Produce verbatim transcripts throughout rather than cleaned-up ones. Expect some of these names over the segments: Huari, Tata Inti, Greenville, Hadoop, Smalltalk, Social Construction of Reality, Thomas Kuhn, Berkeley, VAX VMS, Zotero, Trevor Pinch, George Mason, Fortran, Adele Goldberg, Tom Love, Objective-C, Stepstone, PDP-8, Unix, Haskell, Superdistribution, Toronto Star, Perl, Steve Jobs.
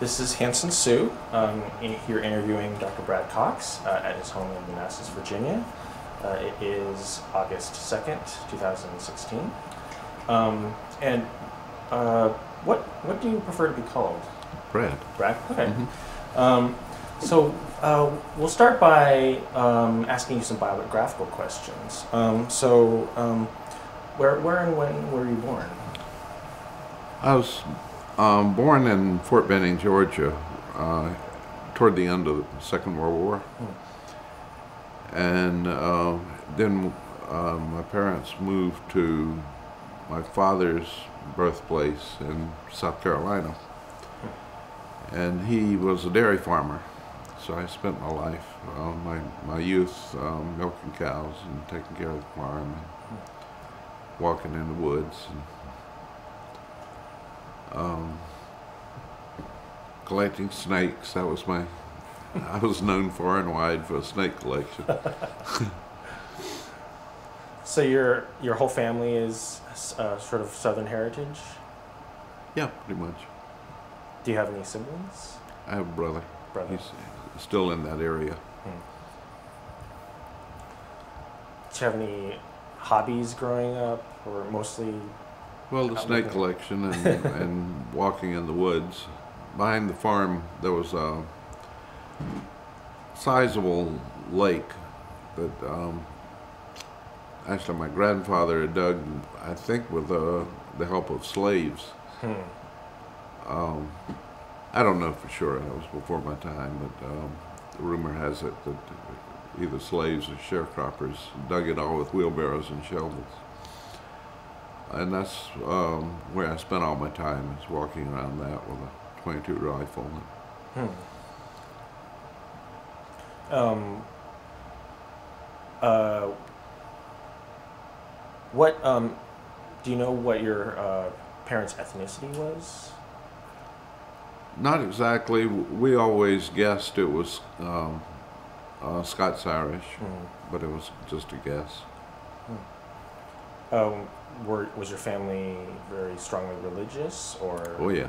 This is Hanson Sue um, in here interviewing Doctor Brad Cox uh, at his home in Manassas, Virginia. Uh, it is August second, two thousand sixteen. Um, and uh, what what do you prefer to be called? Brad. Brad. Okay. Mm-hmm. um, so uh, we'll start by um, asking you some biographical questions. Um, so um, where where and when were you born? I was. Um, born in Fort Benning, Georgia, uh, toward the end of the Second World War. Mm. And uh, then uh, my parents moved to my father's birthplace in South Carolina. Mm. And he was a dairy farmer, so I spent my life, uh, my, my youth, um, milking cows and taking care of the farm, and mm. walking in the woods. And, Um, collecting snakes. That was my, I was known far and wide for a snake collection. So your your whole family is uh, sort of Southern heritage? Yeah, pretty much. Do you have any siblings? I have a brother. Brother. He's still in that area. Hmm. Do you have any hobbies growing up, or mostly? Well, the snake collection and, and walking in the woods. Behind the farm, there was a sizable lake that um, actually my grandfather had dug, I think with uh, the help of slaves. Hmm. Um, I don't know for sure, it was before my time, but um, the rumor has it that either slaves or sharecroppers dug it all with wheelbarrows and shovels. And that's um, where I spent all my time, is walking around that with a twenty-two rifle. Hmm. Um, uh, what, um, do you know what your uh, parents' ethnicity was? Not exactly. We always guessed it was um, uh, Scots-Irish, hmm. but it was just a guess. Hmm. Um, Were, was your family very strongly religious, or? Oh yeah.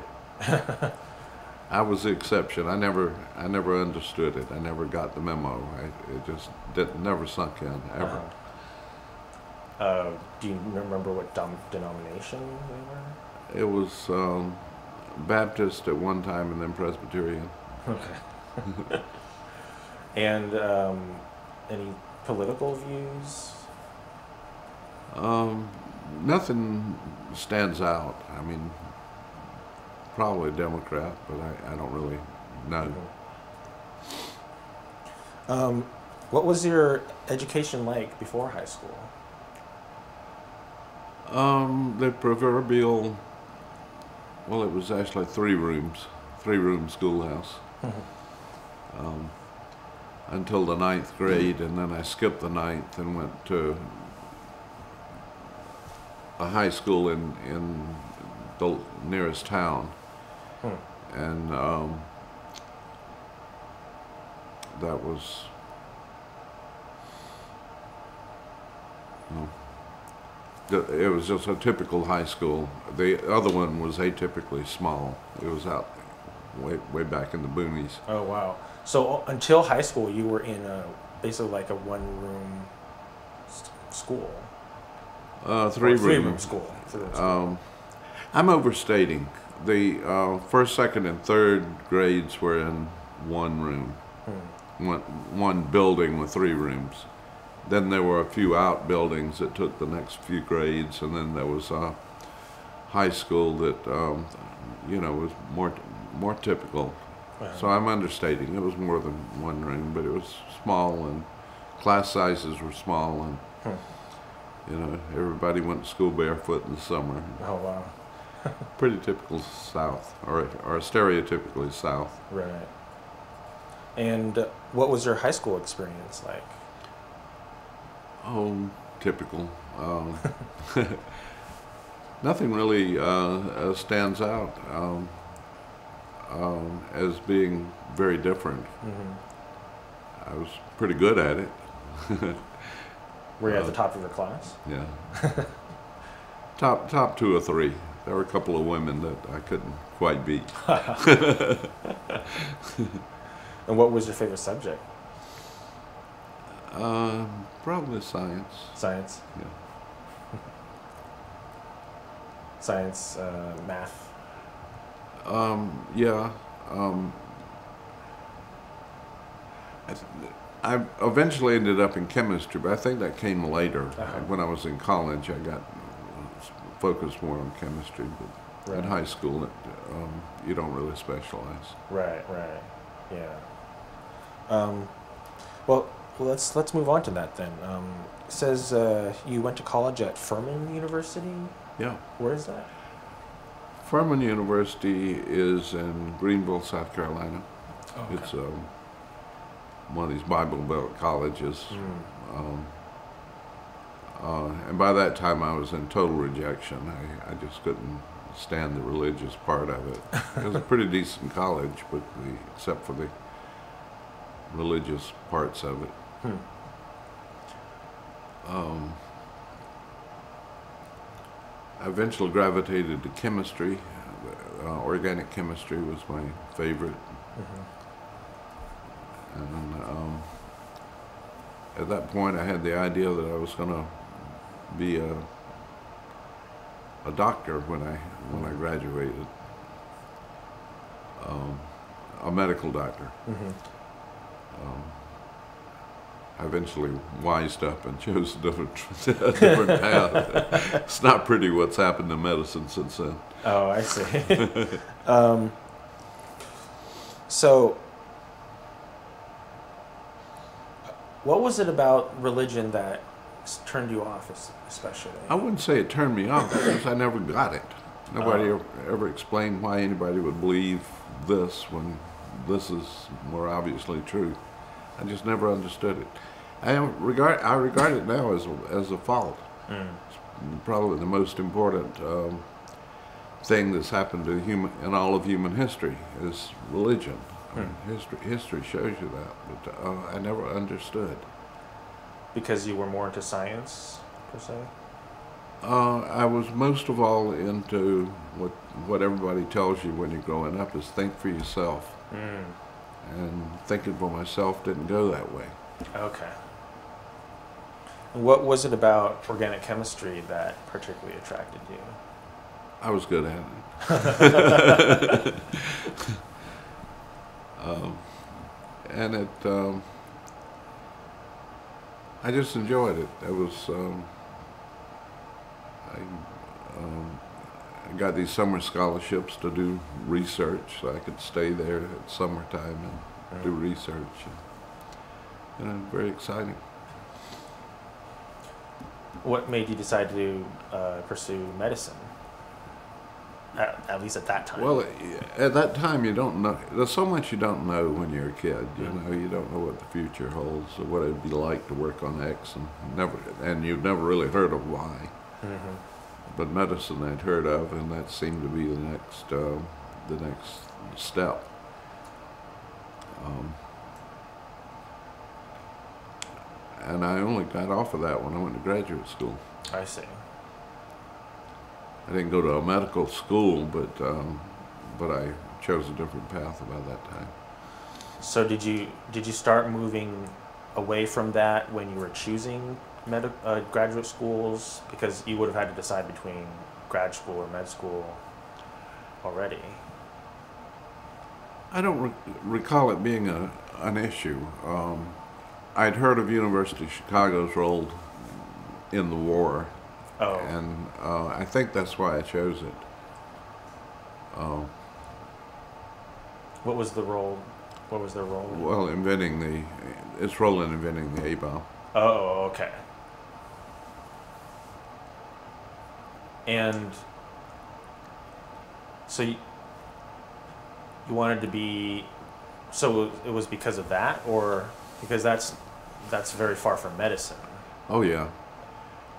I was the exception. I never, I never understood it. I never got the memo. I, it just didn't, never sunk in ever. Uh-huh. uh, do you remember what denomination they were? It was um, Baptist at one time, and then Presbyterian. Okay. And um, any political views? Um. Nothing stands out. I mean, probably a Democrat, but I, I don't really know. Mm-hmm. Um, what was your education like before high school? Um, the proverbial, well, it was actually three rooms, three-room schoolhouse. Mm-hmm. um, until the ninth grade, and then I skipped the ninth and went to a high school in, in the nearest town. Hmm. And um, that was, you know, it was just a typical high school. The other one was atypically small. It was out way, way back in the boonies. Oh, wow. So until high school, you were in a, basically like a one-room school. Uh, three, three room, room school. Three room school. Um, I'm overstating. The uh, first, second, and third grades were in one room, hmm. one, one building with three rooms. Then there were a few outbuildings that took the next few grades, and then there was a high school that um, you know, was more more typical. Wow. So I'm understating. It was more than one room, but it was small, and class sizes were small, and. Hmm. You know, everybody went to school barefoot in the summer. Oh, wow. Pretty typical South, or, or stereotypically South. Right. And what was your high school experience like? Oh, typical. Um, nothing really uh, stands out um, um, as being very different. Mm-hmm. I was pretty good at it. Were you at the top of your class? Yeah. top top two or three. There were a couple of women that I couldn't quite beat. And what was your favorite subject? Uh, probably science. Science? Yeah. Science, uh, math? Um, yeah. Um, I, I eventually ended up in chemistry, but I think that came later. Uh-huh. When I was in college, I got focused more on chemistry, but right. in high school, um, you don't really specialize. Right, right, yeah. Um, well, let's let's move on to that then. Um, it says uh, you went to college at Furman University. Yeah. Where is that? Furman University is in Greenville, South Carolina. Oh, okay. It's um, one of these Bible Belt colleges. Mm. Um, Uh, and by that time, I was in total rejection. I, I just couldn't stand the religious part of it. It was a pretty decent college, but the, except for the religious parts of it. Hmm. Um, I eventually gravitated to chemistry. Uh, organic chemistry was my favorite. Mm-hmm. And um, at that point, I had the idea that I was going to be a, a doctor when I when I graduated, um, a medical doctor. Mm-hmm. um, I eventually wised up and chose a different, a different path. It's not pretty what's happened to medicine since then. Oh, I see. um, so, what was it about religion that turned you off, especially? I wouldn't say it turned me off, because I never got it. Nobody oh. ever, ever explained why anybody would believe this when this is more obviously true. I just never understood it. I regard I regard it now as a, as a fault. Mm. It's probably the most important um, thing that's happened to human in all of human history is religion. Mm. I mean, history history shows you that, but uh, I never understood. Because you were more into science, per se? Uh, I was most of all into what what everybody tells you when you're growing up is think for yourself. Mm. And thinking for myself didn't go that way. Okay. What was it about organic chemistry that particularly attracted you? I was good at it. um, and it... Um, I just enjoyed it. I was, um, I, um, I got these summer scholarships to do research, so I could stay there at summertime and right. do research. And, you know, very exciting. What made you decide to uh, pursue medicine? At, at least at that time. Well, at that time you don't know. There's so much you don't know when you're a kid. You mm-hmm. know, you don't know what the future holds or what it'd be like to work on X, and never, and you've never really heard of Y. Mm-hmm. But medicine I'd heard of, and that seemed to be the next, uh, the next step. Um, and I only got off of that when I went to graduate school. I see. I didn't go to a medical school, but um, but I chose a different path about that time. So did you did you start moving away from that when you were choosing med uh, graduate schools, because you would have had to decide between grad school or med school already? I don't re recall it being a an issue. Um, I'd heard of University of Chicago's role in the war. Oh. And uh, I think that's why I chose it. Um, what was the role? What was their role? Well, inventing the its role in inventing the A-bomb. Oh, okay. And so you, you wanted to be. So it was because of that, or because that's that's very far from medicine. Oh yeah.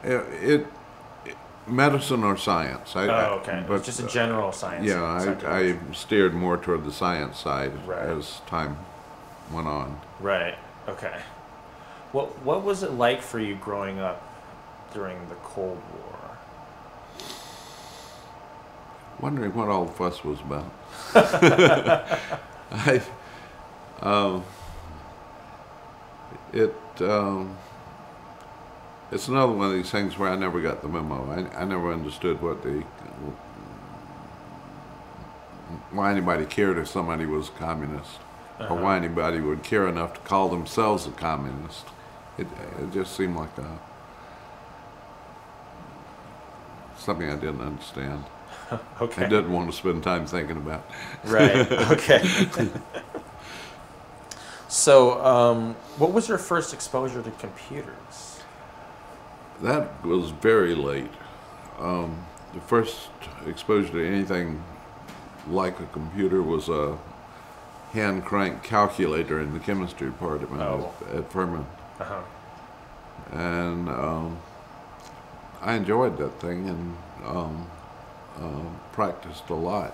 It. Medicine or science. I, oh, okay. But, just a general science. Yeah, I, I steered more toward the science side right. as time went on. Right. Okay. What What was it like for you growing up during the Cold War? wondering what all the fuss was about. I, um, it um, it's another one of these things where I never got the memo. I, I never understood what the why anybody cared if somebody was a communist, uh-huh. or why anybody would care enough to call themselves a communist. It, it just seemed like a something I didn't understand. Okay. I didn't want to spend time thinking about. Right. Okay. So, um, what was your first exposure to computers? That was very late. Um, the first exposure to anything like a computer was a hand crank calculator in the chemistry department oh. at, at Furman. Uh-huh. And um, I enjoyed that thing and um, uh, practiced a lot.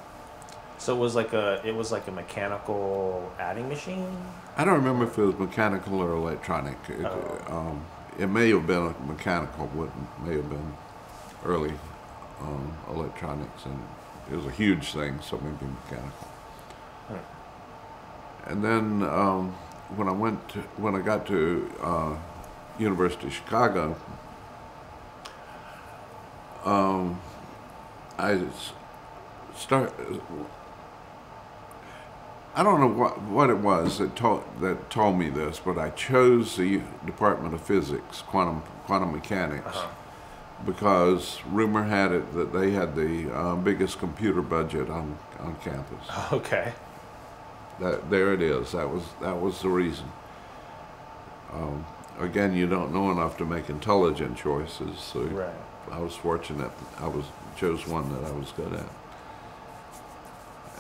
So it was like a it was like a mechanical adding machine? I don't remember if it was mechanical or electronic. It, oh. um, it may have been mechanical, but it may have been early um, electronics, and it was a huge thing, so maybe mechanical. Hmm. And then um, when I went to, when I got to uh, University of Chicago, um, I start. I don't know what, what it was that told, that told me this, but I chose the Department of Physics, quantum quantum mechanics, uh-huh. because rumor had it that they had the uh, biggest computer budget on on campus. Okay. That there it is. That was that was the reason. Um, again, you don't know enough to make intelligent choices. So right. I was fortunate. I was chose one that I was good at,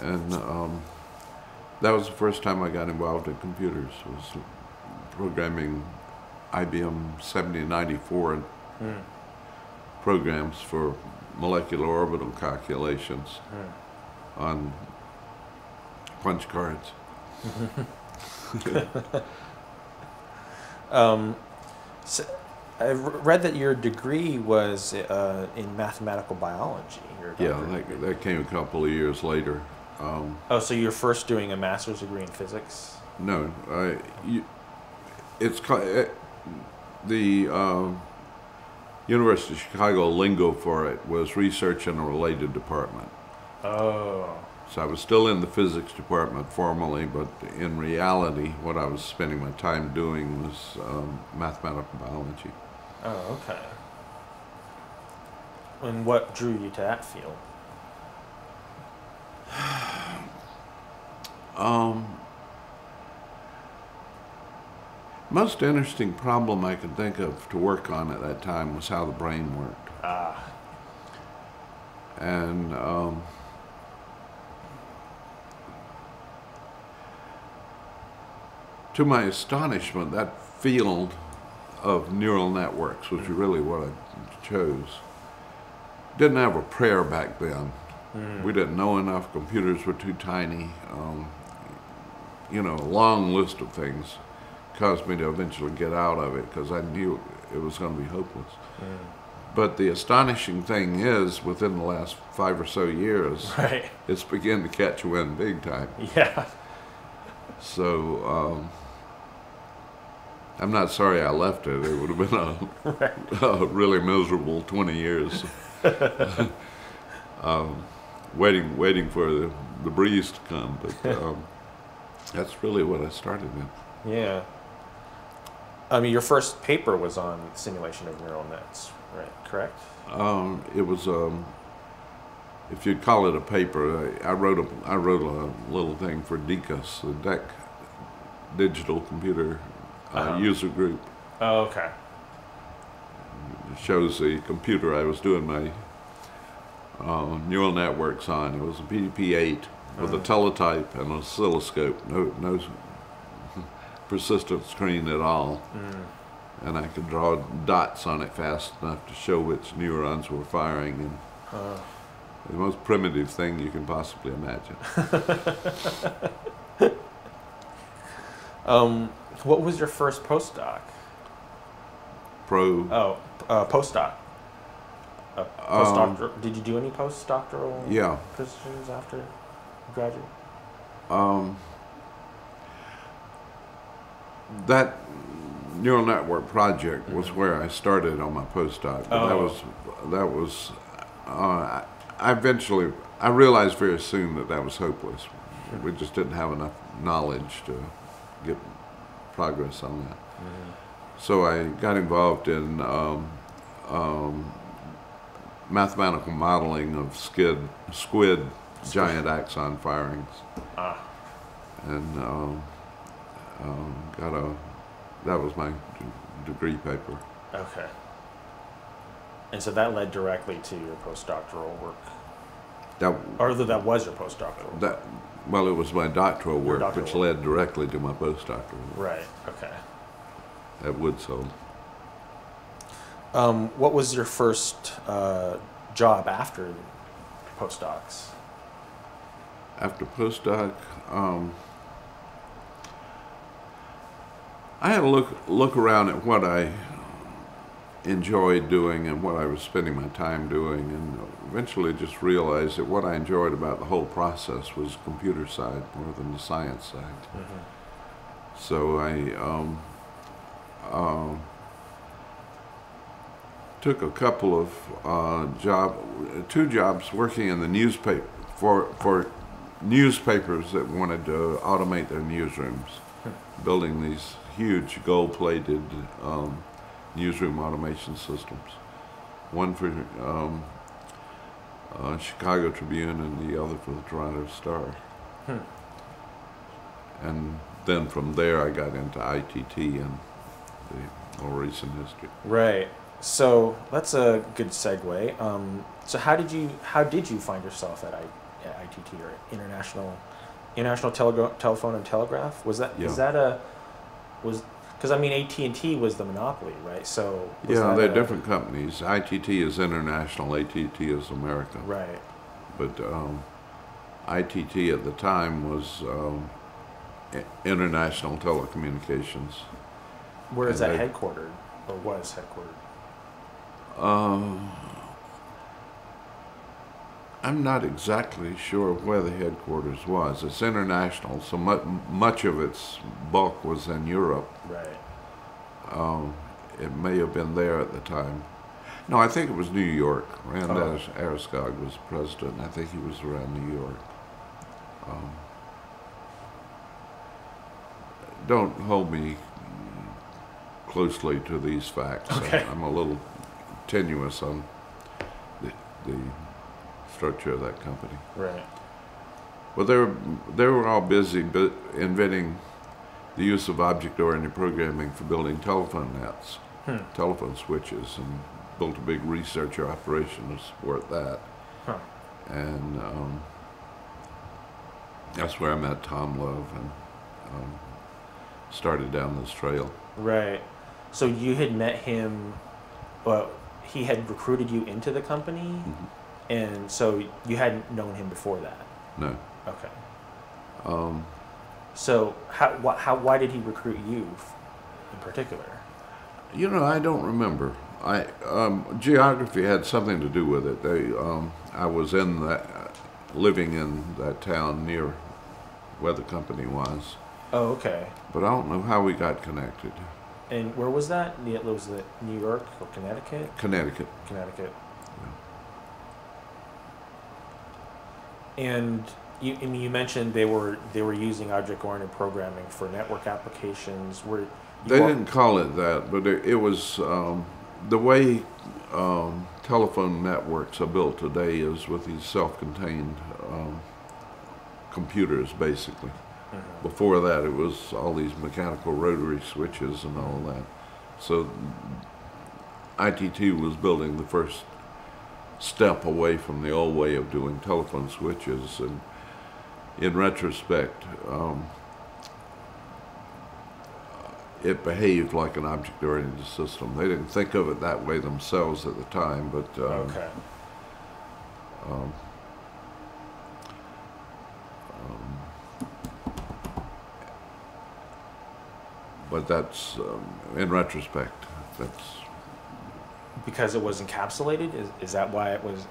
and um, that was the first time I got involved in computers. Was programming I B M seventy ninety-four mm. programs for molecular orbital calculations mm. on punch cards. um, so I read that your degree was uh, in mathematical biology. Yeah, that, that came a couple of years later. Um, oh, so you're first doing a master's degree in physics? No, I, you, it's it, the uh, University of Chicago lingo for it was research in a related department. Oh. So I was still in the physics department formally, but in reality, what I was spending my time doing was um, mathematical biology. Oh, okay. And what drew you to that field? um, most interesting problem I could think of to work on at that time was how the brain worked. Ah. And... Um, to my astonishment, that field of neural networks, which is really what I chose, didn't have a prayer back then. Mm. We didn't know enough. Computers were too tiny. Um, you know, a long list of things caused me to eventually get out of it because I knew it was going to be hopeless. Mm. But the astonishing thing is, within the last five or so years, right. it's begun to catch wind big time. Yeah. So, um, I'm not sorry I left it. It would have been a, right. a really miserable twenty years um, waiting waiting for the, the breeze to come. But um, that's really what I started in. Yeah. I mean, your first paper was on simulation of neural nets, right? Correct? Um, it was... Um, if you'd call it a paper, I wrote a, I wrote a little thing for D C U S, the D E C Digital Computer uh, uh-huh. User Group. Oh, okay. It shows the computer I was doing my uh, neural networks on. It was a P D P eight uh-huh. with a teletype and an oscilloscope, no, no persistent screen at all. Mm. And I could draw dots on it fast enough to show which neurons were firing. And, uh-huh. the most primitive thing you can possibly imagine. um, what was your first postdoc? Pro. Oh, uh, postdoc. a postdoctoral? Um, did you do any postdoctoral yeah. positions after you graduated? Um, that neural network project mm-hmm. was where I started on my postdoc. But oh. That was that was. Uh, I eventually I realized very soon that that was hopeless. Mm-hmm. We just didn't have enough knowledge to get progress on that. Mm-hmm. So I got involved in um, um, mathematical modeling of skid, squid giant axon firings, ah. and um, um, got a. That was my d degree paper. Okay. And so that led directly to your postdoctoral work. That, or that was your postdoctoral. That well, it was my doctoral work, doctoral which work. led directly to my postdoctoral. Work. Right. Okay. At Woodsold. Um, what was your first uh, job after postdocs? After postdoc, um, I had a look look around at what I enjoyed doing and what I was spending my time doing, and eventually just realized that what I enjoyed about the whole process was the computer side more than the science side. Mm-hmm. So I. Um, Uh, took a couple of uh, job, two jobs working in the newspaper for for newspapers that wanted to automate their newsrooms, building these huge gold-plated um, newsroom automation systems. One for um, uh, Chicago Tribune and the other for the Toronto Star. Hmm. And then from there, I got into I T T and. The more recent history. Right. So that's a good segue. Um, so how did you how did you find yourself at, I, at I T T or International International Tele Telephone and Telegraph? Was that yeah. is that a was because I mean A T and T was the monopoly, right? So was yeah, that they're a, different companies. I T T is international. A T and T is American. Right. But um, I T T at the time was um, International Telecommunications. Where is that they, headquartered, or was headquartered? Um, I'm not exactly sure where the headquarters was. It's international, so much, much of its bulk was in Europe. Right. Um, it may have been there at the time. No, I think it was New York. Rand oh. Ariskog was president. I think he was around New York. Um, don't hold me closely to these facts. Okay. I'm a little tenuous on the, the structure of that company. Right. Well, they were, they were all busy inventing the use of object-oriented programming for building telephone nets, hmm. telephone switches, and built a big researcher operation to support that. Huh. And um, that's where I met Tom Love and um, started down this trail. Right. So you had met him, well, he had recruited you into the company, mm-hmm. and so you hadn't known him before that? No. Okay. Um, so how, wh how, why did he recruit you in particular? You know, I don't remember. I um, geography had something to do with it. They, um, I was in that, living in that town near where the company was. Oh, okay. But I don't know how we got connected. And where was that? It was it New York or Connecticut? Connecticut. Connecticut. Yeah. And you, I mean, you mentioned they were they were using object-oriented programming for network applications. Were they didn't call it that, but it, it was um, the way um, telephone networks are built today is with these self-contained um, computers, basically. Mm-hmm. Before that, it was all these mechanical rotary switches and all that. So I T T was building the first step away from the old way of doing telephone switches. And in retrospect, um, it behaved like an object-oriented system. They didn't think of it that way themselves at the time, but um, okay. um, But that's, um, in retrospect, that's because it was encapsulated? Is, is that why it was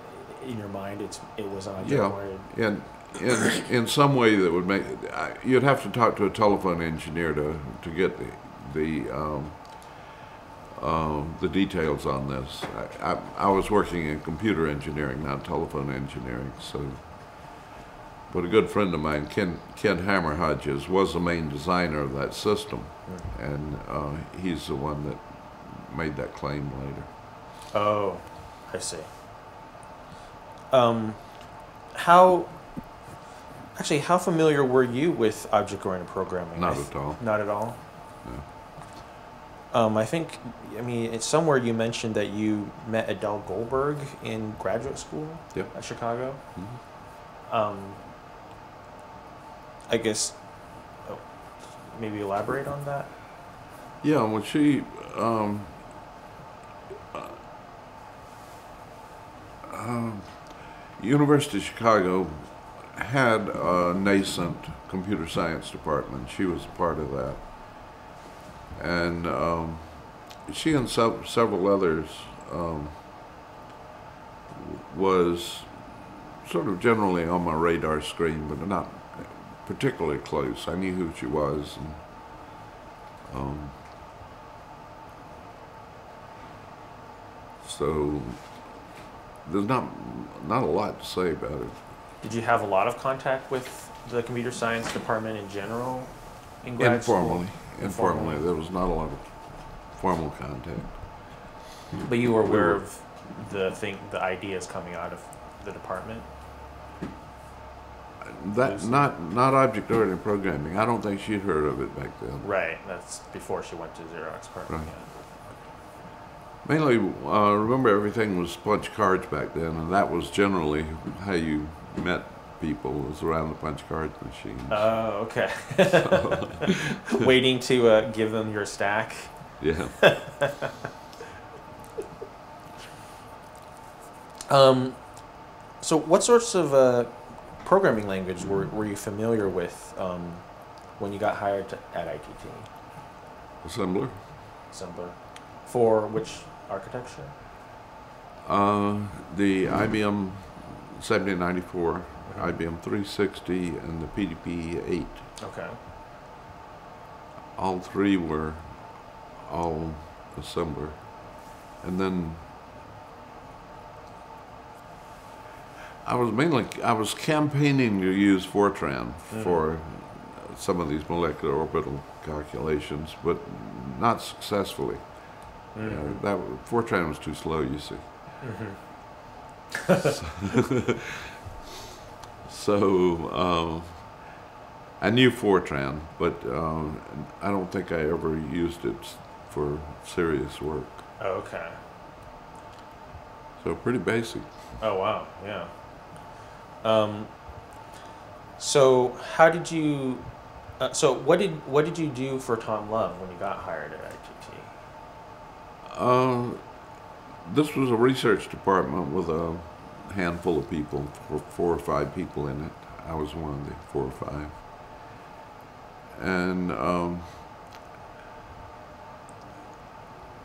in your mind? It's it was on. Yeah, and in in some way that would make I, you'd have to talk to a telephone engineer to to get the the um, um, the details on this. I, I I was working in computer engineering, not telephone engineering, so. But a good friend of mine, Ken, Ken Hammer Hodges, was the main designer of that system, and uh, he's the one that made that claim later. Oh, I see. Um, how, actually, how familiar were you with object-oriented programming? Not at all. Not at all? No. Um, I think, I mean, it's somewhere you mentioned that you met Adele Goldberg in graduate school yep. at Chicago. Mm-hmm. um, I guess, oh, maybe elaborate on that? Yeah, well, she, um, uh, uh, University of Chicago had a nascent computer science department. She was a part of that. And um, she and se several others um, was sort of generally on my radar screen, but not particularly close. I knew who she was, and um, so there's not not a lot to say about it. Did you have a lot of contact with the computer science department in general? In grad informally, school? Informally, informally, there was not a lot of formal contact. But you were aware of the thing, the ideas coming out of the department. That not not object-oriented programming. I don't think she'd heard of it back then. Right, that's before she went to Xerox Park. Right. Yeah. Mainly, uh, remember everything was punch cards back then, and that was generally how you met people. Was around the punch card machines. Oh, okay. So. Waiting to uh, give them your stack. Yeah. um. So, what sorts of uh, programming language were, were you familiar with um, when you got hired to, at I T T? Assembler. Assembler. For which architecture? Uh, the I B M seventy ninety-four, mm-hmm. I B M three sixty, and the P D P eight. Okay. All three were all assembler. And then I was mainly, I was campaigning to use Fortran for some of these molecular orbital calculations, but not successfully. Mm-hmm. uh, that Fortran was too slow, you see. Mm-hmm. so, so um, I knew Fortran, but um, I don't think I ever used it for serious work. Oh, okay. So pretty basic. Oh, wow, yeah. Um, so how did you, uh, so what did, what did you do for Tom Love when you got hired at I T T? Um, this was a research department with a handful of people, four, four or five people in it. I was one of the four or five. And um,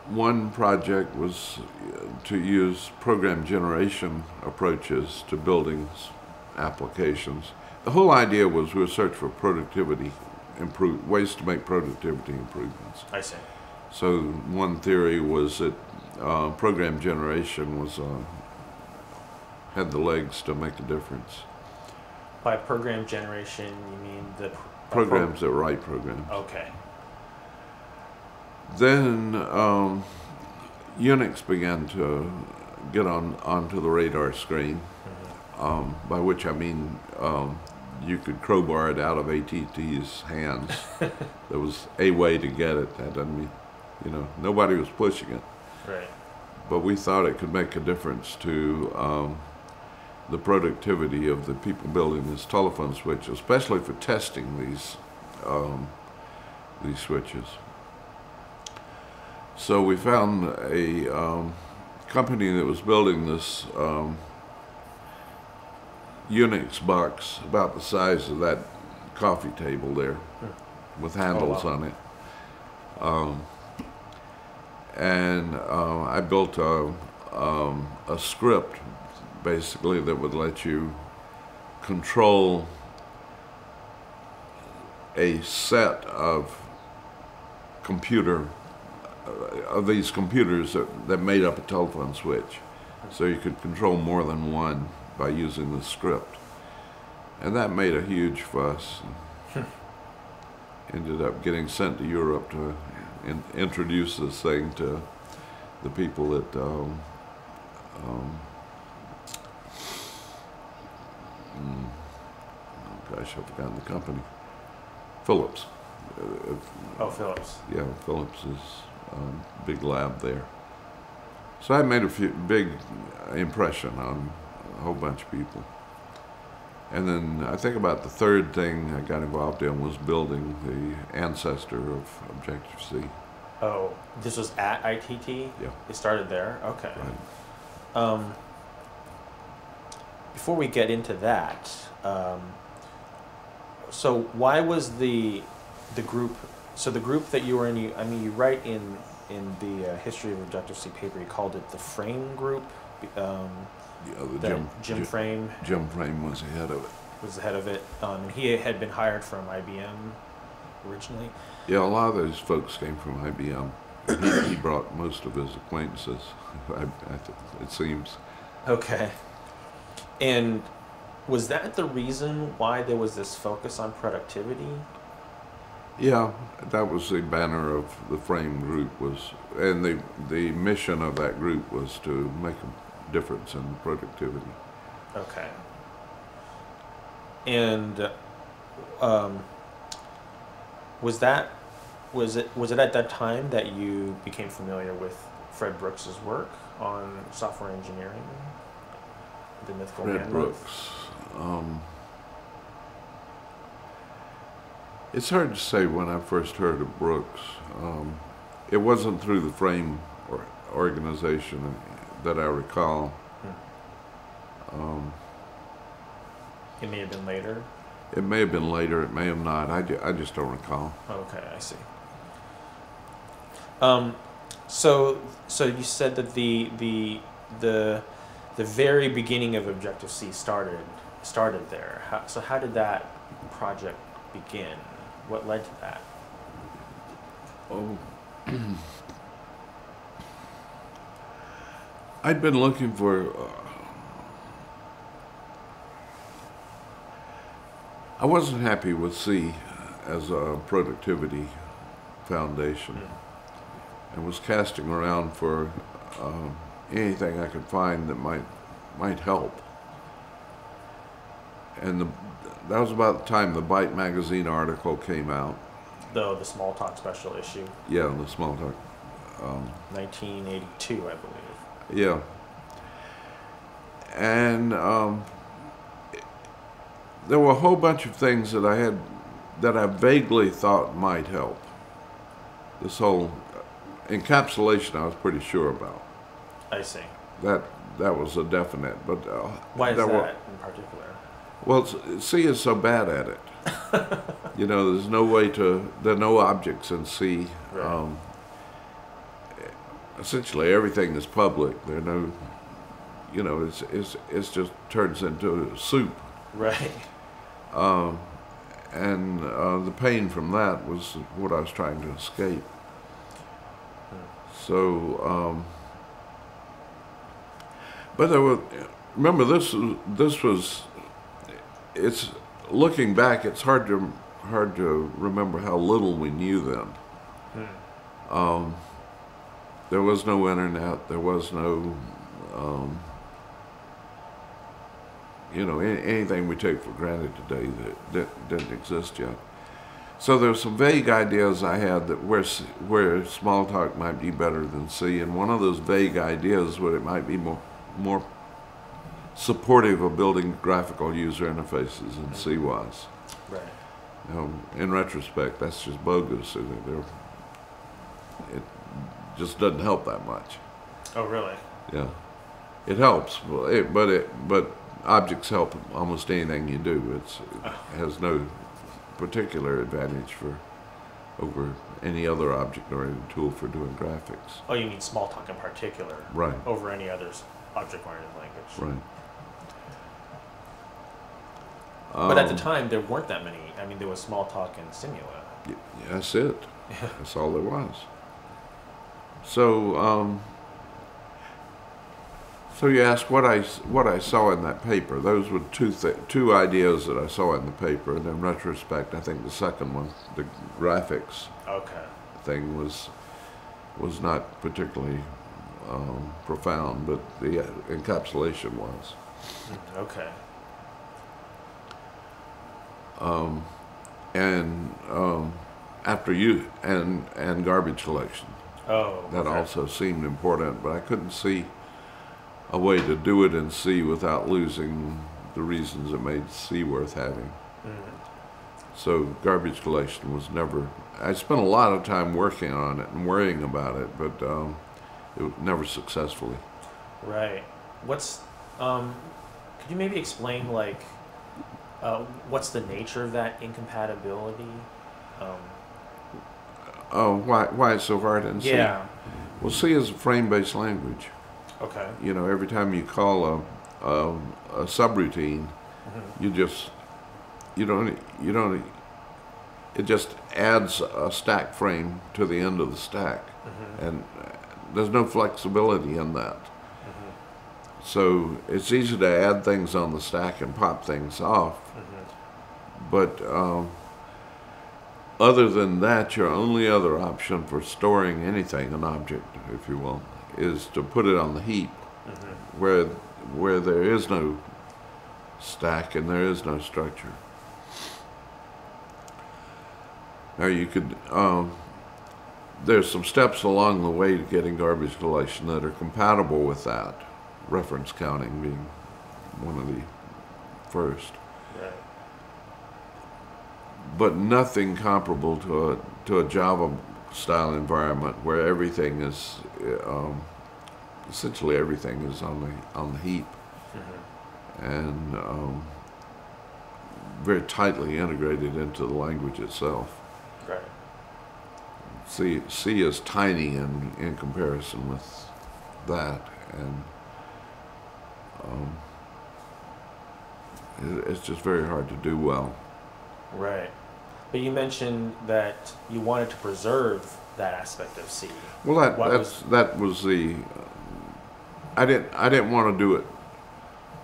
one project was to use program generation approaches to buildings applications. The whole idea was we would search for productivity, improve, ways to make productivity improvements. I see. So one theory was that uh, program generation was uh, had the legs to make a difference. By program generation, you mean the... Programs pro that write programs. Okay. Then um, Unix began to get on onto the radar screen, um, by which I mean um, you could crowbar it out of A T T's hands. There was a way to get it. That doesn't mean, you know, nobody was pushing it. Right. But we thought it could make a difference to um, the productivity of the people building this telephone switch, especially for testing these um, these switches. So we found a um, company that was building this um, Unix box about the size of that coffee table there, with handles oh, wow. on it. Um, and uh, I built a, um, a script basically that would let you control a set of computer uh, of these computers that, that made up a telephone switch, so you could control more than one by using the script, and that made a huge fuss. Ended up getting sent to Europe to in, introduce this thing to the people at um, um, mm, oh gosh, I've forgotten the company. Philips. Uh, oh, Philips. Yeah, Philips is a um, big lab there. So I made a few big impression on a whole bunch of people. And then I think about the third thing I got involved in was building the ancestor of Objective-C. Oh, this was at I T T? Yeah. It started there? Okay. Right. Um, before we get into that, um, so why was the the group, so the group that you were in, you, I mean, you write in, in the uh, history of Objective-C paper, you called it the Frame Group. Um, yeah, the Jim, Jim, Jim Frame. Jim Frame was the head of it. Was the head of it. Um, he had been hired from I B M originally. Yeah, a lot of those folks came from I B M. he, he brought most of his acquaintances, I, I th it seems. Okay. And was that the reason why there was this focus on productivity? Yeah, that was the banner of the Frame Group, was, and the, the mission of that group was to make a difference in productivity. Okay. And um, was that, was it, was it at that time that you became familiar with Fred Brooks's work on software engineering? The mythical Fred Brooks. Um, It's hard to say when I first heard of Brooks. Um, it wasn't through the Frame or organization that I recall. Hmm. Um, it may have been later? It may have been later, it may have not. I, ju I just don't recall. Okay, I see. Um, so, so you said that the, the, the, the very beginning of Objective-C started, started there. How, so how did that project begin? What led to that? Oh, I'd been looking for. Uh, I wasn't happy with C as a productivity foundation, mm. and was casting around for uh, anything I could find that might might help. And the, that was about the time the Byte magazine article came out. Though the Smalltalk special issue. Yeah, the Smalltalk. Um, nineteen eighty-two, I believe. Yeah. And um, it, there were a whole bunch of things that I had, that I vaguely thought might help. This whole encapsulation, I was pretty sure about. I see. That that was a definite, but uh, why is that were, in particular? Well, C is so bad at it. You know, there's no way to, there are no objects in C. Right. Um, essentially, everything is public. There are no, you know, it's, it's, it's just turns into soup. Right. Um, and uh, the pain from that was what I was trying to escape. Hmm. So, um, but there were, remember, this, this was, it's looking back. It's hard to hard to remember how little we knew then. Hmm. Um, there was no internet. There was no, um, you know, any, anything we take for granted today that, that didn't exist yet. So there's some vague ideas I had that where where Smalltalk might be better than C, and one of those vague ideas where it might be more more. supportive of building graphical user interfaces in C was. Right. Um, in retrospect, that's just bogus. It just doesn't help that much. Oh, really? Yeah. It helps, but it, but, it, but objects help almost anything you do. It's, it has no particular advantage for over any other object-oriented tool for doing graphics. Oh, you mean Smalltalk in particular? Right. Over any other object-oriented language. Right. But um, at the time, there weren't that many. I mean, there was Smalltalk and Simula. Yeah, that's it. That's all there was. So, um, so you asked what I what I saw in that paper. Those were two th two ideas that I saw in the paper, and in retrospect, I think the second one, the graphics okay. thing, was was not particularly um, profound, but the encapsulation was. Okay. Um, and um, after you and and garbage collection. Oh, that okay. also seemed important, but I couldn't see a way to do it in C without losing the reasons that made C worth having. Mm-hmm. So garbage collection was never. I spent a lot of time working on it and worrying about it, but um, it was never successfully. Right. What's? Um, could you maybe explain like uh, what's the nature of that incompatibility? Um, Oh, why, why it's so hard in C? Yeah. Well, C is a frame-based language. Okay. You know, every time you call a, a, a subroutine, mm-hmm. you just, you don't, you don't, it just adds a stack frame to the end of the stack. Mm-hmm. And there's no flexibility in that. Mm-hmm. So it's easy to add things on the stack and pop things off. Mm-hmm. But, um, other than that, your only other option for storing anything, an object, if you will, is to put it on the heap, mm-hmm. where where there is no stack and there is no structure. Now you could, um, there's some steps along the way to getting garbage collection that are compatible with that, reference counting being one of the first. Right. But nothing comparable to a to a Java-style environment where everything is um, essentially everything is on the on the heap, mm-hmm. and um, very tightly integrated into the language itself. Right. C C is tiny in in comparison with that, and um, it, it's just very hard to do well. Right. But you mentioned that you wanted to preserve that aspect of C. Well, that that's, was that was the. Uh, I didn't. I didn't want to do it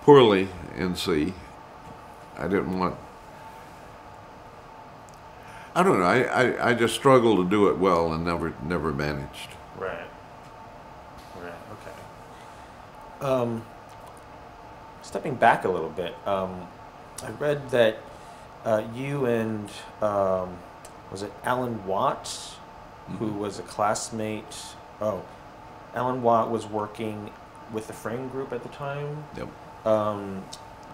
poorly in C. I didn't want. I don't know. I, I I just struggled to do it well and never never managed. Right. Right. Okay. Um. Stepping back a little bit, um, I read that. Uh, you and, um, was it Alan Watt, mm-hmm. who was a classmate? Oh, Alan Watt was working with the Frame Group at the time. Yep. Um,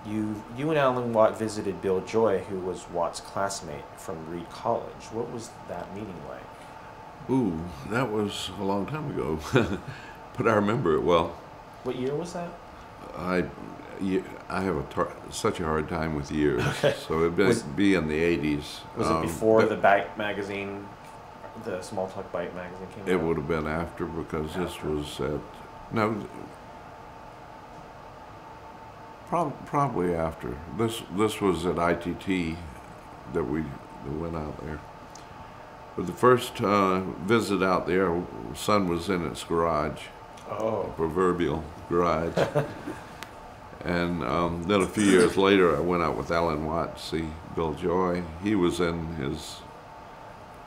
you, you and Alan Watt visited Bill Joy, who was Watt's classmate from Reed College. What was that meeting like? Ooh, that was a long time ago, but I remember it well. What year was that? I... I have a tar such a hard time with years, okay. so it'd be, was, be in the eighties. Was um, it before the Byte magazine, the Smalltalk Byte magazine came out? It would have been after, because after. this was at, no, prob probably after. This this was at I T T that we that went out there. But the first uh, visit out there, Sun was in its garage, oh. proverbial garage. And um, then a few years later, I went out with Alan Watt to see Bill Joy. He was in his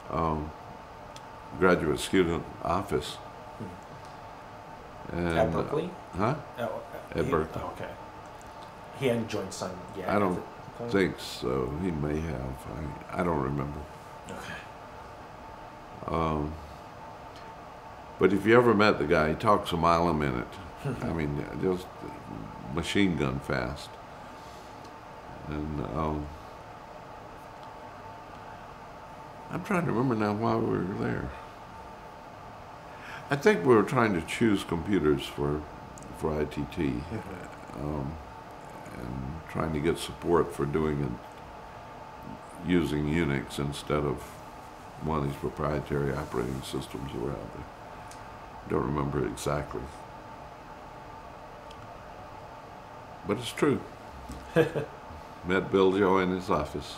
um, graduate student office. And, at Berkeley? Uh, huh? Oh, at he, Berkeley. Oh, okay. He hadn't joined Sun yet? I don't think so. He may have. I, I don't remember. Okay. Um, but if you ever met the guy, he talks a mile a minute. I mean, just machine gun fast. And um, I'm trying to remember now why we were there. I think we were trying to choose computers for for I T T, mm-hmm. um, and trying to get support for doing it using Unix instead of one of these proprietary operating systems around there. I don't remember exactly. But it's true. Met Bill Joy in his office.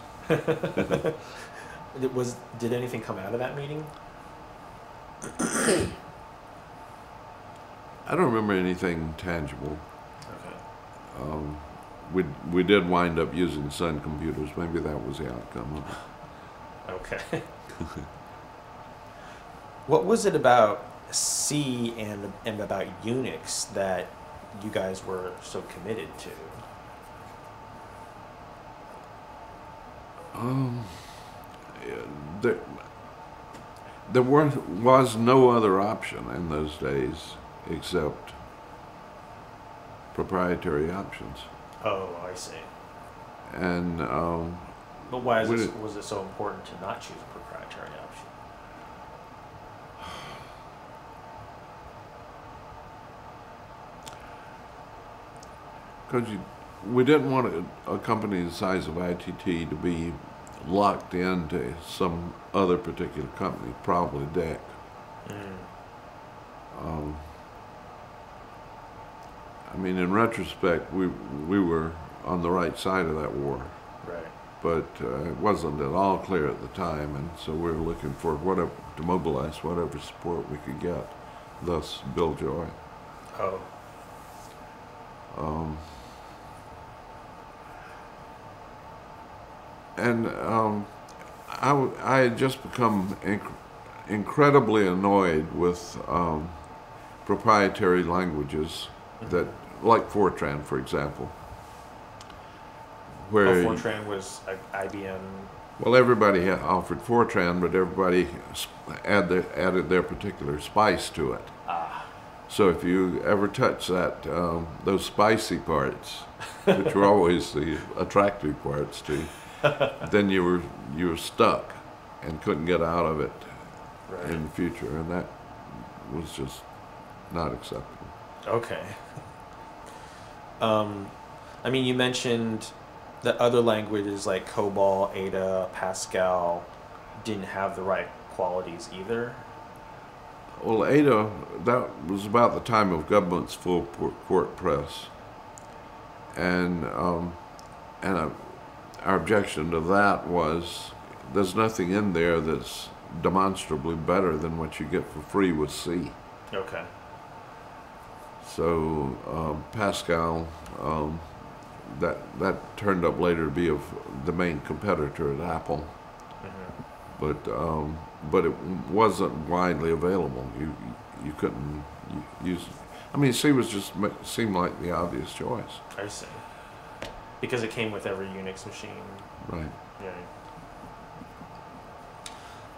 Was, did anything come out of that meeting? I don't remember anything tangible. Okay. Um, we, we did wind up using Sun computers. Maybe that was the outcome of it. Okay. What was it about C and, and about Unix that you guys were so committed to? Um, there, there were, was no other option in those days except proprietary options. Oh, I see. And um, but why is it, was it so important to not choose a proprietary option? Because we didn't want a, a company the size of I T T to be locked into some other particular company, probably D E C. Mm. Um, I mean, in retrospect, we we were on the right side of that war. Right. But uh, it wasn't at all clear at the time, and so we were looking for whatever, to mobilize whatever support we could get, thus Bill Joy. Oh. Um, and um, I, w I had just become inc incredibly annoyed with um, proprietary languages that, like Fortran, for example. Where oh, Fortran was like I B M. Well, everybody had offered Fortran, but everybody add their, added their particular spice to it. Ah. So if you ever touch that, um, those spicy parts, which were always the attractive parts to, then you were you were stuck and couldn't get out of it right. in the future, and that was just not acceptable. Okay. Um, I mean, you mentioned that other languages like COBOL, Ada, Pascal didn't have the right qualities either. Well, Ada, that was about the time of government's full court press, and um, and I, our objection to that was there's nothing in there that's demonstrably better than what you get for free with C. Okay. So um, Pascal, um, that that turned up later to be of the main competitor at Apple, mm-hmm. but um, but it wasn't widely available. You you couldn't use. I mean, C was just seemed like the obvious choice. I see. Because it came with every Unix machine. Right. Yeah.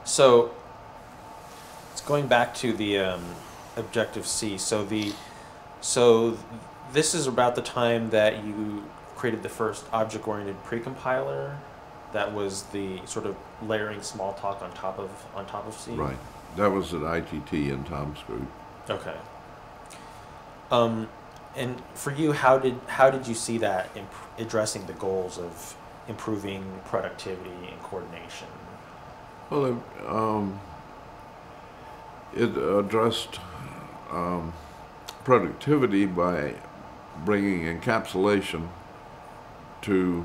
So, it's going back to the um, Objective-C. So the, so this is about the time that you created the first object-oriented precompiler. That was the sort of layering Smalltalk on top of on top of C. Right. That was at I T T in Tom's group. Okay. Um. And for you, how did how did you see that imp addressing the goals of improving productivity and coordination? Well, it, um, it addressed um, productivity by bringing encapsulation to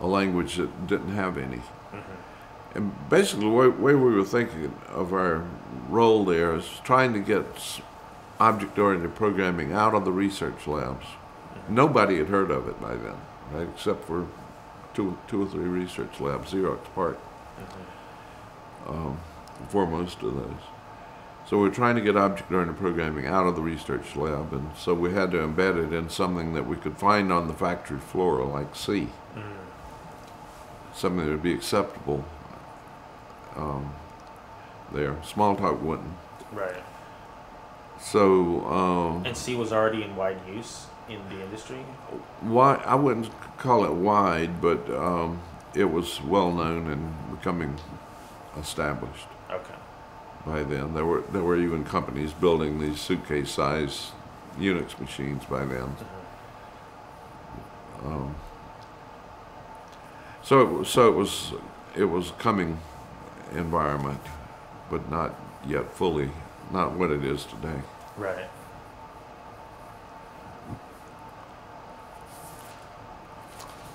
a language that didn't have any. Mm-hmm. And basically, the way, way we were thinking of our role there is trying to get object-oriented programming out of the research labs. Mm-hmm. Nobody had heard of it by then, right? Except for two, two or three research labs, Xerox Park, mm-hmm. um, foremost of those. So we're trying to get object-oriented programming out of the research lab, and so we had to embed it in something that we could find on the factory floor, like C. Mm-hmm. Something that would be acceptable um, there. Smalltalk wouldn't. Right. So um, and C was already in wide use in the industry. Why I wouldn't call it wide, but um, it was well known and becoming established. Okay. By then, there were there were even companies building these suitcase-sized Unix machines by then. Mm-hmm. um, so it, so it was it was coming environment, but not yet fully, not what it is today. Right.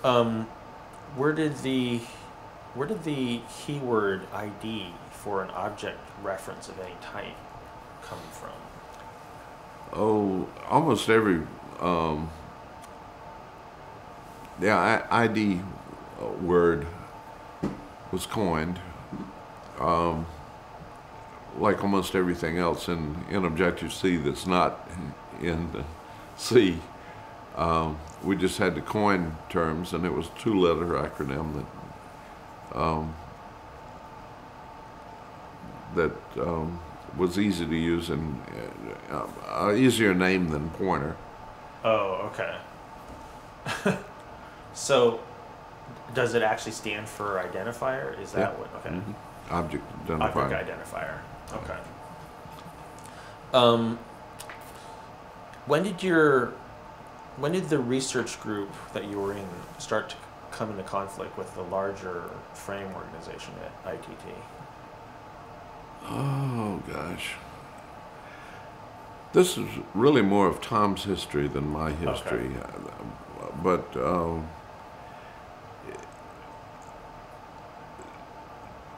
Um, where did the where did the keyword I D for an object reference of any type come from? Oh, almost every um, yeah, I D word was coined, um, like almost everything else in, in Objective-C that's not in C. Um, we just had to coin terms, and it was a two-letter acronym that um, that um, was easy to use and uh, uh, easier name than pointer. Oh, okay. So, does it actually stand for identifier? Is that yeah. what? Okay. Mm-hmm. Object identifier. Object identifier. Okay. Yeah. Um, when did your When did the research group that you were in start to come into conflict with the larger frame organization at I T T? Oh, gosh. This is really more of Tom's history than my history. Okay. But um,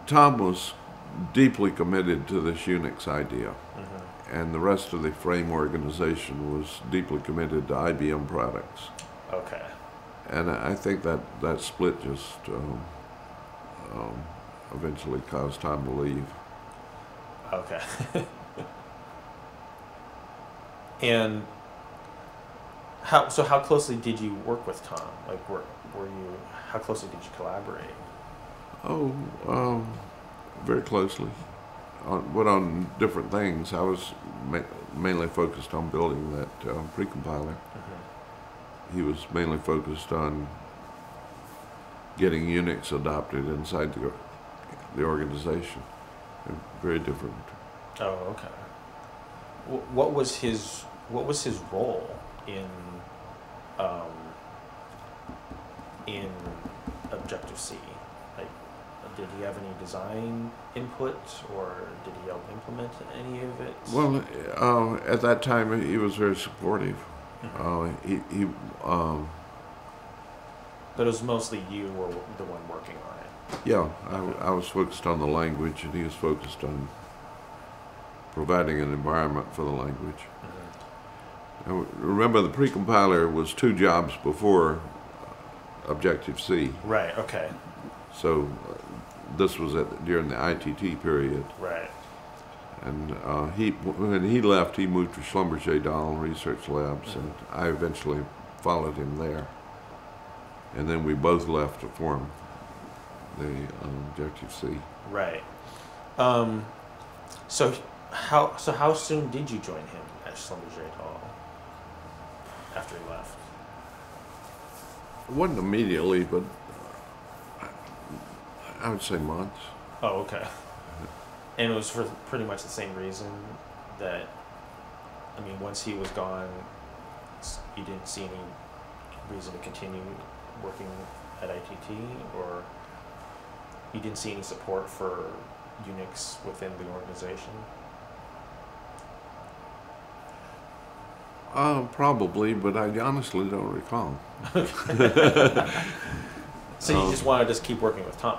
Tom was deeply committed to this Unix idea. Mm-hmm. And the rest of the frame organization was deeply committed to I B M products. Okay. And I think that, that split just um, um, eventually caused Tom to leave. Okay. And how? So how closely did you work with Tom? Like, were were you? How closely did you collaborate? Oh, um, very closely. On, but on different things. I was ma mainly focused on building that uh, precompiler. Mm-hmm. He was mainly focused on getting Unix adopted inside the, the organization. They're very different. Oh, okay. W what was his What was his role in um, in Objective-C? Did he have any design input, or did he help implement any of it? Well, uh, at that time, he was very supportive. Uh, he, he, um, but it was mostly you were the one working on it. Yeah, okay. I, I was focused on the language, and he was focused on providing an environment for the language. Mm-hmm. Now, remember, the precompiler was two jobs before Objective-C. Right, okay. So uh, this was at, during the I T T period. Right. And uh, he, when he left, he moved to Schlumberger-Dahl Research Labs, mm-hmm. and I eventually followed him there. And then we both left to form the um, Objective-C. Right. Um, so how so how soon did you join him at Schlumberger-Dahl after he left? It wasn't immediately, but I would say months. Oh, okay. And it was for pretty much the same reason that, I mean, once he was gone, you didn't see any reason to continue working at I T T, or you didn't see any support for Unix within the organization? Uh, probably, but I honestly don't recall. So you um, just want to just keep working with Tom?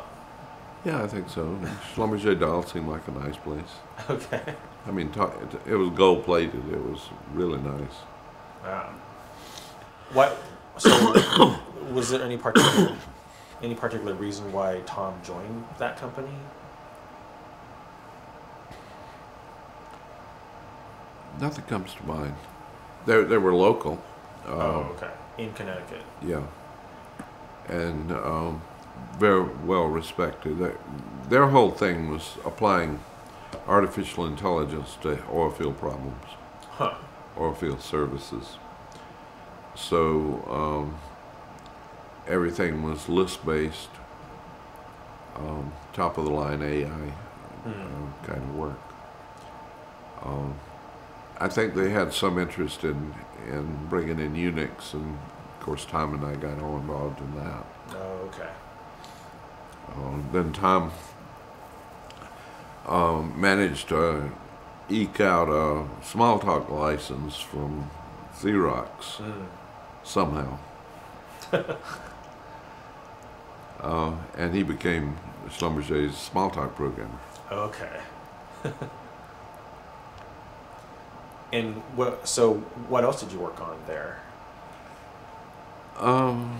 Yeah, I think so. Schlumberger-Dahl seemed like a nice place. Okay. I mean, it was gold-plated. It was really nice. Wow. What? So, was there any particular any particular reason why Tom joined that company? Nothing comes to mind. They they were local. Uh, oh, okay. In Connecticut. Yeah. And. Um, very well respected. They, their whole thing was applying artificial intelligence to oil field problems, huh. oil field services. So um, everything was list-based, um, top-of-the-line A I mm. uh, kind of work. Um, I think they had some interest in, in bringing in Unix, and of course Tom and I got all involved in that. Oh, okay. Um, then Tom um, managed to eke out a Smalltalk license from Xerox mm. somehow. uh, and he became Schlumberger's Smalltalk programmer. Okay. And what, so what else did you work on there? Um,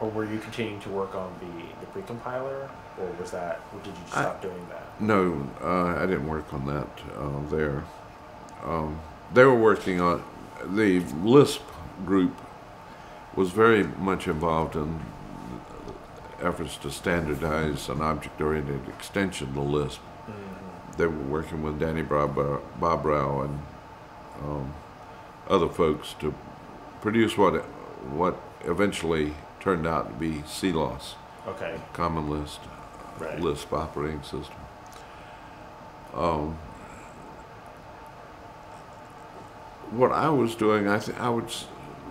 or were you continuing to work on the, the precompiler, or was that, or did you just I, stop doing that? No, uh, I didn't work on that uh, there. Um, they were working on, the Lisp group was very much involved in efforts to standardize an object-oriented extension to Lisp. Mm-hmm. They were working with Danny Bobrow and um, other folks to produce what what eventually turned out to be C L O S, okay, Common Lisp, right. Lisp operating system. Um, what I was doing, I th I would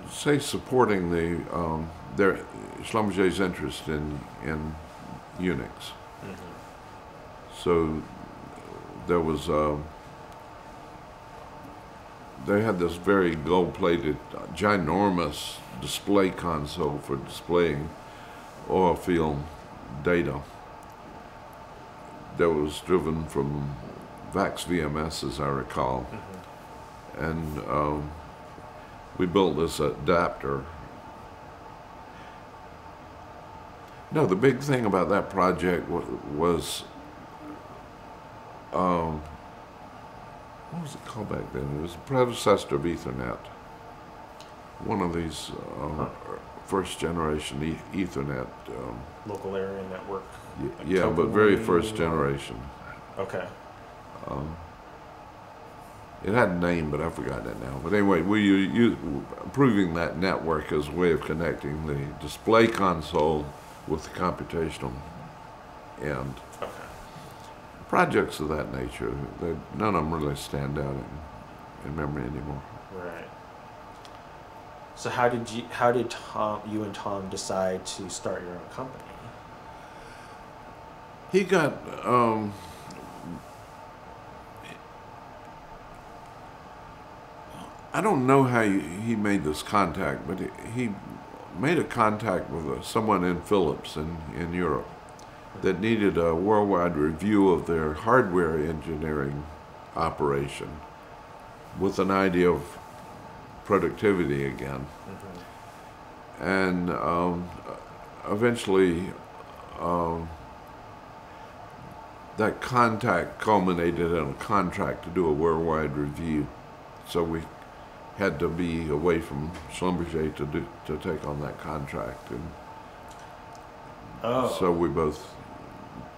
say supporting the um, their Schlumberger's interest in in Unix. Mm-hmm. So there was a. They had this very gold-plated, ginormous display console for displaying oil field data that was driven from VAX V M S, as I recall. Mm-hmm. And um, we built this adapter. No, the big thing about that project was... Um, What was it called back then? It was a predecessor of Ethernet. One of these uh, huh. first generation e Ethernet. Um, Local area network? Like yeah, but very first generation. Okay. Um, it had a name, but I forgot it now. But anyway, we use, improving that network as a way of connecting the display console with the computational end. Okay. Projects of that nature, they, none of them really stand out in, in memory anymore. Right. So how did you, how did Tom, you and Tom decide to start your own company? He got, um, I don't know how he, he made this contact, but he, he made a contact with a, someone in Philips in, in Europe that needed a worldwide review of their hardware engineering operation with an idea of productivity again. Mm-hmm. And um, eventually um, that contact culminated in a contract to do a worldwide review. So we had to be away from Schlumberger to, do, to take on that contract. And oh. So we both...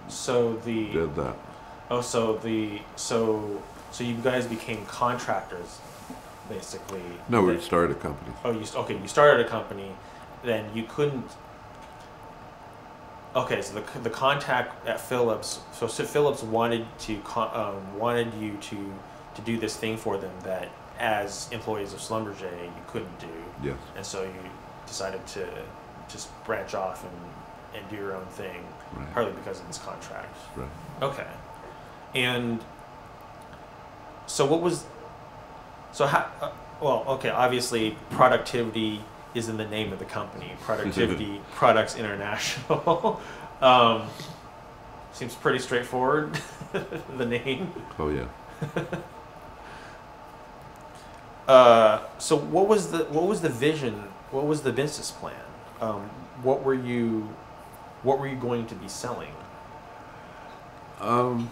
So the did that. Oh, so the so so you guys became contractors, basically. No, we started a company. Oh, you okay? You started a company, then you couldn't. Okay, so the the contact at Philips. So, so Philips wanted to um, wanted you to to do this thing for them that as employees of Schlumberger you couldn't do. Yes. And so you decided to just branch off and. and do your own thing, right. partly because of this contract. Right. Okay. And so what was, so how, uh, well, okay, obviously productivity is in the name of the company. Productivity Products International. um, seems pretty straightforward, the name. Oh, yeah. uh, so what was the, what was the vision, what was the business plan? Um, what were you... What were you going to be selling? Um,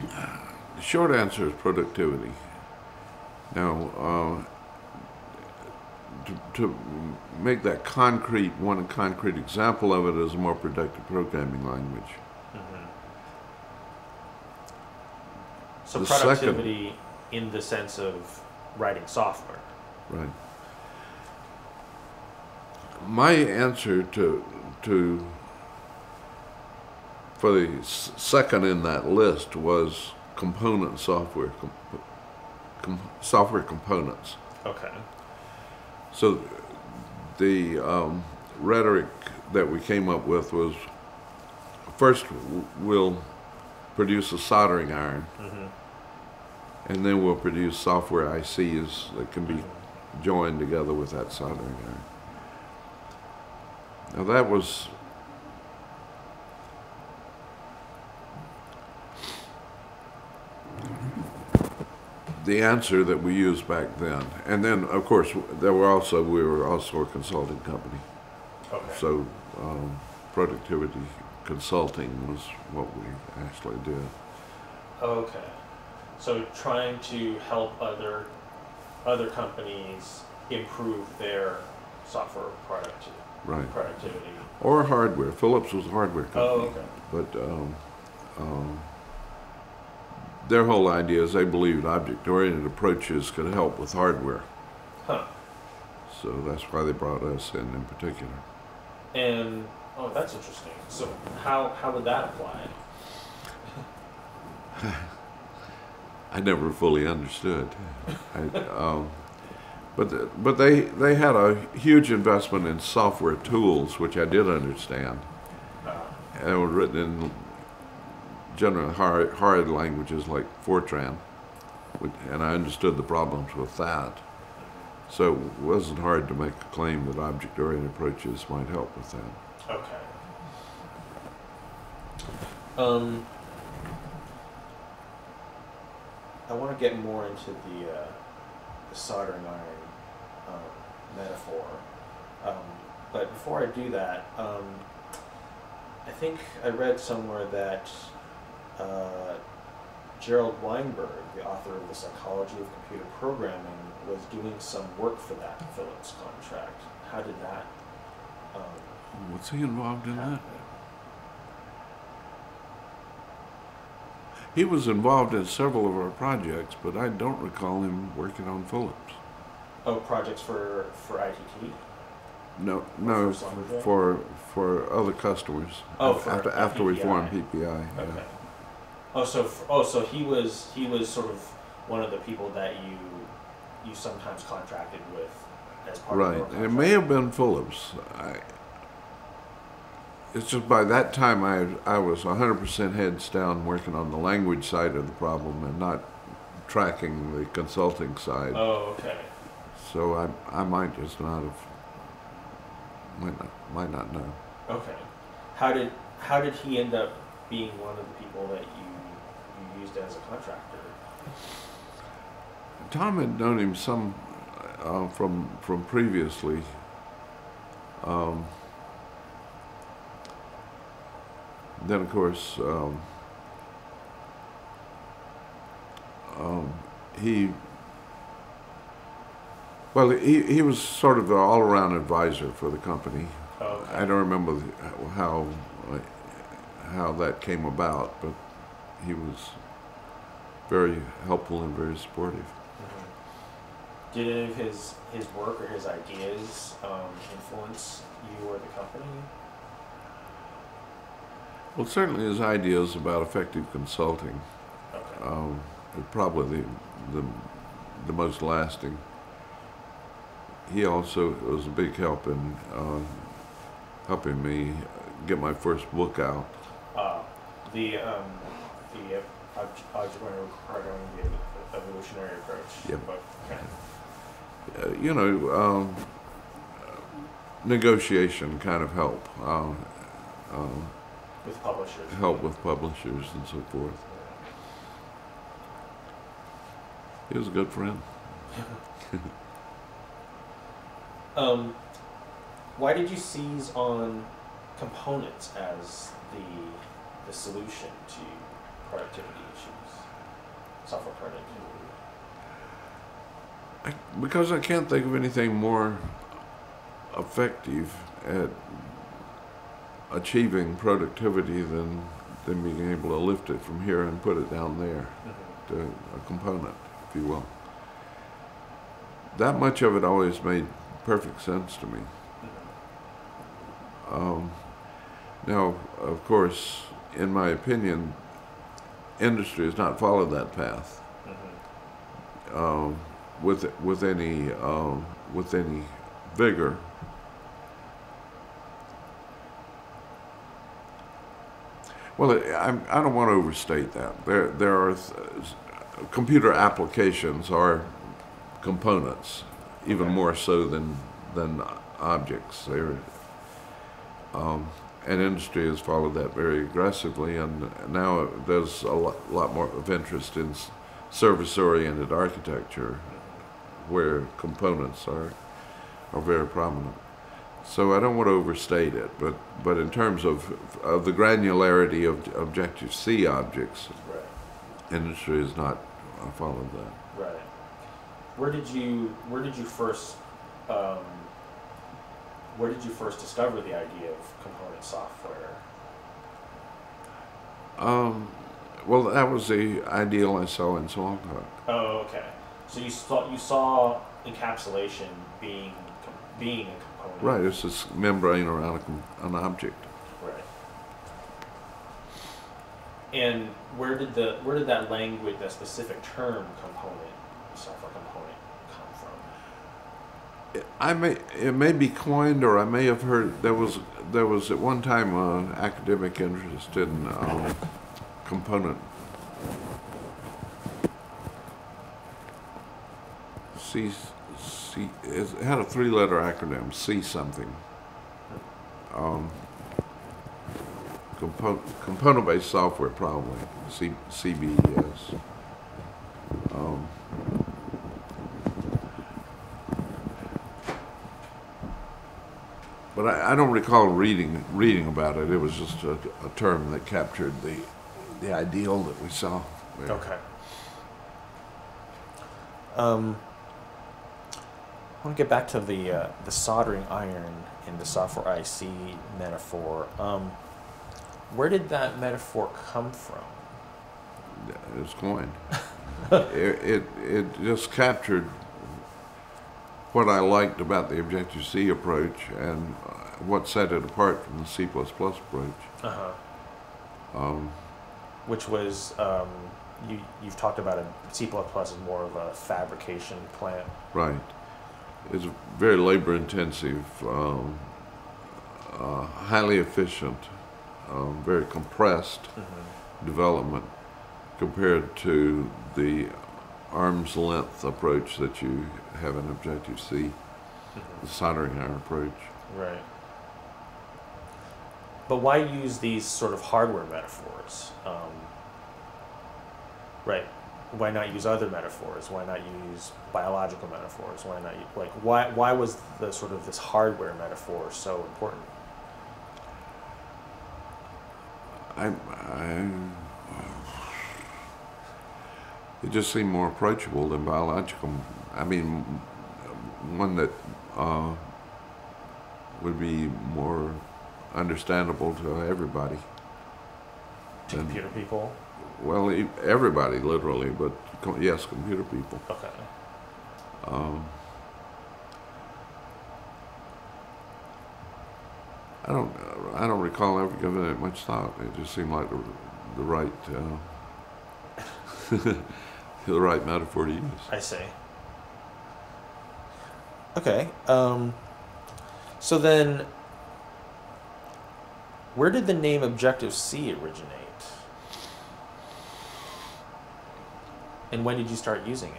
the short answer is productivity. Now, uh, to, to make that concrete, one concrete example of it is a more productive programming language. Mm-hmm. So the productivity second, in the sense of writing software. Right. My answer to to for the second in that list was component software, com, com, software components. Okay. So the um, rhetoric that we came up with was first we'll produce a soldering iron, mm-hmm. and then we'll produce software I Cs that can be joined together with that soldering iron. Now that was the answer that we used back then, and then of course there were also we were also a consulting company, okay. so um, productivity consulting was what we actually did. Okay, so trying to help other other companies improve their software productivity, right? Productivity or hardware. Philips was a hardware company, oh, okay. but. Um, um, Their whole idea is they believed object-oriented approaches could help with hardware. Huh. So that's why they brought us in in particular. And, oh, that's interesting. So how, how would that apply? I never fully understood. I, um, but but they, they had a huge investment in software tools, which I did understand. Uh, and they were written in general hard, hard languages like Fortran, which, and I understood the problems with that. So it wasn't hard to make a claim that object-oriented approaches might help with that. Okay. Um, I want to get more into the, uh, the soldering iron um, metaphor, um, but before I do that, um, I think I read somewhere that Uh, Gerald Weinberg, the author of The Psychology of Computer Programming, was doing some work for that Philips contract. How did that? Um, What's he involved in happen? that? He was involved in several of our projects, but I don't recall him working on Philips. Oh, projects for for I T T? No, no, for for, for other customers. Oh, for after after we formed P P I. Okay. Yeah. Oh, so oh, so he was he was sort of one of the people that you you sometimes contracted with as part right. of the right. It may have been Phillips. I, it's just by that time I I was one hundred percent heads down working on the language side of the problem and not tracking the consulting side. Oh, okay. So I I might just not have might not might not know. Okay, how did how did he end up being one of the people that you? used as a contractor? Tom had known him some uh, from from previously. Um, then of course um, um, he well he he was sort of an all-around advisor for the company. Oh, okay. I don't remember the, how how that came about, but he was very helpful and very supportive. Mm-hmm. Did any of his, his work or his ideas um, influence you or the company? Well, certainly his ideas about effective consulting. Okay. Um, probably the, the, the most lasting. He also was a big help in uh, helping me get my first book out. Uh, the... Um, the object-oriented programming, the evolutionary approach. Yep. But, okay. uh, you know, um, negotiation kind of help. Um, um, with publishers. Help with publishers and so forth. He was a good friend. um, why did you seize on components as the, the solution to productivity issues, software productivity? I, because I can't think of anything more effective at achieving productivity than, than being able to lift it from here and put it down there, mm-hmm. to a component, if you will. That much of it always made perfect sense to me. Mm-hmm. Um, now, of course, in my opinion, industry has not followed that path, mm-hmm. um, with with any um, with any vigor. Well, I don't want to overstate that. There, there are th computer applications are components, even okay. more so than than objects. They're, um, and industry has followed that very aggressively, and now there's a lot, lot more of interest in service-oriented architecture, where components are are very prominent. So I don't want to overstate it, but but in terms of of the granularity of Objective-C objects, right. industry has not followed that. Right. Where did you where did you first um, where did you first discover the idea of component software? Um, well, that was the ideal I saw in Smalltalk. Oh, okay. So you saw you saw encapsulation being being a component. Right, it's this membrane around a, an object. Right. And where did the where did that language, that specific term, component, software component, come from? It, I may it may be coined, or I may have heard there was there was at one time an academic interest in um, component. C. C, it had a three-letter acronym, C something. Um, compo component-based software, probably, C, CBS. Um, but I, I don't recall reading reading about it. It was just a, a term that captured the the ideal that we saw there. Okay. Um. I want to get back to the uh, the soldering iron in the software I C metaphor. Um, where did that metaphor come from? It was coined. it, it it just captured what I liked about the Objective-C approach and what set it apart from the C plus plus approach. Uh huh. Um, Which was um, you you've talked about it. C plus plus is more of a fabrication plant. Right. It's very labor-intensive, um, uh, highly efficient, um, very compressed mm-hmm. development compared to the arm's length approach that you have in Objective-C, mm-hmm. the soldering iron approach. Right. But why use these sort of hardware metaphors? Um, right. Why not use other metaphors? Why not use biological metaphors? Why not like why why was the sort of this hardware metaphor so important? I, I it just seemed more approachable than biological. I mean, one that uh, would be more understandable to everybody. To than, computer people. Well, everybody, literally, but yes, computer people. Okay. Um, I don't. I don't recall ever giving it much thought. It just seemed like the, the right, uh, the right metaphor to use. I see. Okay. Um, so then, where did the name Objective-C originate? And when did you start using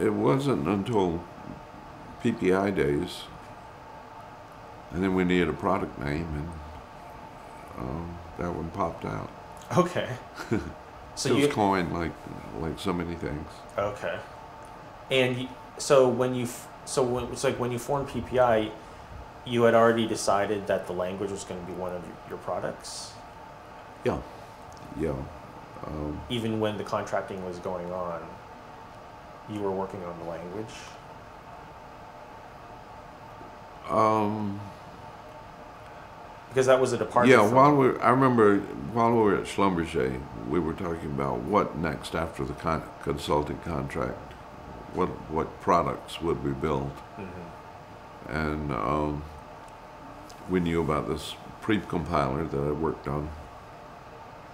it? It wasn't until P P I days, and then we needed a product name, and um, that one popped out. Okay. So it was coined like like so many things. Okay. And so when you so when, it's like when you formed P P I, you had already decided that the language was going to be one of your products. Yeah, yeah. Um, Even when the contracting was going on, you were working on the language? Um, because that was a departure. Yeah, while we, I remember while we were at Schlumberger, we were talking about what next after the con consulting contract, what what products would we build. Mm-hmm. And um, we knew about this pre-compiler that I worked on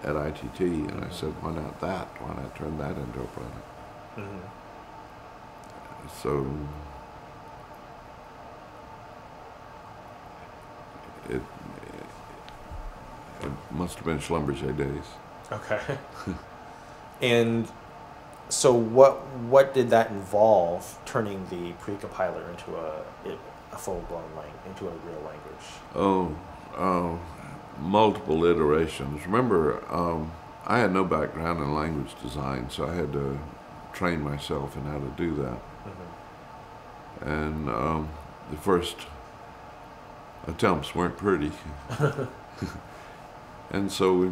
at I T T, and I said, why not that? Why not turn that into a product? Mm-hmm. So it, it must have been Schlumberger days. Okay. And so what what did that involve, turning the precompiler into a, a full-blown language, into a real language? Oh, oh, multiple iterations. Remember, um, I had no background in language design, so I had to train myself in how to do that. Mm-hmm. And um, the first attempts weren't pretty. And so we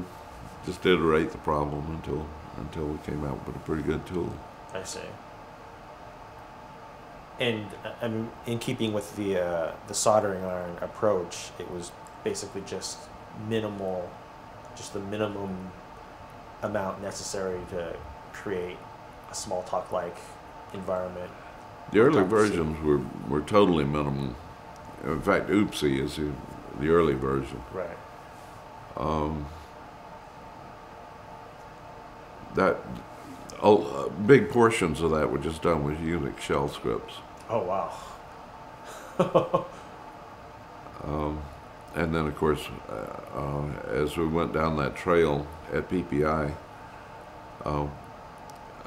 just iterate the problem until until we came out with a pretty good tool. I see. And um, in keeping with the uh, the soldering iron approach, it was basically just minimal, just the minimum amount necessary to create a Smalltalk-like environment. The early versions were were totally minimal. In fact, Oopsie is the, the early version. Right. Um, that uh, big portions of that were just done with Unix shell scripts. Oh wow. um, and then of course, uh, uh, as we went down that trail at P P I, uh,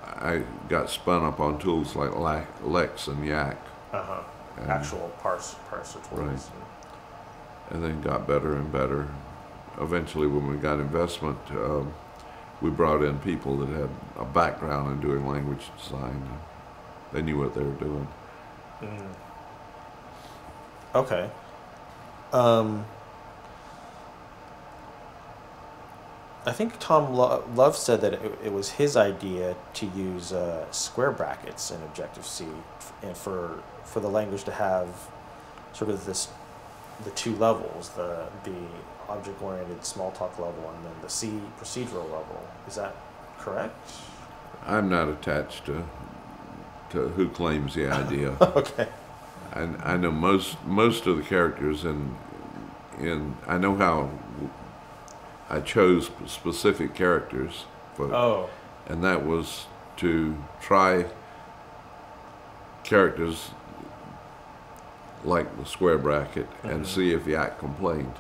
I got spun up on tools like Lex and Yak. Uh-huh. Actual parse, parser tools. Right. And then got better and better. Eventually, when we got investment, uh, we brought in people that had a background in doing language design. They knew what they were doing. Mm. Okay. Um, I think Tom Lo- Love said that it, it was his idea to use uh, square brackets in Objective-C, and for for the language to have sort of this, the two levels, the the object-oriented Smalltalk level and then the C procedural level. Is that correct? I'm not attached to to who claims the idea. Okay. I, I know most most of the characters in in I know how I chose specific characters for, oh. And that was to try characters like the square bracket, mm-hmm. and see if Yak complained.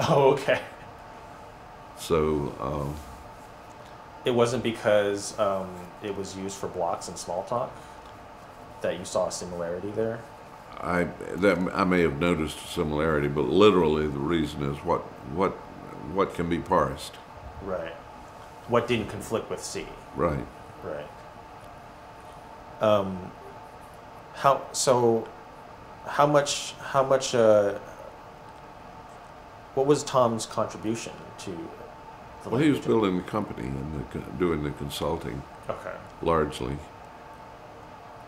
Oh, okay. So, um, it wasn't because um, it was used for blocks in Smalltalk that you saw a similarity there? I that I may have noticed a similarity, but literally the reason is what what what can be parsed. Right. What didn't conflict with C. Right. Right. Um, how so? How much? How much? Uh, What was Tom's contribution to the Well, he was building the company and the, doing the consulting. Okay. Largely.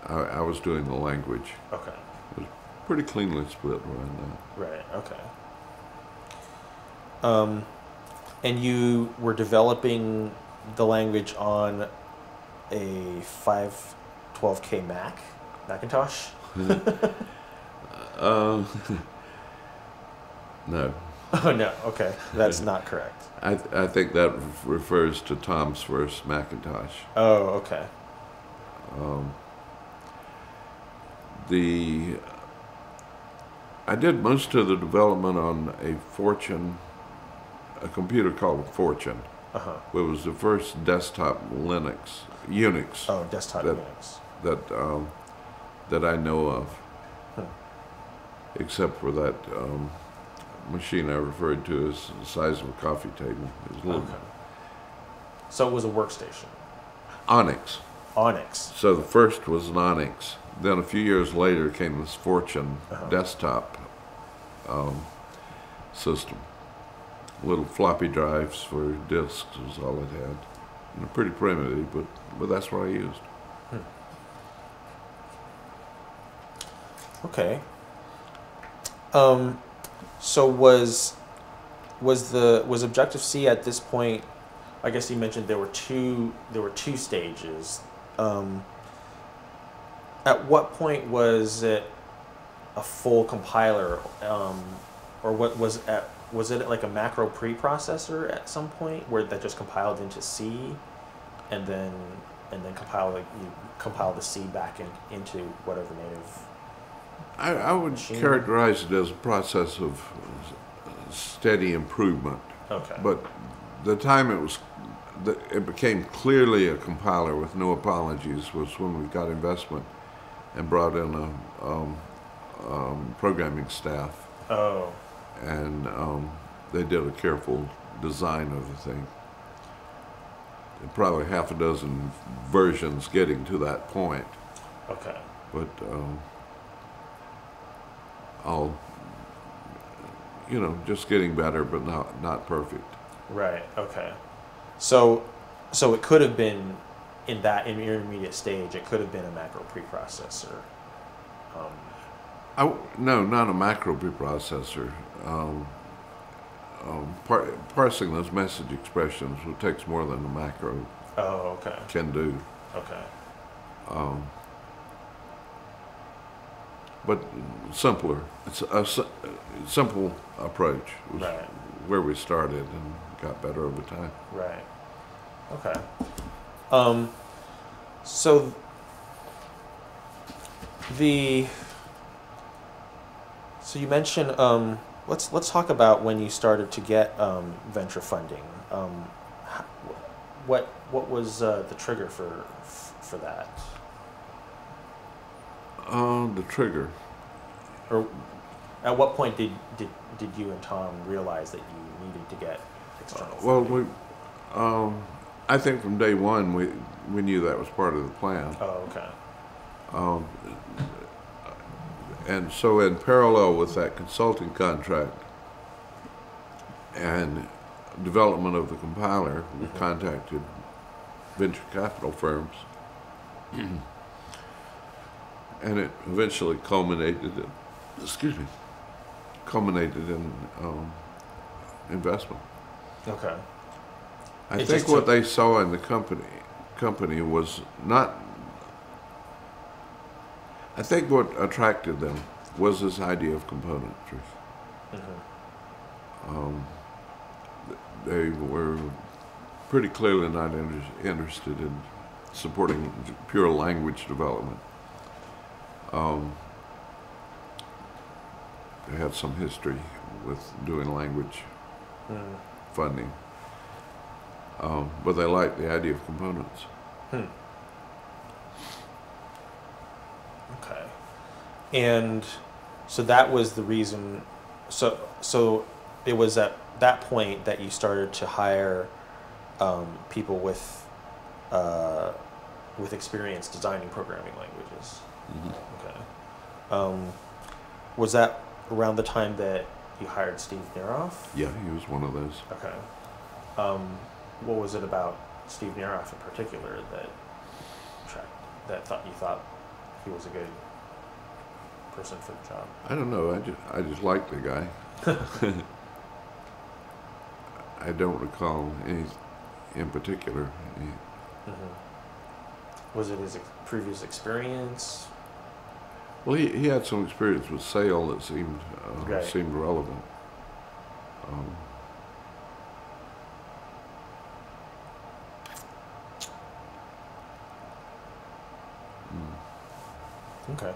I, I was doing the language. Okay. It was pretty cleanly split around that. Right, okay. Um, and you were developing the language on a five twelve K Mac? Macintosh? uh, no. Oh, no. Okay. That's not correct. I, th I think that refers to Tom's first Macintosh. Oh, okay. Um, the I did most of the development on a Fortune, a computer called Fortune. Uh-huh. It was the first desktop Linux, Unix. Oh, desktop that, Unix. That, um, that I know of, hmm. except for that... Um, machine I referred to as the size of a coffee table. It was a little okay. So it was a workstation. Onyx. Onyx. So the first was an Onyx. Then a few years later came this Fortune uh-huh. desktop um, system. Little floppy drives for disks was all it had. And pretty primitive, but but that's what I used. Hmm. Okay. Um. So was was the was Objective-C at this point? I guess you mentioned there were two there were two stages. Um, at what point was it a full compiler, um, or what was at was it like a macro preprocessor at some point where that just compiled into C, and then and then compile like you compile the C back in, into whatever native. I, I would characterize it as a process of steady improvement. Okay. But the time it was, it became clearly a compiler with no apologies was when we got investment and brought in a um, um, programming staff. Oh. And um, they did a careful design of the thing. Probably half a dozen versions getting to that point. Okay. But um, I'll, you know, just getting better, but not not perfect. Right. Okay. So, so it could have been in that in intermediate stage. It could have been a macro preprocessor. Um, I no, not a macro preprocessor. Um, Um, par parsing those message expressions takes more than a macro. Oh, okay. Can do. Okay. Um, but simpler. It's a simple approach was right. where we started and got better over time. Right. Okay. Um, so the so you mentioned. Um, Let's let's talk about when you started to get um, venture funding. Um, what what was uh, the trigger for for that? Uh, the trigger. Or at what point did did did you and Tom realize that you needed to get external funding? Well, we, um, I think from day one we we knew that was part of the plan. Oh, okay. Um, And so in parallel with that consulting contract and development of the compiler, we mm-hmm. contacted venture capital firms. And it eventually culminated, in, excuse me, culminated in um, investment. Okay. I it think what they saw in the company company was not I think what attracted them was this idea of componentry. Mm-hmm. um, they were pretty clearly not inter interested in supporting pure language development. Um, they had some history with doing language mm. funding, um, but they liked the idea of components. Hmm. Okay, and so that was the reason. So, so it was at that point that you started to hire um, people with uh, with experience designing programming languages. Mm-hmm. Okay, um, was that around the time that you hired Steve Naroff? Yeah, he was one of those. Okay, um, what was it about Steve Naroff in particular that attracted, that thought you thought? He was a good person for the job. I don't know. I just I just liked the guy. I don't recall any in particular. Mm-hmm. Was it his ex previous experience? Well, he he had some experience with sale that seemed uh, right. seemed relevant. Um, Okay.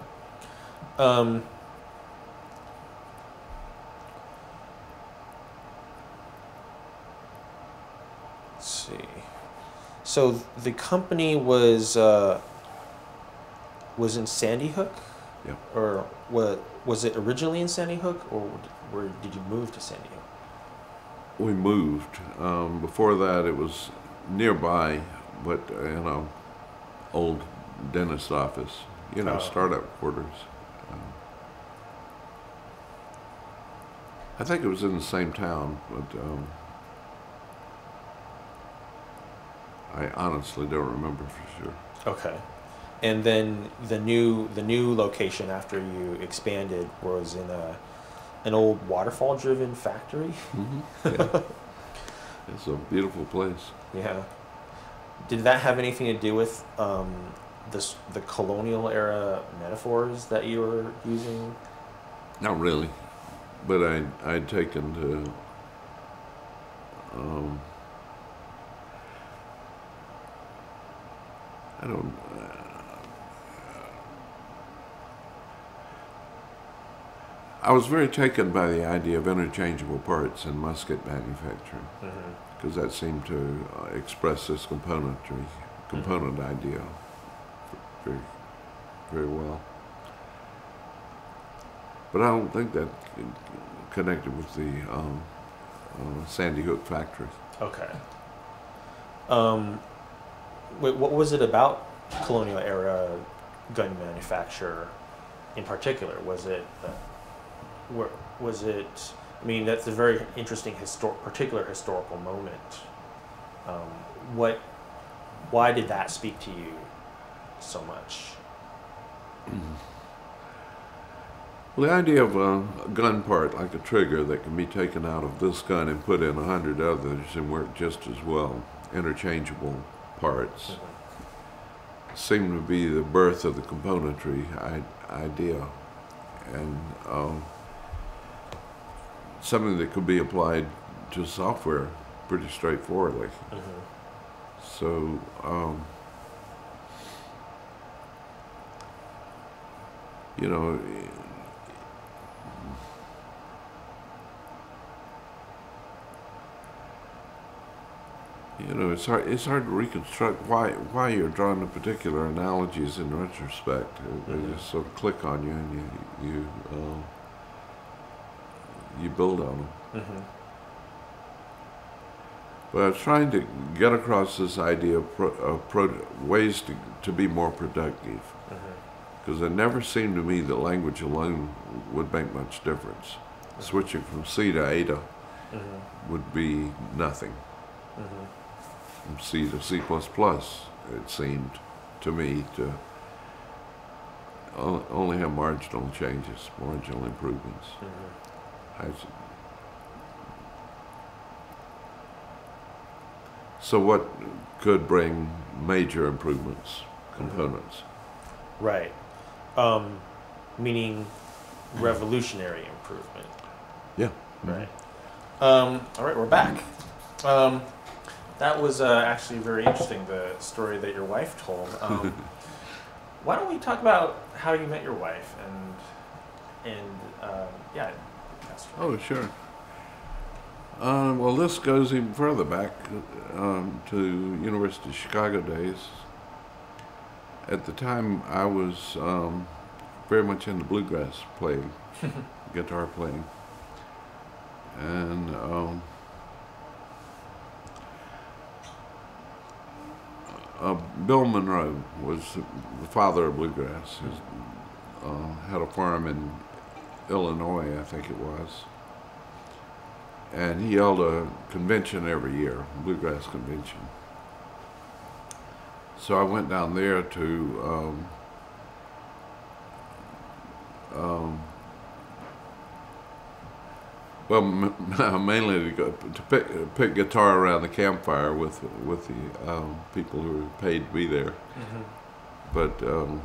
Um, let's see. So the company was uh, was in Sandy Hook, yeah. Or what? Was it originally in Sandy Hook, or where did you move to Sandy Hook? We moved. Um, before that, it was nearby, but in a old dentist office. You know, oh. startup quarters. Um, I think it was in the same town, but um, I honestly don't remember for sure. Okay, and then the new the new location after you expanded was in a an old waterfall-driven factory. Mm-hmm. Yeah. It's a beautiful place. Yeah. Did that have anything to do with? Um, This, the colonial era metaphors that you were using? Not really, but I, I'd taken to um, I don't uh, I I was very taken by the idea of interchangeable parts in musket manufacturing, because mm-hmm. that seemed to uh, express this componentry, component mm-hmm. idea very, very well. But I don't think that connected with the um, uh, Sandy Hook factory. Okay. Um, wait, what was it about colonial era gun manufacture in particular? Was it, uh, was it, I mean, that's a very interesting histor- particular historical moment. Um, what, why did that speak to you so much? Well, the idea of a gun part, like a trigger, that can be taken out of this gun and put in a hundred others and work just as well, interchangeable parts, mm-hmm. seemed to be the birth of the componentry idea, and um, something that could be applied to software pretty straightforwardly. Mm-hmm. So. Um, You know, you know, it's hard. It's hard to reconstruct why why you're drawing the particular analogies in retrospect. Mm-hmm. They just sort of click on you, and you you uh, you build on them. Mm-hmm. But I was trying to get across this idea of, pro, of pro, ways to to be more productive. Mm-hmm. Because it never seemed to me that language alone would make much difference. Switching from C to A to mm-hmm. would be nothing. Mm-hmm. From C to C plus plus, it seemed to me to only have marginal changes, marginal improvements. Mm-hmm. I, so what could bring major improvements, components? Mm-hmm. Right. Um, meaning revolutionary improvement. Yeah. Right. Um, all right, we're back. Um, that was uh, actually very interesting, the story that your wife told. Um, why don't we talk about how you met your wife and, and um, yeah. That's right. Oh, sure. Uh, well, this goes even further back um, to University of Chicago days. At the time, I was um, very much into bluegrass playing, guitar playing, and um, uh, Bill Monroe was the father of bluegrass. He was, uh, had a farm in Illinois, I think it was, and he held a convention every year, a bluegrass convention. So I went down there to um, um, well, m mainly to, go, to pick, pick guitar around the campfire with with the um, people who were paid to be there, mm-hmm. but um,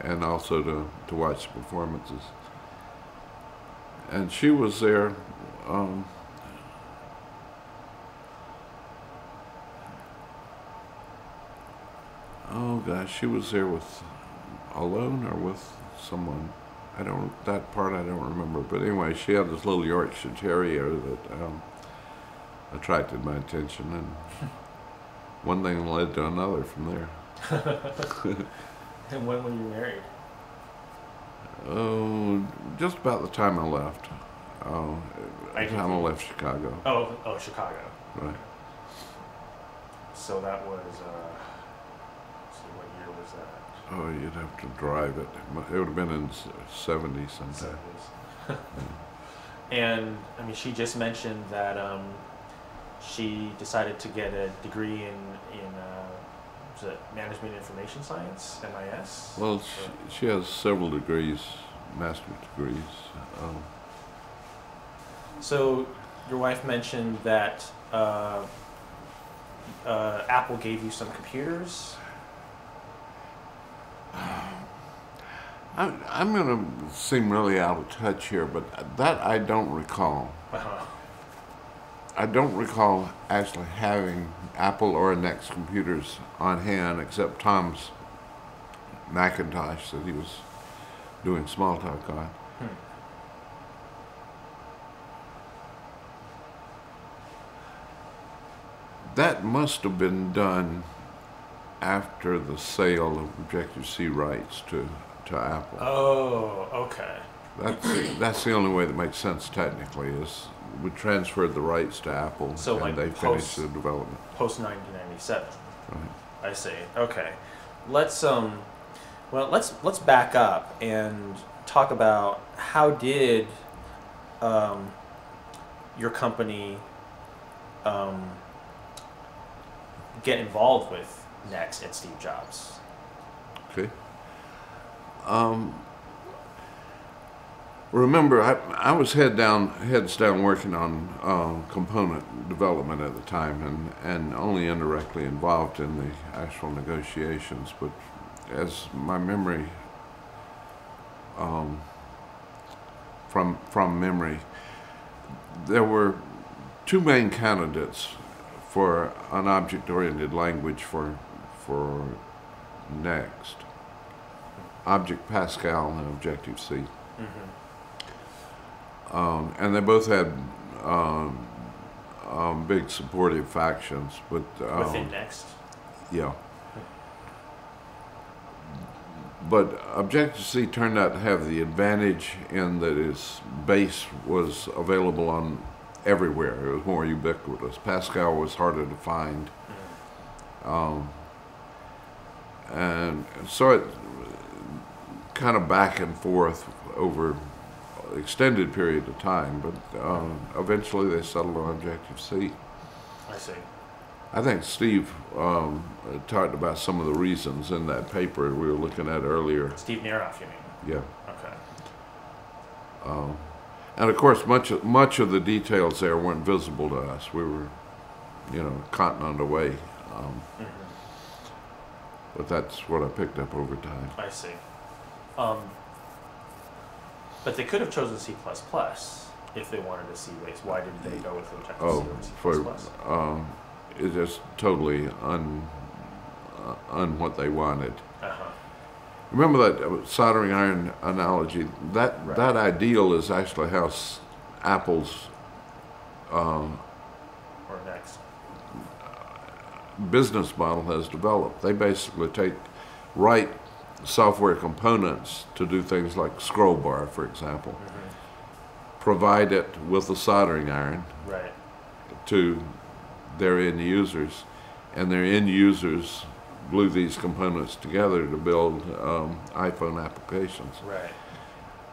and also to to watch the performances. And she was there. Um, Oh gosh, she was there with alone or with someone. I don't that part I don't remember. But anyway, she had this little Yorkshire Terrier that um, attracted my attention, and one thing led to another from there. And when were you married? Oh, just about the time I left. Oh, the time I left Chicago. Oh, oh, Chicago. Right. So that was. Uh... Oh, you'd have to drive it. It would have been in seventies sometime. seventies. And, I mean, she just mentioned that um, she decided to get a degree in, in uh, was it management information science, M I S? Well, she, she has several degrees, master's degrees. Um, so, your wife mentioned that uh, uh, Apple gave you some computers. I'm, I'm going to seem really out of touch here, but that I don't recall. Uh-huh. I don't recall actually having Apple or NeXT computers on hand, except Tom's Macintosh that he was doing Smalltalk on. Hmm. that must have been done after the sale of Objective-C rights to, to Apple. Oh, okay. That's the, that's the only way that makes sense technically, is we transferred the rights to Apple, so and like they post, finished the development. Post nineteen ninety-seven. Right. I see. Okay. Let's um well let's let's back up and talk about how did um your company um get involved with NeXT and Steve Jobs. Okay. Um Remember, I, I was head down, heads down working on uh, component development at the time, and, and only indirectly involved in the actual negotiations. But as my memory, um, from, from memory, there were two main candidates for an object-oriented language for, for NeXT, Object Pascal and Objective-C. Mm-hmm. Um, and they both had um, um, big supportive factions, but um, within NeXT, yeah. But Objective-C turned out to have the advantage in that its base was available on everywhere. It was more ubiquitous. Pascal was harder to find, um, and so it kind of back and forth over extended period of time, but um, eventually they settled on Objective-C. I see. I think Steve um, talked about some of the reasons in that paper we were looking at earlier. Steve Naroff, you mean? Yeah. Okay. Um, and of course, much of, much of the details there weren't visible to us. We were, you know, cotton underway. Um, mm-hmm. But that's what I picked up over time. I see. Um, But they could have chosen C plus plus if they wanted a C base. Why didn't they go with Objective-C over C plus plus? For, um, it's just totally un, uh, un what they wanted. Uh-huh. Remember that soldering iron analogy? That, right. That ideal is actually how Apple's um, or NeXT business model has developed. They basically take right software components to do things like scroll bar, for example, mm-hmm. provide it with a soldering iron right. to their end users, and their end users glue these components together to build um, iPhone applications. Right.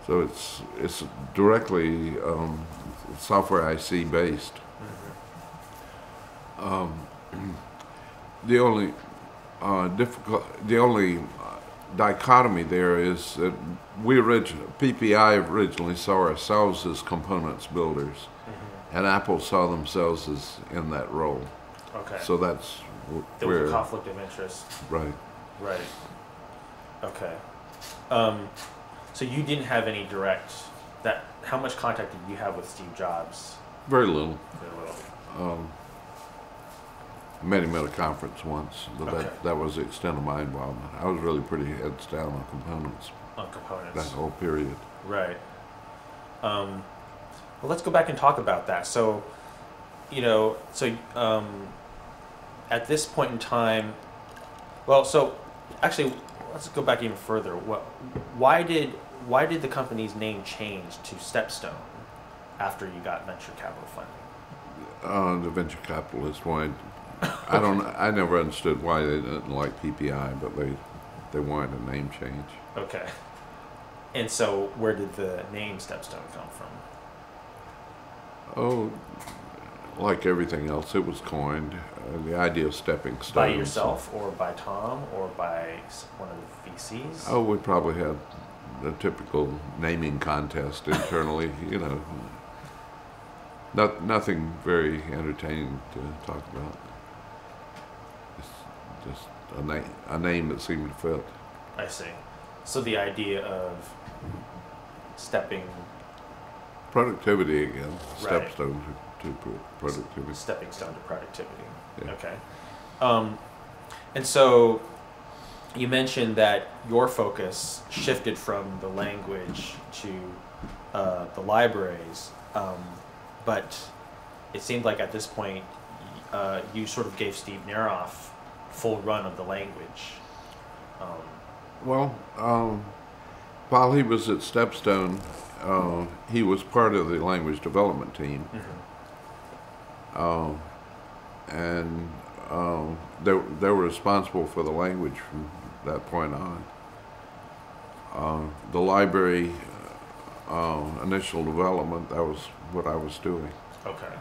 So it's it's directly um, software I C based. Mm-hmm. um, the only uh, difficult, the only dichotomy there is that we originally, P P I originally saw ourselves as components builders, mm-hmm. and Apple saw themselves as in that role. Okay. So that's w there where... There was a conflict of interest. Right. Right. Okay. Um, so you didn't have any direct, that, how much contact did you have with Steve Jobs? Very little. Very little. Um, I met him at a conference once, but okay. that, that was the extent of my involvement. I was really pretty heads down on components. On components. That whole period. Right. Um, well, let's go back and talk about that. So, you know, so um, at this point in time, well, so actually, let's go back even further. What, why did why did the company's name change to Stepstone after you got venture capital funding? Uh, the venture capitalists wanted. I don't. I never understood why they didn't like P P I, but they, they wanted a name change. Okay. And so, where did the name Stepstone come from? Oh, like everything else, it was coined. Uh, the idea of stepping stones. By yourself, or by Tom, or by one of the V Cs. Oh, we probably had the typical naming contest internally. You know, not nothing very entertaining to talk about. Just a name, a name that seemed to fit. I see. So the idea of stepping... Productivity again. Right. Stepstone to, to productivity. Stepping stone to productivity. Yeah. Okay. Um, and so you mentioned that your focus shifted from the language to uh, the libraries, um, but it seemed like at this point uh, you sort of gave Steve Naroff full run of the language. Um, well, um, while he was at Stepstone, uh, he was part of the language development team. Mm-hmm. uh, and uh, they, they were responsible for the language from that point on. Uh, the library uh, initial development, that was what I was doing. Okay.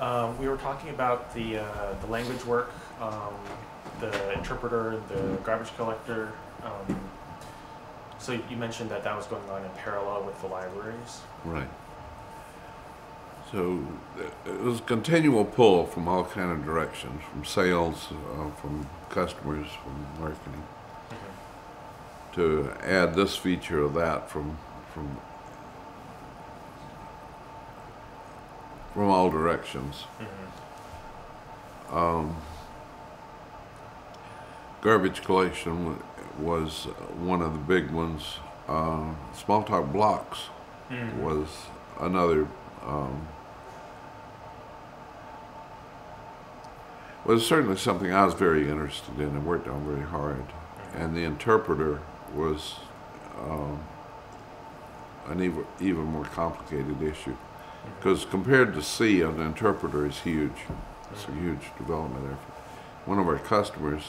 Um, we were talking about the, uh, the language work, um, the interpreter, the garbage collector. Um, so you mentioned that that was going on in parallel with the libraries. Right. So it was a continual pull from all kind of directions, from sales, uh, from customers, from marketing. Mm-hmm. To add this feature or that from from from all directions. Mm-hmm. Um, garbage collection was one of the big ones. Uh, Smalltalk blocks mm-hmm. was another. Um, was certainly something I was very interested in and worked on very hard. And the interpreter was um, an even, even more complicated issue. Because compared to C, an interpreter is huge. It's a huge development effort. One of our customers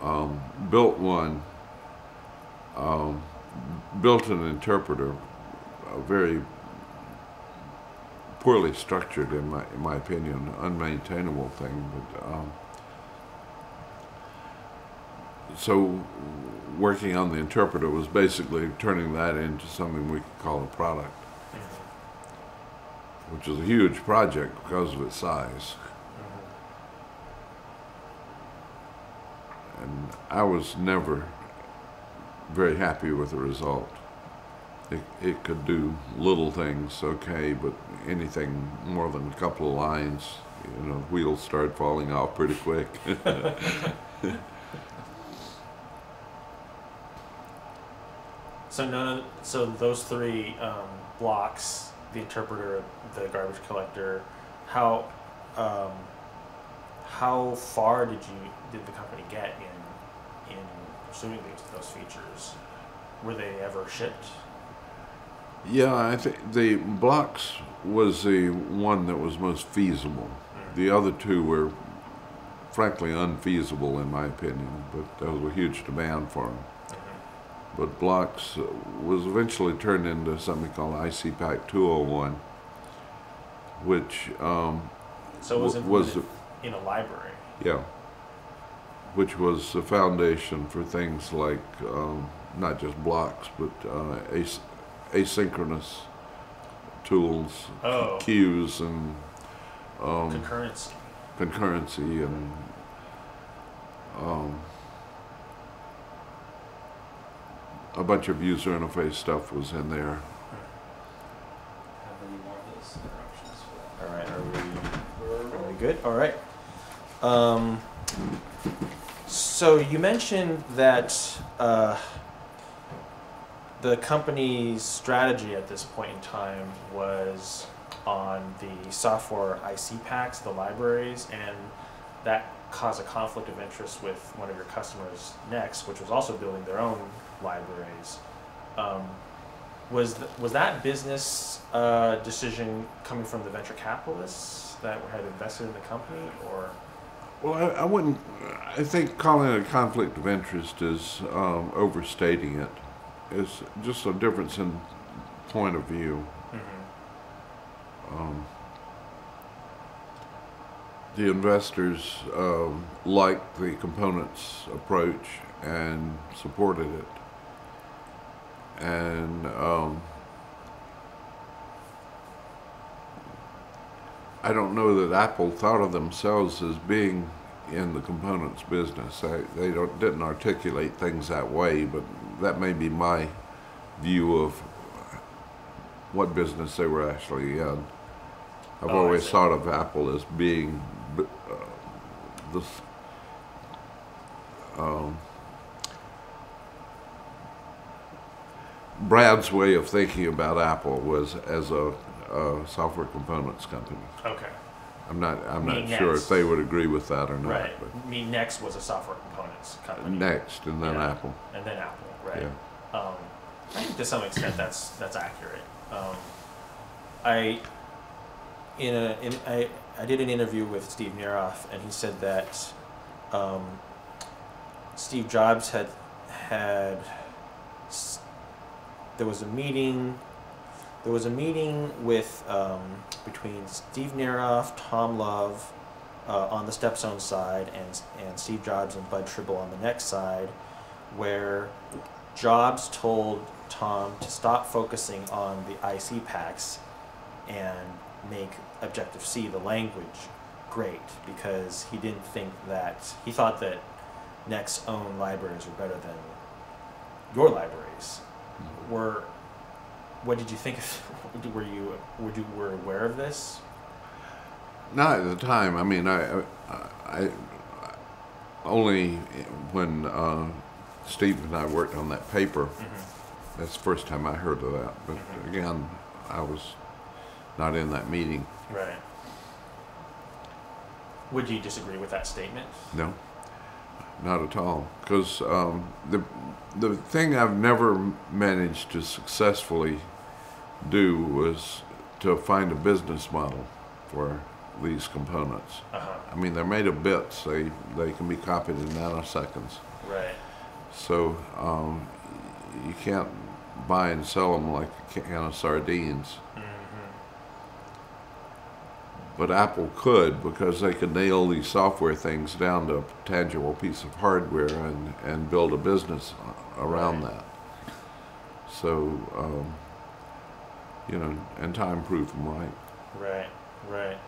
um, built one, um, built an interpreter, a very poorly structured, in my, in my opinion, unmaintainable thing. But um, so working on the interpreter was basically turning that into something we could call a product, which is a huge project because of its size. Mm-hmm. And I was never very happy with the result. It, it could do little things okay, but anything more than a couple of lines, you know, wheels start falling off pretty quick. So none of, so those three um, blocks, the interpreter, the garbage collector, how um, how far did you did the company get in in pursuing those features? Were they ever shipped? Yeah, I think the blocks was the one that was most feasible. Mm-hmm. The other two were frankly unfeasible in my opinion, but there was a huge demand for them. But blocks was eventually turned into something called I C PAC two oh one, which um, so it was, was a, in a library. Yeah, which was the foundation for things like um, not just blocks, but uh, as asynchronous tools, oh. queues, and um, concurrency, concurrency, and. Um, A bunch of user interface stuff was in there. How many more of those interruptions for that? All right, are we, are we good? All right. Um, so you mentioned that uh, the company's strategy at this point in time was on the software I C packs, the libraries, and that caused a conflict of interest with one of your customers, NeXT, which was also building their own libraries. Um, was th was that business uh, decision coming from the venture capitalists that had invested in the company, or? Well, I, I wouldn't. I think calling it a conflict of interest is um, overstating it. It's just a difference in point of view. Mm-hmm. um, the investors um, liked the components approach and supported it. And um, I don't know that Apple thought of themselves as being in the components business. I, they don't, didn't articulate things that way, but that may be my view of what business they were actually in. I've oh, always thought of Apple as being uh, this um, Brad's way of thinking about Apple was as a, a software components company. Okay. I'm not. I'm not sure if they would agree with that or not. Right. But. NeXT was a software components company. NeXT, and then yeah. Apple. And then Apple, right? Yeah. Um, I think to some extent that's that's accurate. Um, I in a in, I I did an interview with Steve Naroff, and he said that um, Steve Jobs had had there was a meeting. There was a meeting with um, between Steve Naroff, Tom Love uh, on the Stepstone side, and and Steve Jobs and Bud Tribble on the NeXT side, where Jobs told Tom to stop focusing on the I C packs and make Objective-C, the language, great, because he didn't think that he thought that NeXT's own libraries were better than your libraries. Were What did you think of? Were you were you were aware of this? Not at the time. I mean, I, I, I only when uh, Steve and I worked on that paper. Mm-hmm. That's the first time I heard of that. But mm-hmm. again, I was not in that meeting. Right. Would you disagree with that statement? No, not at all. Because um, the. The thing I've never managed to successfully do was to find a business model for these components. Uh-huh. I mean, they're made of bits. They, they can be copied in nanoseconds. Right. So um, you can't buy and sell them like a can of sardines. Mm-hmm. But Apple could, because they could nail these software things down to a tangible piece of hardware and, and build a business around right. that. So, um, you know, and time proved them right. Right, right.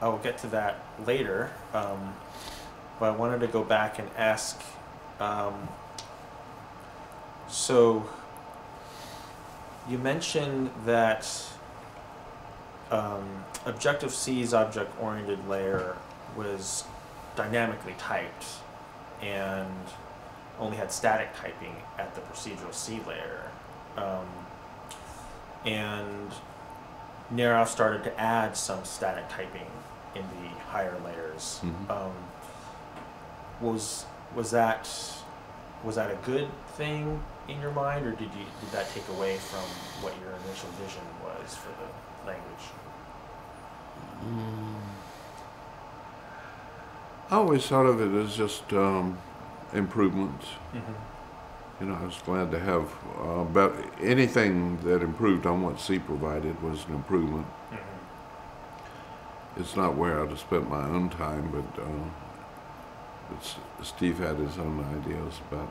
I will get to that later, um, but I wanted to go back and ask, um, so you mentioned that um, Objective-C's object-oriented layer was dynamically typed and only had static typing at the procedural C layer. Um, and Naroff started to add some static typing in the higher layers. Mm-hmm. um, was, was, that, was that a good thing in your mind, or did, you, did that take away from what your initial vision was for the language? Mm. I always thought of it as just um, improvements. Mm-hmm. You know, I was glad to have uh, about anything that improved on what C provided was an improvement. Mm-hmm. It's not where I'd have spent my own time, but, uh, but Steve had his own ideas about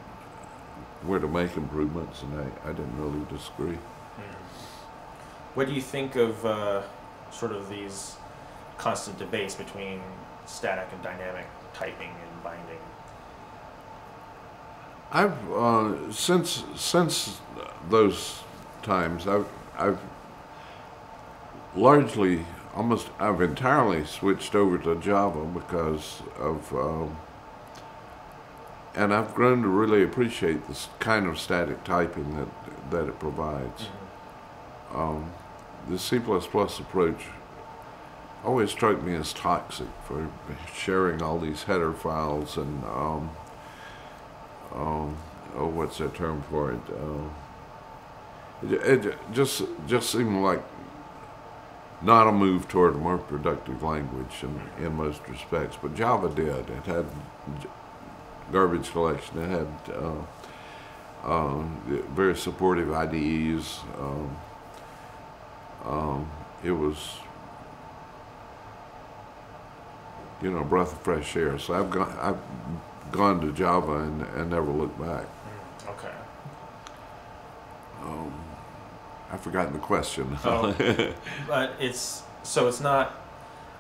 where to make improvements, and I, I didn't really disagree. Mm-hmm. What do you think of uh, sort of these constant debates between static and dynamic typing and binding? I've uh, since since those times I've I've largely almost I've entirely switched over to Java because of um, and I've grown to really appreciate this kind of static typing that that it provides. Mm-hmm. um, the C plus plus approach always struck me as toxic for sharing all these header files and, um, um, oh, what's that term for it? Uh, it, it just, just seemed like not a move toward a more productive language in, in most respects, but Java did. It had garbage collection, it had uh, uh, very supportive I D Es. Um, um, it was you know, a breath of fresh air. So I've gone, I've gone to Java and, and never looked back. Okay. Um, I've forgotten the question. Oh, but it's, so it's not,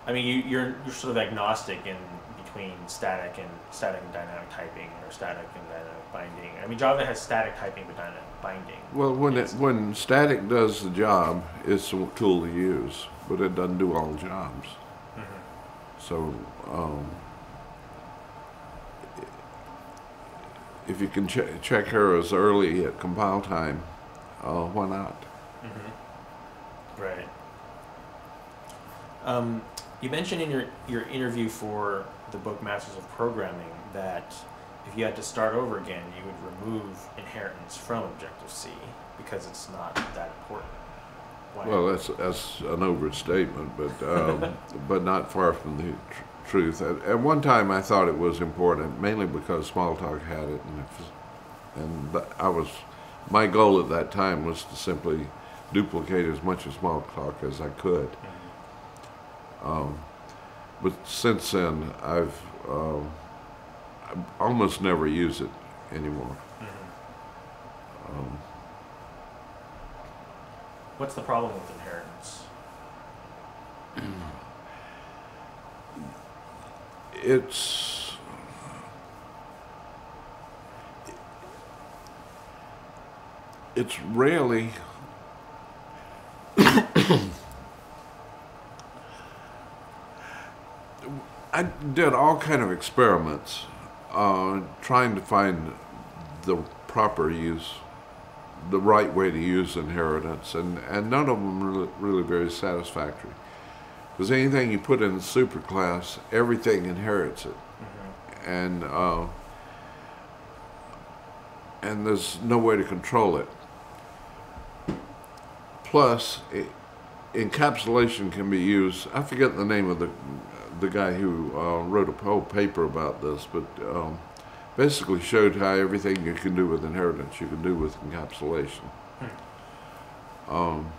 I mean, you, you're, you're sort of agnostic in between static and static and dynamic typing, or static and dynamic binding. I mean, Java has static typing, but dynamic binding. Well, when, it, when static does the job, it's a tool to use, but it doesn't do all jobs. So, um, if you can ch check errors early at compile time, uh, why not? Mm-hmm. Right. Um, you mentioned in your, your interview for the book Masters of Programming that if you had to start over again, you would remove inheritance from Objective-C because it's not that important. Why? Well, that's, that's an overstatement, but, um, but not far from the tr truth. At, at one time, I thought it was important, mainly because Smalltalk had it, and, it was, and I was, my goal at that time was to simply duplicate as much of Smalltalk as I could. Mm-hmm. um, but since then, I've uh, almost never use it anymore. Mm-hmm. um, What's the problem with inheritance? It's it's rarely I did all kind of experiments uh, trying to find the proper use, the right way to use inheritance, and, and none of them really, really very satisfactory. Because anything you put in the superclass, everything inherits it. Mm-hmm. And, uh, and there's no way to control it. Plus, it, encapsulation can be used. I forget the name of the, the guy who uh, wrote a whole paper about this, but um, basically showed how everything you can do with inheritance, you can do with encapsulation. Hmm. Um,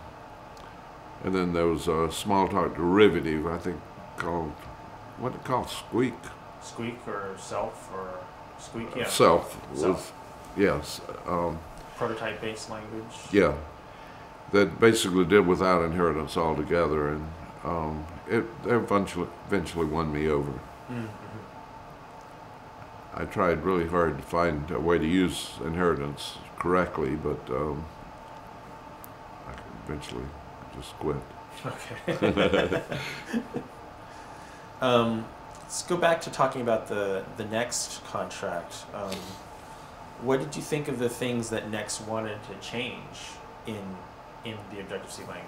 and then there was a Smalltalk derivative, I think, called, what did it call, Squeak? Squeak or Self or Squeak, yeah. Self. Self. Was, yes. Um, Prototype-based language. Yeah. That basically did without inheritance altogether, and um, it eventually, eventually won me over. Hmm. I tried really hard to find a way to use inheritance correctly, but um, I eventually just quit. Okay. um, let's go back to talking about the, the NeXT contract. Um, what did you think of the things that NeXT wanted to change in, in the Objective-C language?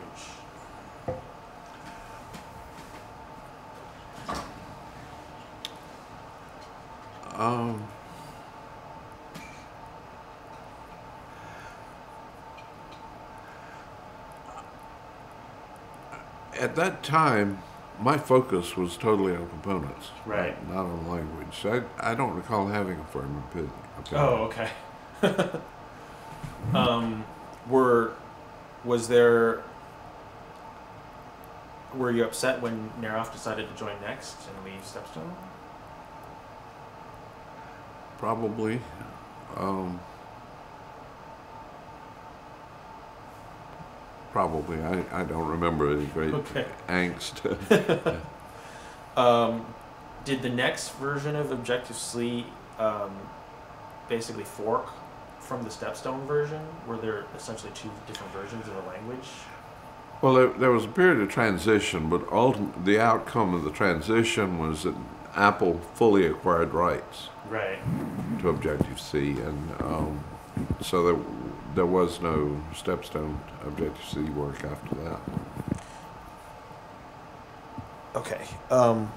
Um, at that time, my focus was totally on components, right? Not, not on language. I I don't recall having a firm opinion. Oh, okay. um, were was there? Were you upset when Naroff decided to join NeXT and leave Stepstone? Probably. Um, probably. I, I don't remember any great okay. angst. um, did the NeXT version of Objective-C um, basically fork from the Stepstone version? Were there essentially two different versions of the language? Well, there, there was a period of transition, but ultimately the outcome of the transition was that Apple fully acquired rights right. to Objective-C, and um, so there, there was no Stepstone Objective-C work after that. Okay. Um,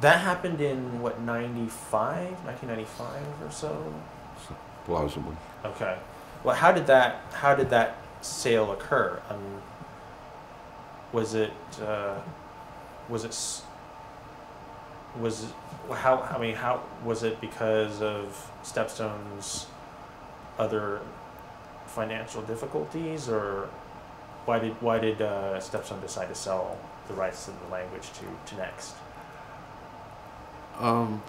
that happened in, what, ninety-five, nineteen ninety-five or so? Plausibly. Okay. Well, how did that, how did that sale occur? Um, was it, uh, was it... S Was how I mean how was it because of Stepstone's other financial difficulties, or why did why did uh, Stepstone decide to sell the rights to the language to to NeXT? Um,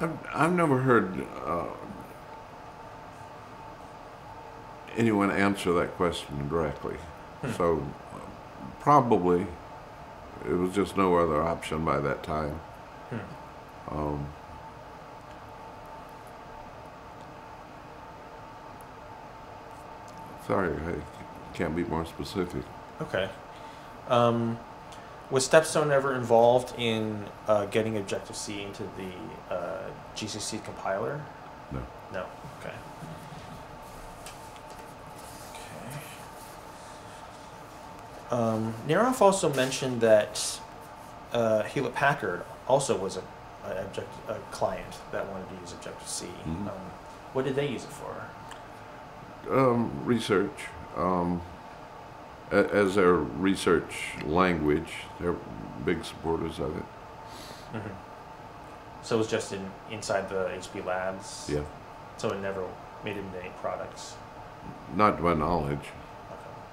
I've I've never heard uh, anyone answer that question directly, hmm. so uh, probably. It was just no other option by that time. Hmm. Um, sorry, I can't be more specific. Okay. Um, was Stepstone ever involved in uh, getting Objective-C into the uh, G C C compiler? No. No. Okay. Okay. Um, Naroff also mentioned that uh, Hewlett Packard also was a, a, object, a client that wanted to use Objective-C. Mm-hmm. um, what did they use it for? Um, research. Um, a, as their research language, they're big supporters of it. Mm-hmm. So it was just in, inside the H P labs? Yeah. So it never made it into any products? Not to my knowledge. Okay.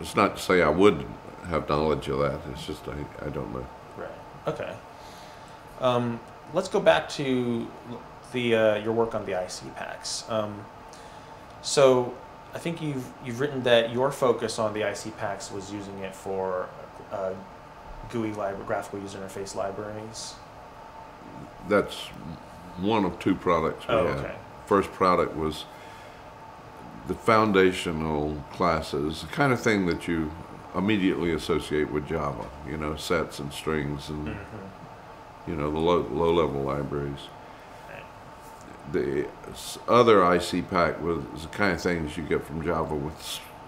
It's not to say I would have knowledge of that. It's just I, I don't know. Right. Okay. Um, let's go back to the uh, your work on the I C packs. Um, so I think you've you've written that your focus on the I C packs was using it for uh, G U I library, graphical user interface libraries. That's one of two products we oh, okay. had. First product was the foundational classes, the kind of thing that you immediately associate with Java, you know, sets and strings and, mm-hmm. you know, the low, low-level libraries. Right. The other I C pack was the kind of things you get from Java with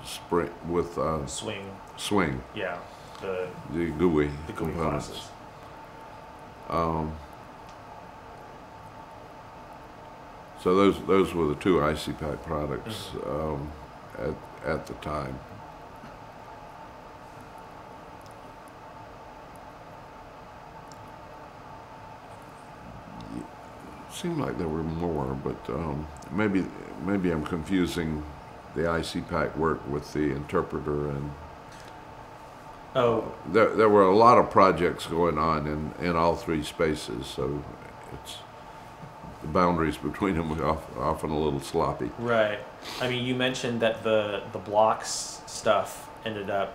spring, with uh, Swing. Swing. Yeah. The, the G U I the G U I components. Classes. Um, So those those were the two I C pack products um, at at the time. It seemed like there were more, but um, maybe maybe I'm confusing the I C pack work with the interpreter and. Oh. Uh, there there were a lot of projects going on in in all three spaces, so it's. The boundaries between them were often a little sloppy. Right. I mean, you mentioned that the the blocks stuff ended up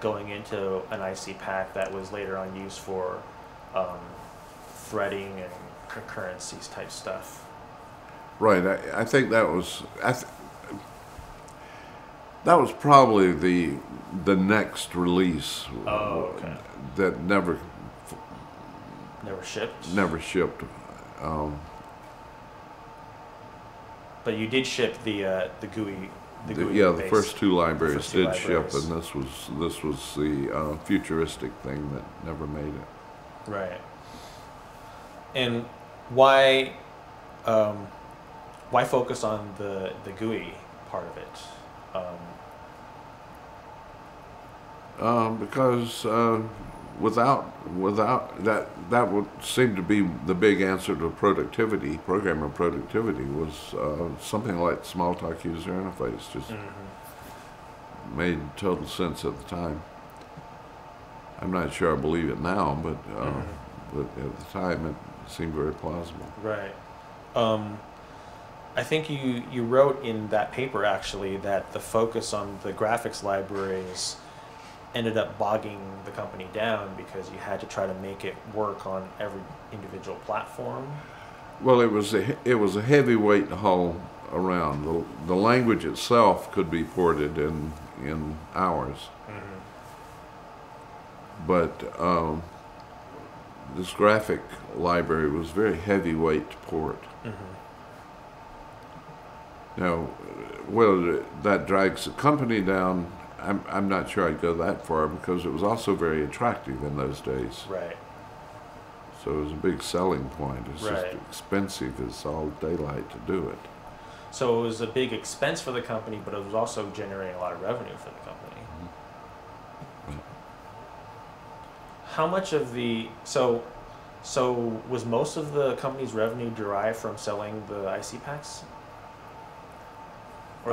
going into an I C pack that was later on used for um, threading and concurrencies type stuff. Right. I, I think that was I th that was probably the the next release. Oh, okay. That never never shipped. Never shipped. Um, But you did ship the uh, the G U I. The G U I yeah, the first two libraries did ship, and this was this was the uh, futuristic thing that never made it. Right. And why um, why focus on the the G U I part of it? Um, um, because uh, without without that that would seem to be the big answer to productivity, programmer productivity, was uh, something like Smalltalk user interface. Just mm-hmm. made total sense at the time. I'm not sure I believe it now, but uh, mm-hmm. but at the time it seemed very plausible. Right. Um, I think you you wrote in that paper actually that the focus on the graphics libraries ended up bogging the company down because you had to try to make it work on every individual platform. Well, it was a, it was a heavyweight to haul around. The, the language itself could be ported in in hours, mm-hmm. but um, this graphic library was very heavyweight to port. Mm-hmm. Now, whether that drags the company down, I'm, I'm not sure I'd go that far, because it was also very attractive in those days. Right. So it was a big selling point. It's right. just expensive as all daylight to do it. So it was a big expense for the company, but it was also generating a lot of revenue for the company. Mm-hmm. How much of the... So, so was most of the company's revenue derived from selling the I C packs? I,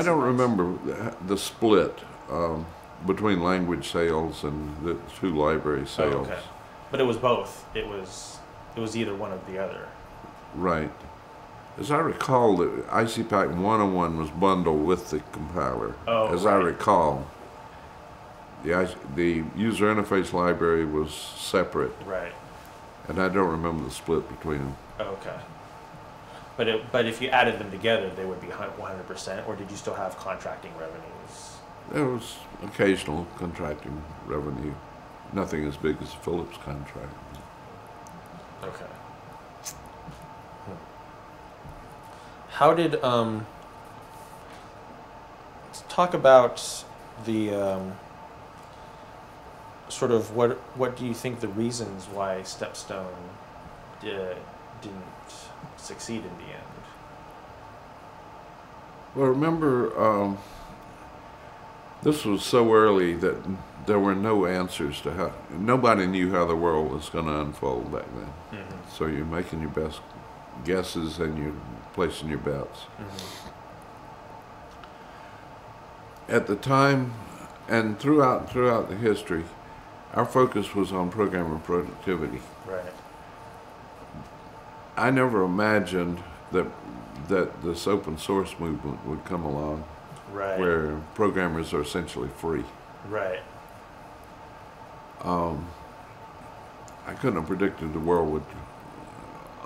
I don't remember the, the split um, between language sales and the two library sales. Oh, okay. But it was both. It was it was either one or the other. Right. As I recall, the I C Pack one oh one was bundled with the compiler. Oh, As right. I recall, the, the user interface library was separate. Right. And I don't remember the split between them. Okay. But, it, but if you added them together, they would be one hundred percent, or did you still have contracting revenues? There was occasional contracting revenue. Nothing as big as the Philips contract. Okay. Hmm. How did, um, let's talk about the um, sort of what what do you think the reasons why Stepstone did, didn't succeed in the end? Well, remember, um, this was so early that there were no answers to how, nobody knew how the world was going to unfold back then. Mm-hmm. So you're making your best guesses and you're placing your bets. Mm-hmm. At the time, and throughout throughout the history, our focus was on programmer productivity. Right. I never imagined that that this open source movement would come along, right, where programmers are essentially free. Right. Um, I couldn't have predicted the world would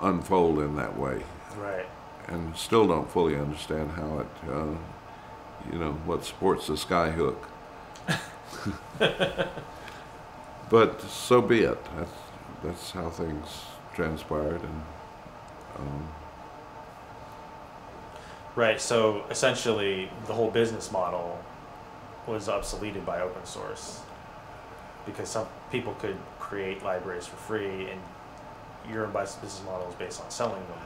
unfold in that way. Right. And still don't fully understand how it, uh, you know, what supports the sky hook. But so be it. That's, that's how things transpired. And, um, right, so essentially the whole business model was obsoleted by open source because some people could create libraries for free, and your business model is based on selling them.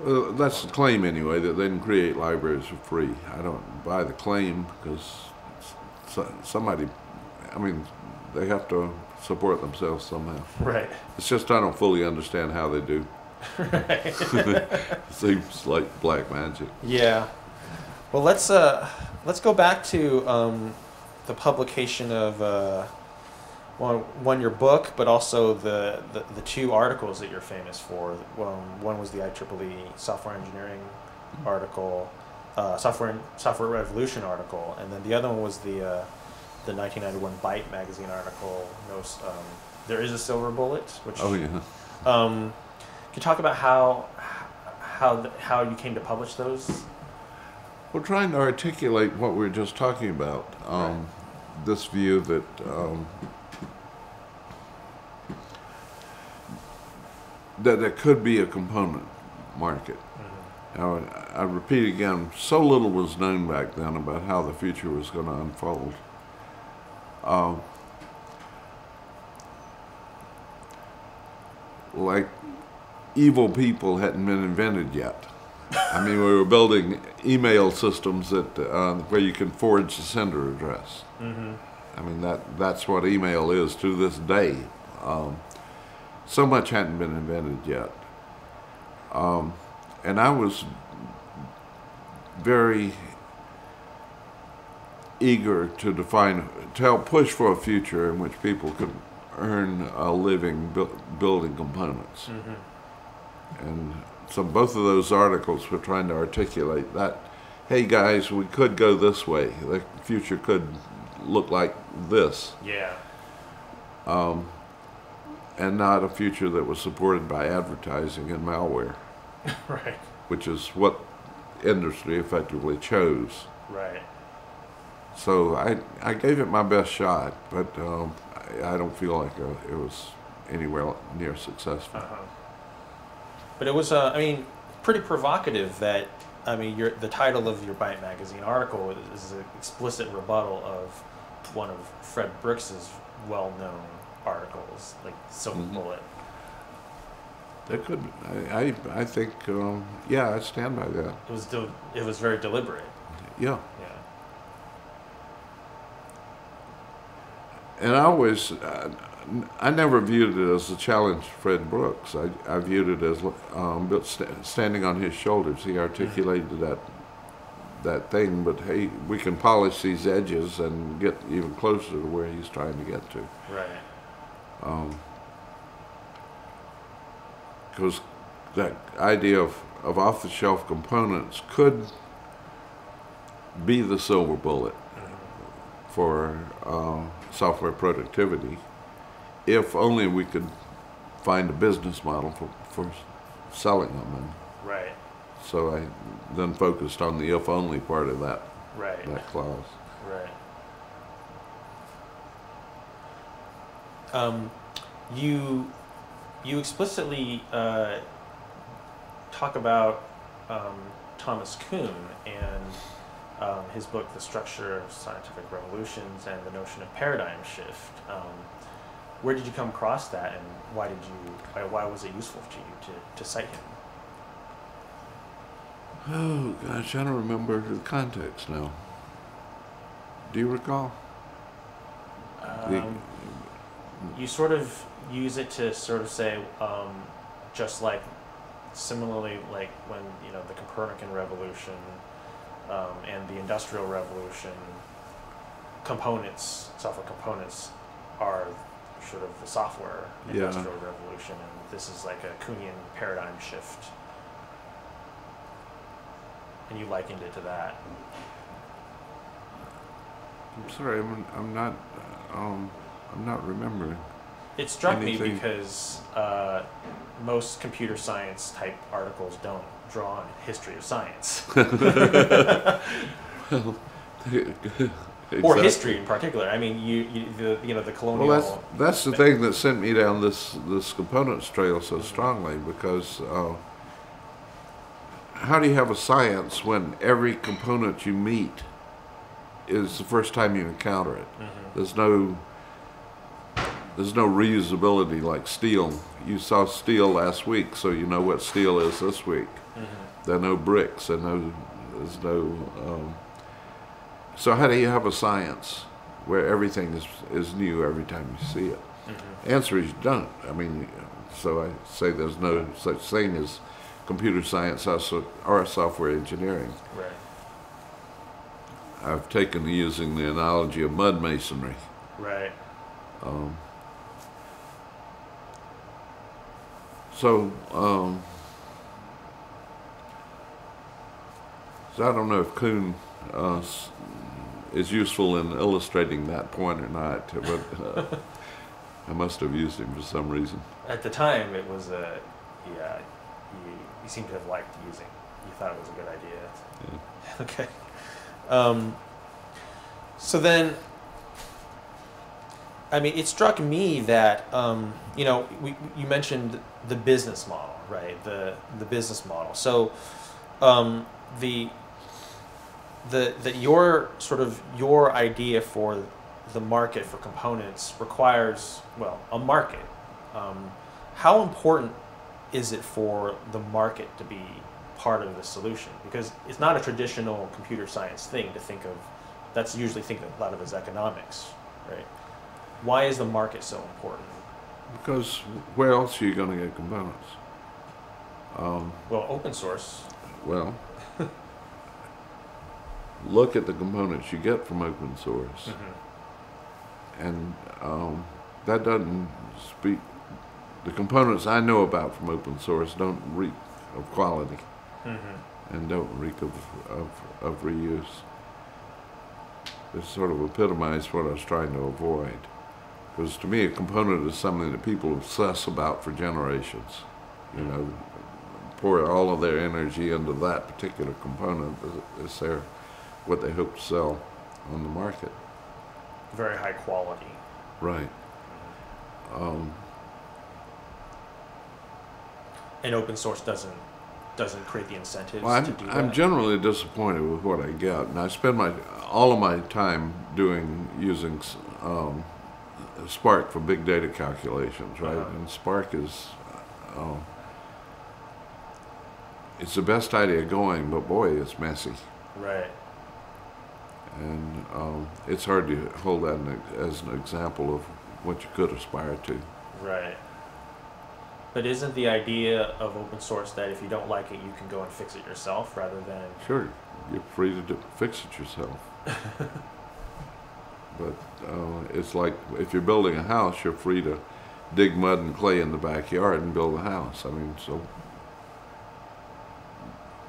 Well, that's the claim anyway, that they can create libraries for free. I don't buy the claim because somebody, I mean, they have to support themselves somehow. Right. It's just I don't fully understand how they do. Right. Seems like black magic. Yeah. Well, let's uh, let's go back to um, the publication of uh, one, one your book, but also the, the the two articles that you're famous for. Um, one was the I triple E software engineering article, uh, software software revolution article, and then the other one was the uh, the nineteen ninety-one Byte magazine article. No, um, there is a silver bullet. Which, oh yeah. Um, Can you talk about how how how you came to publish those? Well, trying to articulate what we were just talking about, um, right. This view that um, that there could be a component market. Mm-hmm. Now, I repeat again, so little was known back then about how the future was going to unfold. Um, like. Evil people hadn't been invented yet. I mean, we were building email systems that uh, where you can forge the sender address. Mm-hmm. I mean, that that's what email is to this day. Um, so much hadn't been invented yet. Um, and I was very eager to define, to help push for a future in which people could earn a living bu building components. Mm-hmm. And so both of those articles were trying to articulate that, hey guys, we could go this way. The future could look like this. Yeah. Um, and not a future that was supported by advertising and malware. Right. Which is what industry effectively chose. Right. So I, I gave it my best shot, but um, I, I don't feel like a, it was anywhere near successful. Uh-huh. But it was, uh, I mean, pretty provocative that, I mean, your, the title of your Byte magazine article is an explicit rebuttal of one of Fred Brooks's well-known articles, like Silver mm-hmm. Bullet. That could, I, I, I think, um, yeah, I stand by that. It was, del it was very deliberate. Yeah. Yeah. And I always... Uh, I never viewed it as a challenge to Fred Brooks. I, I viewed it as um, st standing on his shoulders. He articulated that that thing, but hey, we can polish these edges and get even closer to where he's trying to get to. Right. Because um, that idea of, of off-the-shelf components could be the silver bullet for uh, software productivity. If only we could find a business model for, for selling them. And right. So I then focused on the if only part of that, right. that clause. Right. Um, you, you explicitly uh, talk about um, Thomas Kuhn and um, his book, The Structure of Scientific Revolutions, and the notion of paradigm shift. Um, where did you come across that, and why did you, why, why was it useful to you to, to cite him? Oh, gosh, I don't remember the context now. Do you recall? Um, the, you sort of use it to sort of say, um, just like, similarly, like when, you know, the Copernican Revolution um, and the Industrial Revolution, components, software components, are sort of the software industrial yeah. revolution, and this is like a Kuhnian paradigm shift. And you likened it to that. I'm sorry, I'm, I'm not, um, I'm not remembering. It struck anything. me because uh, most computer science type articles don't draw on history of science, well, exactly. or history in particular. I mean, you, you, the, you know, the colonial. Well, that's, that's the thing that sent me down this this components trail so strongly, because. Uh, How do you have a science when every component you meet is the first time you encounter it? Mm-hmm. There's no there's no reusability like steel. You saw steel last week, so you know what steel is this week. Mm-hmm. There are no bricks, and no there's no. Um, so how do you have a science where everything is is new every time you see it? Mm-hmm. Answer is you don't. I mean, so I say there's no such thing as computer science or software engineering. Right. I've taken using the analogy of mud masonry. Right. Um, so, um, so I don't know if Kuhn uh, is useful in illustrating that point or not, but uh, I must have used him for some reason. At the time, it was a, yeah, you, You seem to have liked using. You thought it was a good idea. Yeah. Okay. Um, so then, I mean, it struck me that um, you know we, you mentioned the business model, right? The the business model. So um, the the that your sort of your idea for the market for components requires well a market. Um, how important is it for the market to be part of the solution? Because it's not a traditional computer science thing to think of. That's usually think of a lot of as economics, right? Why is the market so important? Because where else are you going to get components? Um, well, open source. Well, look at the components you get from open source. Mm-hmm. And um, that doesn't speak. The components I know about from open source don't reek of quality, mm-hmm. and don't reek of, of, of reuse. This sort of epitomized what I was trying to avoid. Because to me, a component is something that people obsess about for generations. You mm-hmm. know, pour all of their energy into that particular component. It's their, what they hope to sell on the market. Very high quality. Right. Um, And open source doesn't doesn't create the incentives well, to do that. I'm generally disappointed with what I get, and I spend my all of my time doing using um, Spark for big data calculations, right? Uh-huh. And Spark is uh, it's the best idea going, but boy, it's messy. Right. And um, it's hard to hold that as an example of what you could aspire to. Right. But isn't the idea of open source that if you don't like it, you can go and fix it yourself rather than... Sure, you're free to do, fix it yourself. But uh, it's like if you're building a house, you're free to dig mud and clay in the backyard and build a house. I mean, so...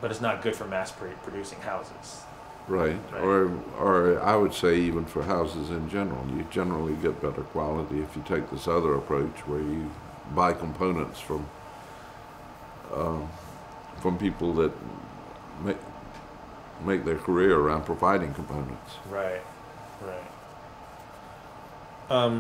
But it's not good for mass producing houses. Right, right. Or, or I would say even for houses in general. You generally get better quality if you take this other approach where you... buy components from uh, from people that make make their career around providing components. Right, right. Um,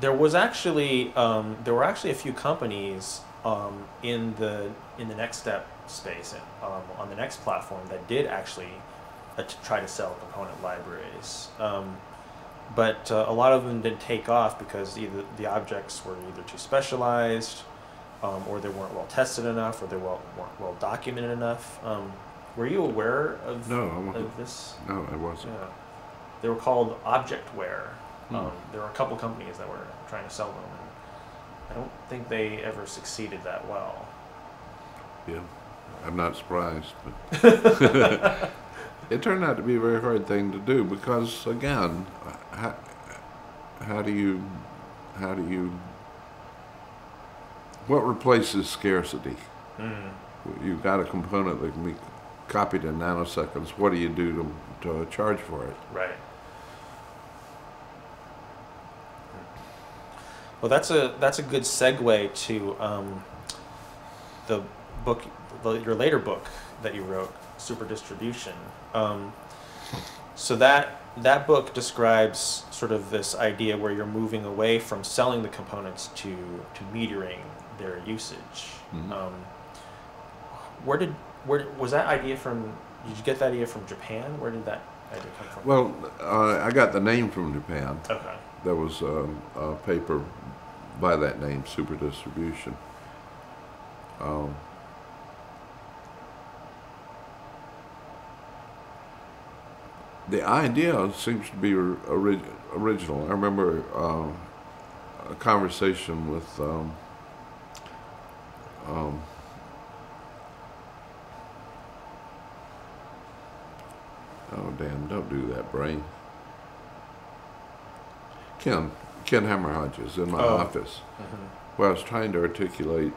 there was actually um, there were actually a few companies um, in the in the NeXT Step space um, on the NeXT platform that did actually uh, try to sell component libraries. Um, but uh, a lot of them didn't take off because either the objects were either too specialized, um, or they weren't well tested enough, or they well, weren't well documented enough. Um, were you aware of, no, I wasn't. of this? No, I wasn't. Yeah. They were called Objectware. Mm. Um, there were a couple companies that were trying to sell them. I don't think they ever succeeded that well. Yeah, I'm not surprised, but it turned out to be a very hard thing to do because, again, how, how do you, how do you, what replaces scarcity? Mm. You've got a component that can be copied in nanoseconds. What do you do to, to charge for it? Right. Well, that's a that's a good segue to um, the book, the, your later book that you wrote, Super Distribution. Um, so that that book describes sort of this idea where you're moving away from selling the components to to metering their usage. Mm-hmm. um, where did where was that idea from? Did you get that idea from Japan? Where did that idea come from? Well, uh, I got the name from Japan. Okay. There was a, a paper by that name, Super Distribution. Um, the idea seems to be ori original. I remember uh, a conversation with um, um, oh damn, don't do that, brain. Ken, Ken Hammer Hodges in my oh. office, mm-hmm. where I was trying to articulate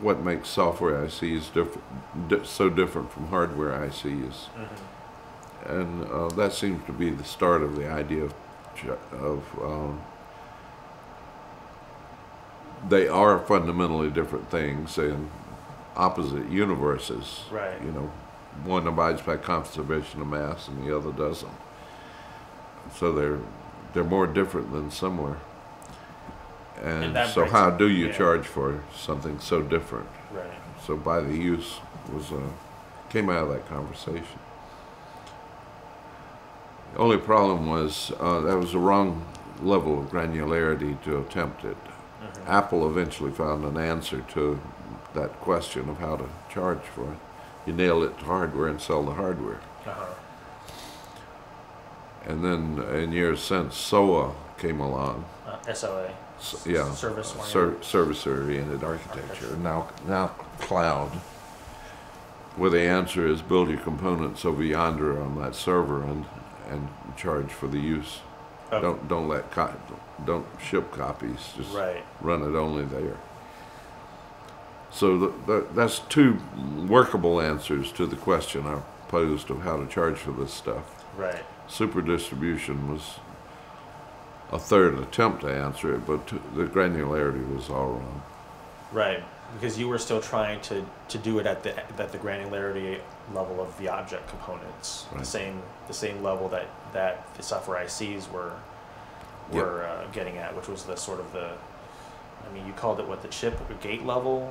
what makes software I Cs diff di so different from hardware I Cs. Mm-hmm. And uh, that seems to be the start of the idea of, of um, they are fundamentally different things in opposite universes. Right. You know, one abides by conservation of mass and the other doesn't. So they're They're more different than somewhere, and, and so how do you yeah. charge for something so different? Right. So by the use was uh, came out of that conversation. The only problem was uh, that was the wrong level of granularity to attempt it. Mm-hmm. Apple eventually found an answer to that question of how to charge for it. You nail it to hardware and sell the hardware. Uh-huh. And then, in years since, S O A came along. Uh, S O A. So, yeah. Service uh, ser service-oriented architecture. architecture. Now, now cloud. Where the answer is build your components over yonder on that server and and charge for the use. Okay. Don't don't let co don't ship copies. Just right. run it only there. So the, the, that's two workable answers to the question I posed of how to charge for this stuff. Right. Super distribution was a third attempt to answer it, but the granularity was all wrong. Right, because you were still trying to, to do it at the at the granularity level of the object components, right. the same the same level that, that the software I Cs were were yep. uh, getting at, which was the sort of the, I mean, you called it what, the chip or gate level.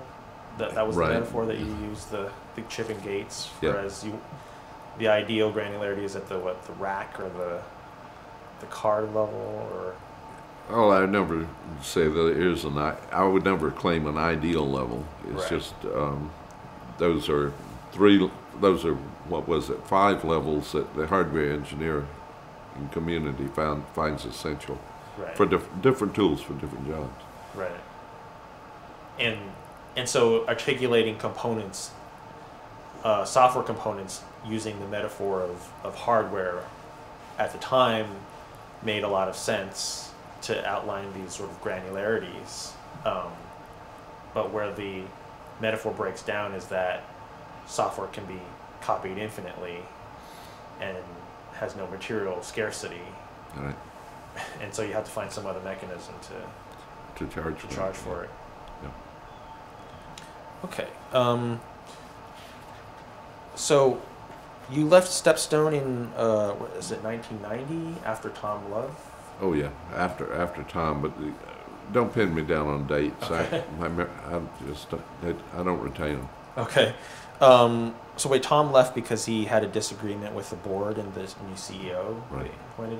That that was right. the metaphor that you used, the the chip and gates, yep. whereas you. The ideal granularity is at the what the rack or the the card level or. Oh, I would never say that it is an. I would never claim an ideal level. It's right. just um, those are three. Those are what was it? Five levels that the hardware engineer and community found finds essential right. for diff different tools for different jobs. Right. And and so articulating components, uh, software components. Using the metaphor of, of hardware at the time made a lot of sense to outline these sort of granularities. Um, but where the metaphor breaks down is that software can be copied infinitely and has no material scarcity. All right. And so you have to find some other mechanism to, to charge, to charge for it. Yeah. Okay. Um, so... You left Stepstone in uh, what is it, nineteen ninety, after Tom Love? Oh yeah, after after Tom, but the, don't pin me down on dates. Okay. I, my, I just I don't retain them. Okay. Um, so wait, Tom left because he had a disagreement with the board and the new C E O. Right. Appointed.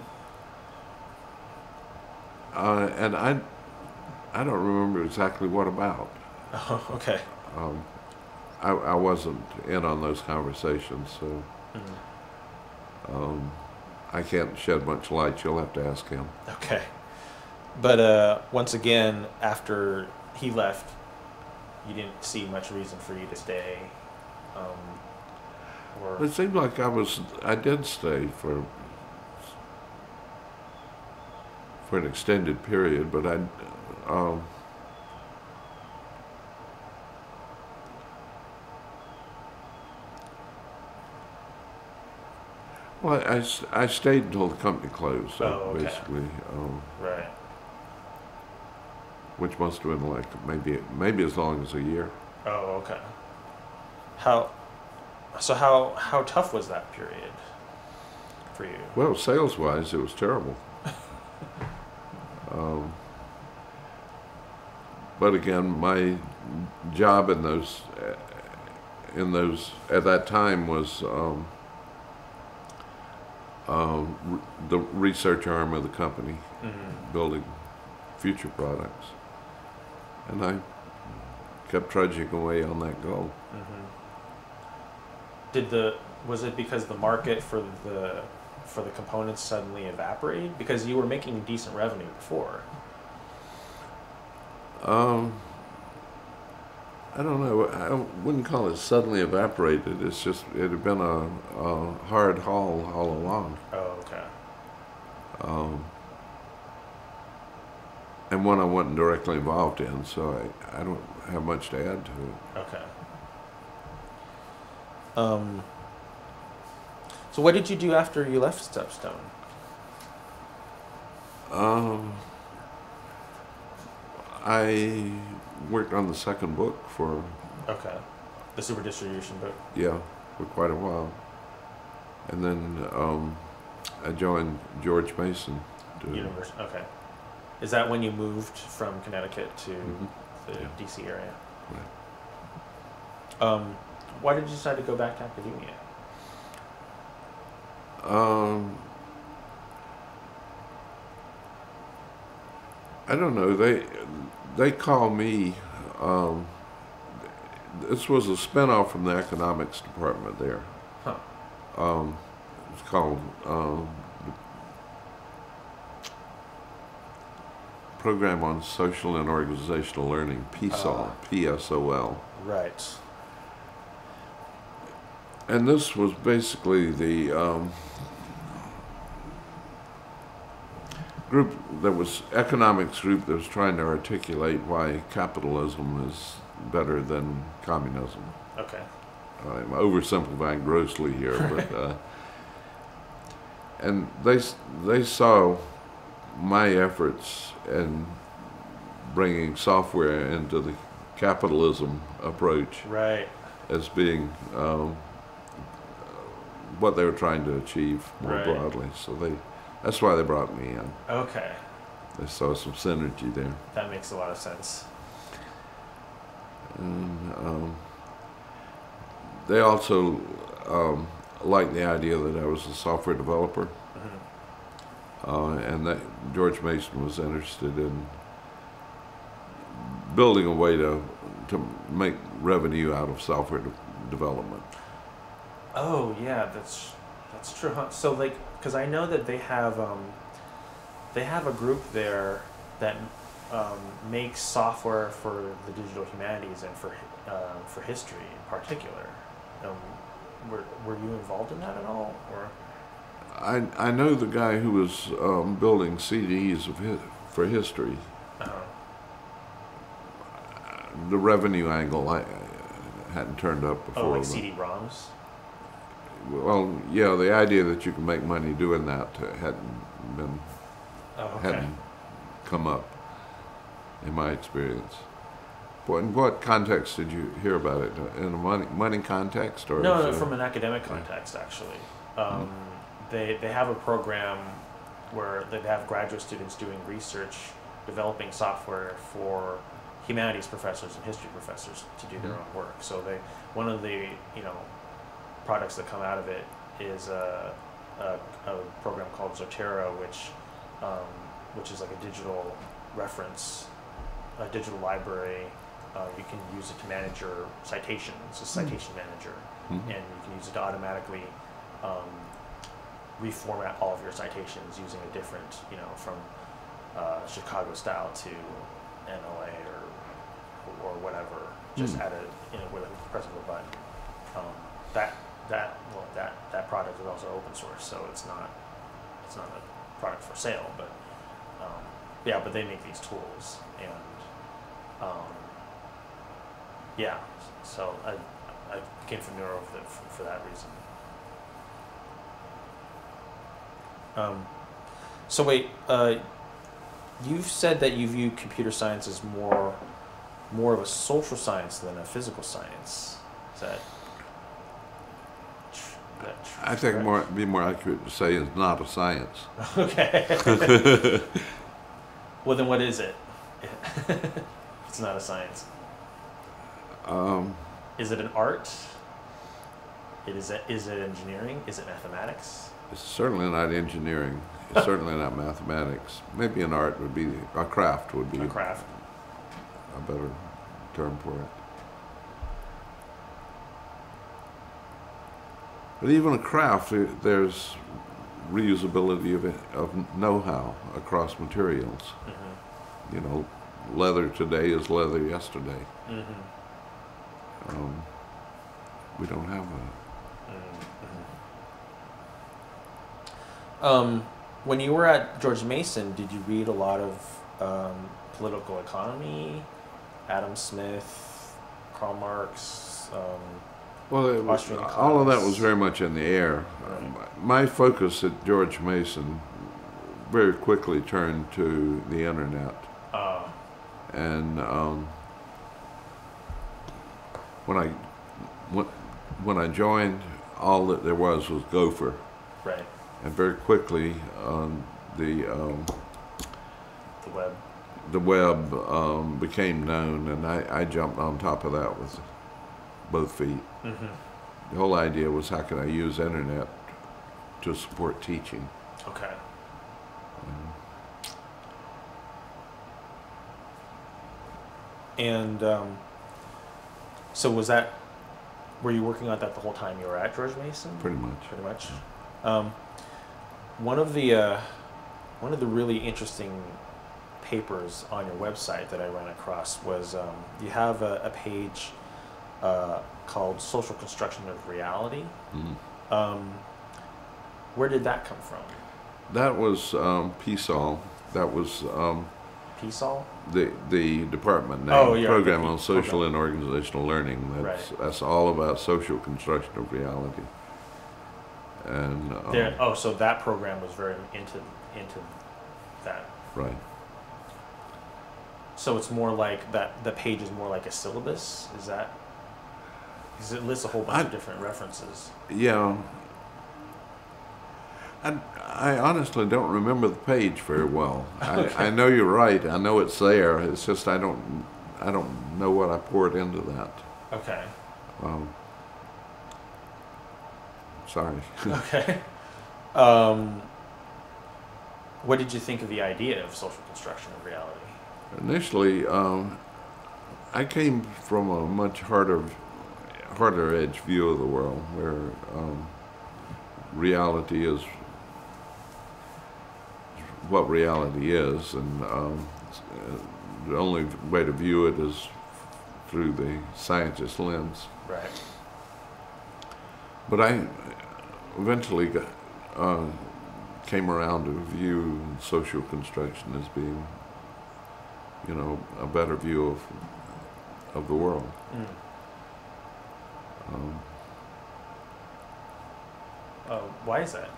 Uh, and I, I don't remember exactly what about. Oh, okay. Um, I, I wasn't in on those conversations, so mm-hmm. um, I can't shed much light. You'll have to ask him. Okay. But uh, once again, after he left, you didn't see much reason for you to stay. Um, or it seemed like I was. I did stay for for an extended period, but I. Um, Well, I, I stayed until the company closed, so oh, okay. basically. Um, right. Which must have been like maybe maybe as long as a year. Oh, okay. How? So how how tough was that period for you? Well, sales wise, it was terrible. um, but again, my job in those in those at that time was. Um, Uh, re the research arm of the company, mm-hmm. building future products, and I kept trudging away on that goal. Mm-hmm. Did the was it because the market for the for the components suddenly evaporated? Because you were making decent revenue before. Um, I don't know. I wouldn't call it suddenly evaporated. It's just it had been a, a hard haul all along. Oh, okay. Um, and one I wasn't directly involved in, so I, I don't have much to add to it. Okay. Um. So what did you do after you left Stepstone? Um. I. Worked on the second book for... Okay. The super distribution book? Yeah, for quite a while. And then um, I joined George Mason. To University, okay. Is that when you moved from Connecticut to mm-hmm. the yeah. D C area? Right. Um, why did you decide to go back to academia? Um, I don't know. They... They called me, um, this was a spinoff from the economics department there. Huh. Um, it's called um, Program on Social and Organizational Learning, P S O L. Uh, P S O L. Right. And this was basically the um, group that was economics group that was trying to articulate why capitalism is better than communism. Okay. I'm oversimplifying grossly here, but uh, and they they saw my efforts in bringing software into the capitalism approach right. as being um, what they were trying to achieve more right. broadly. So they. That's why they brought me in. Okay. They saw some synergy there. That makes a lot of sense. And, um, they also um, liked the idea that I was a software developer. Mm-hmm. uh, and that George Mason was interested in building a way to, to make revenue out of software de development. Oh, yeah, that's, that's true. Huh? So, like... Because I know that they have um, they have a group there that um, makes software for the digital humanities and for uh, for history in particular. Um, were were you involved in that at all? Or I I know the guy who was um, building C Ds of his, for history. Uh-huh. The revenue angle I, I hadn't turned up before. Oh, like C D ROMs. Well, yeah, the idea that you can make money doing that hadn't been, oh, okay. hadn't come up in my experience. But in what context did you hear about it? In a money money context, or no, no, from an academic context actually. Um, hmm. They they have a program where they have graduate students doing research, developing software for humanities professors and history professors to do their own work. So they, one of the you know products that come out of it is a, a, a program called Zotero, which um, which is like a digital reference, a digital library. Uh, you can use it to manage your citations. It's a citation manager, and you can use it to automatically um, reformat all of your citations using a different, you know, from uh, Chicago style to N L A or or whatever, just at a, you know, with a press of a button. Um, that that well that that product is also open source, so it's not it's not a product for sale, but um, yeah, but they make these tools, and um, yeah, so I I became familiar with it for, for that reason. Um, so wait, uh, you've said that you view computer science as more more of a social science than a physical science. Is that? Tr that tr I think more be more accurate to say it's not a science. Okay. Well, then what is it? It's not a science. Um, is it an art? It is. A, is it engineering? Is it mathematics? It's certainly not engineering. It's certainly not mathematics. Maybe an art would be, a craft would be a, craft. a better term for it. But even a craft, there's reusability of, of know-how across materials. Mm-hmm. You know, leather today is leather yesterday. Mm-hmm. um, we don't have that. Mm-hmm. um, When you were at George Mason, did you read a lot of um, political economy, Adam Smith, Karl Marx? Um, well, it was, all of that was very much in the air. Right. My focus at George Mason very quickly turned to the internet. Uh, and um, when I when I joined, all that there was was Gopher. Right. And very quickly, um, the um, the web the web um, became known, and I, I jumped on top of that with both feet. Mm-hmm. The whole idea was, how can I use internet to support teaching? Okay. Um, and um, so was that? Were you working on that the whole time you were at George Mason? Pretty much. Pretty much. Um, One of the uh, one of the really interesting papers on your website that I ran across was um, you have a, a page uh, called "Social Construction of Reality." Mm-hmm. um, where did that come from? That was um, P S O L. That was um, P S O L. The the department name, oh, yeah, program on social okay. and organizational learning. That's right. That's all about social construction of reality. And, um, there, oh, so that program was very into into that. Right. So it's more like that. The page is more like a syllabus. Is that? Because it lists a whole bunch I, of different references. Yeah. I I honestly don't remember the page very well. Okay. I I know you're right. I know it's there. It's just I don't I don't know what I poured into that. Okay. Um, Sorry. Okay. Um, what did you think of the idea of social construction of reality? Initially, um, I came from a much harder, harder edge view of the world, where um, reality is what reality is, and um, the only way to view it is through the scientist lens. Right. But I eventually got, uh, came around to view social construction as being, you know, a better view of of the world. Mm. Um, uh, why is that?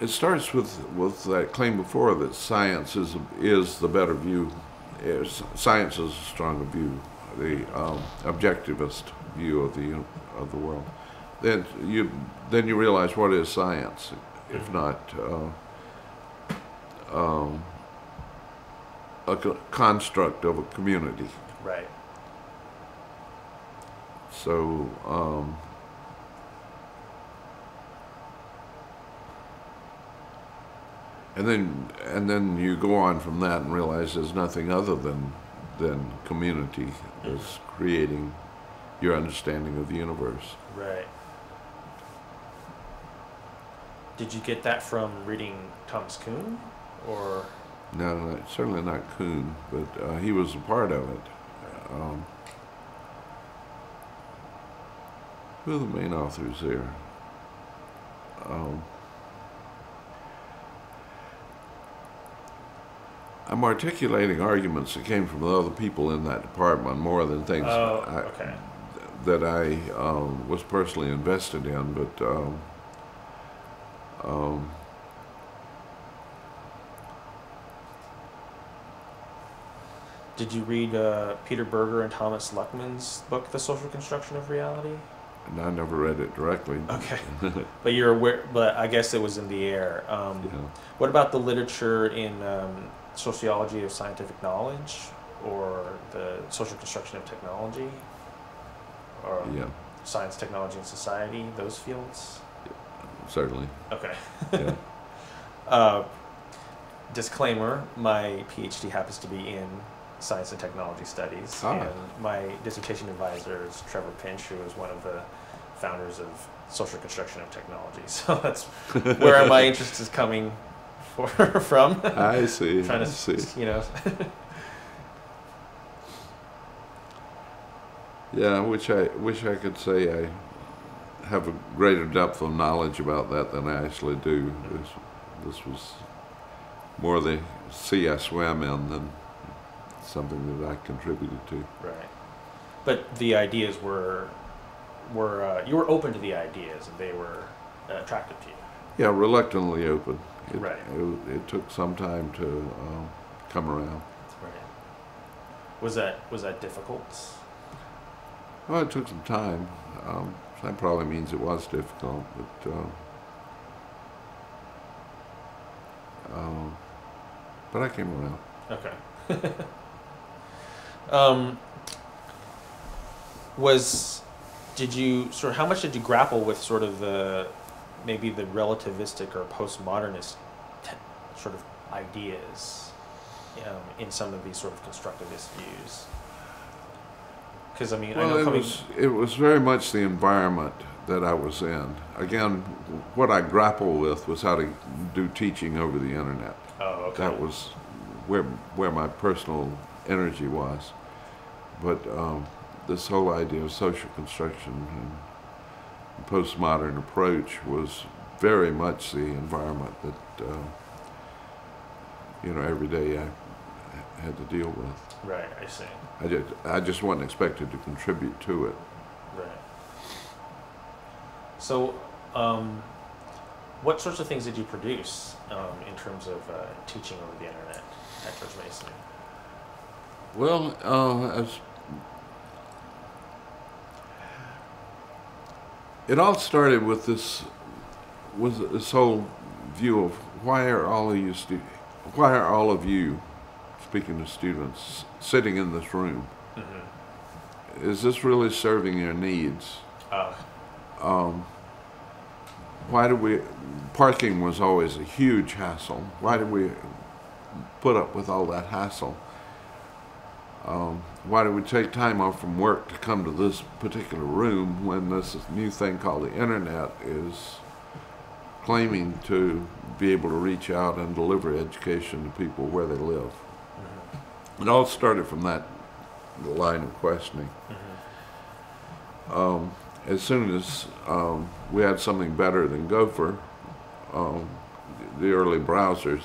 It starts with with that claim before that science is is the better view. Is, science is a stronger view, the um, objectivist view of the of the world. Then you then you realize, what is science if not uh, um, a construct of a community. Right. So, um, and then and then you go on from that and realize there's nothing other than than community that's creating your understanding of the universe. Right. Did you get that from reading Thomas Kuhn, or? No, no, certainly not Kuhn, but uh, he was a part of it. Um, who are the main authors there? Um, I'm articulating arguments that came from other people in that department more than things oh, I, okay. that I um, was personally invested in, but. Um, Um, Did you read uh, Peter Berger and Thomas Luckman's book, The Social Construction of Reality? And I never read it directly. Okay, but you're aware. But I guess it was in the air. Um, yeah. What about the literature in um, sociology of scientific knowledge, or the social construction of technology, or yeah. science, technology, and society? Those fields. Certainly. Okay. Yeah. uh, disclaimer, my PhD happens to be in science and technology studies, ah. and my dissertation advisor is Trevor Pinch, who is one of the founders of Social Construction of Technology. So that's where my interest is coming for, from. I see. Trying to, I see. You know. Yeah, which I wish I could say I... have a greater depth of knowledge about that than I actually do. This, this was more the sea I swam in than something that I contributed to. Right. But the ideas were, were uh, you were open to the ideas, and they were uh, attractive to you. Yeah, reluctantly open. It, right. It, it took some time to um, come around. Right. Was that, was that difficult? Well, it took some time. Um, That probably means it was difficult, but um, um, but I came around. Okay. um, was did you sort of how much did you grapple with sort of the maybe the relativistic or postmodernist te sort of ideas um, in some of these sort of constructivist views? I mean, well, I know it, was, it was very much the environment that I was in. Again, what I grappled with was how to do teaching over the internet. Oh, okay. That was where where my personal energy was. But um, this whole idea of social construction and postmodern approach was very much the environment that uh, you know every day I had to deal with. Right, I see. I just, I just wasn't expected to contribute to it. Right. So, um, what sorts of things did you produce um, in terms of uh, teaching over the internet at George Mason? Well, uh, as it all started with this, was this whole view of why are all of you, why are all of you? Speaking to students, sitting in this room, mm-hmm. is this really serving your needs? Uh. Um, why do we? Parking was always a huge hassle. Why do we put up with all that hassle? Um, why do we take time off from work to come to this particular room when this new thing called the internet is claiming to be able to reach out and deliver education to people where they live? It all started from that line of questioning. Mm-hmm. um, as soon as um, we had something better than Gopher, um, the early browsers,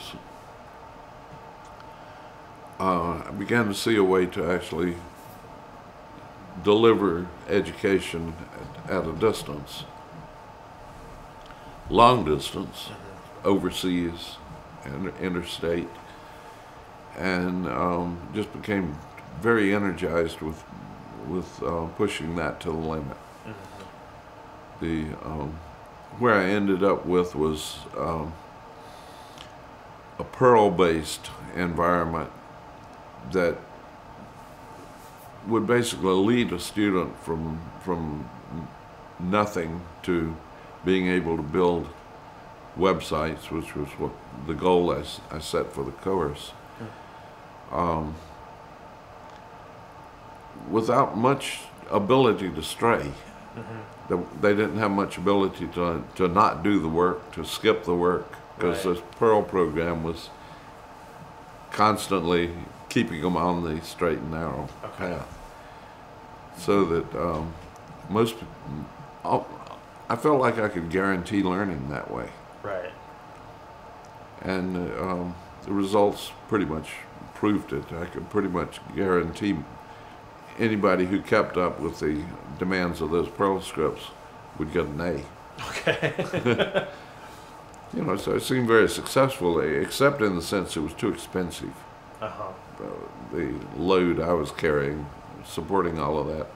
uh, I began to see a way to actually deliver education at, at a distance, long distance, overseas and interstate. And um, just became very energized with with uh, pushing that to the limit. Mm-hmm. The um, where I ended up with was um, a Perl-based environment that would basically lead a student from from nothing to being able to build websites, which was what the goal I, I set for the course, um, without much ability to stray. Mm-hmm. They didn't have much ability to, to not do the work, to skip the work, because right. this Perl program was constantly keeping them on the straight and narrow okay. path. So that um, most, I'll, I felt like I could guarantee learning that way. Right. And um, the results pretty much proved it. I could pretty much guarantee anybody who kept up with the demands of those Perl scripts would get an A. Okay. You know, so it seemed very successful, except in the sense it was too expensive. Uh-huh. Uh, the load I was carrying, supporting all of that,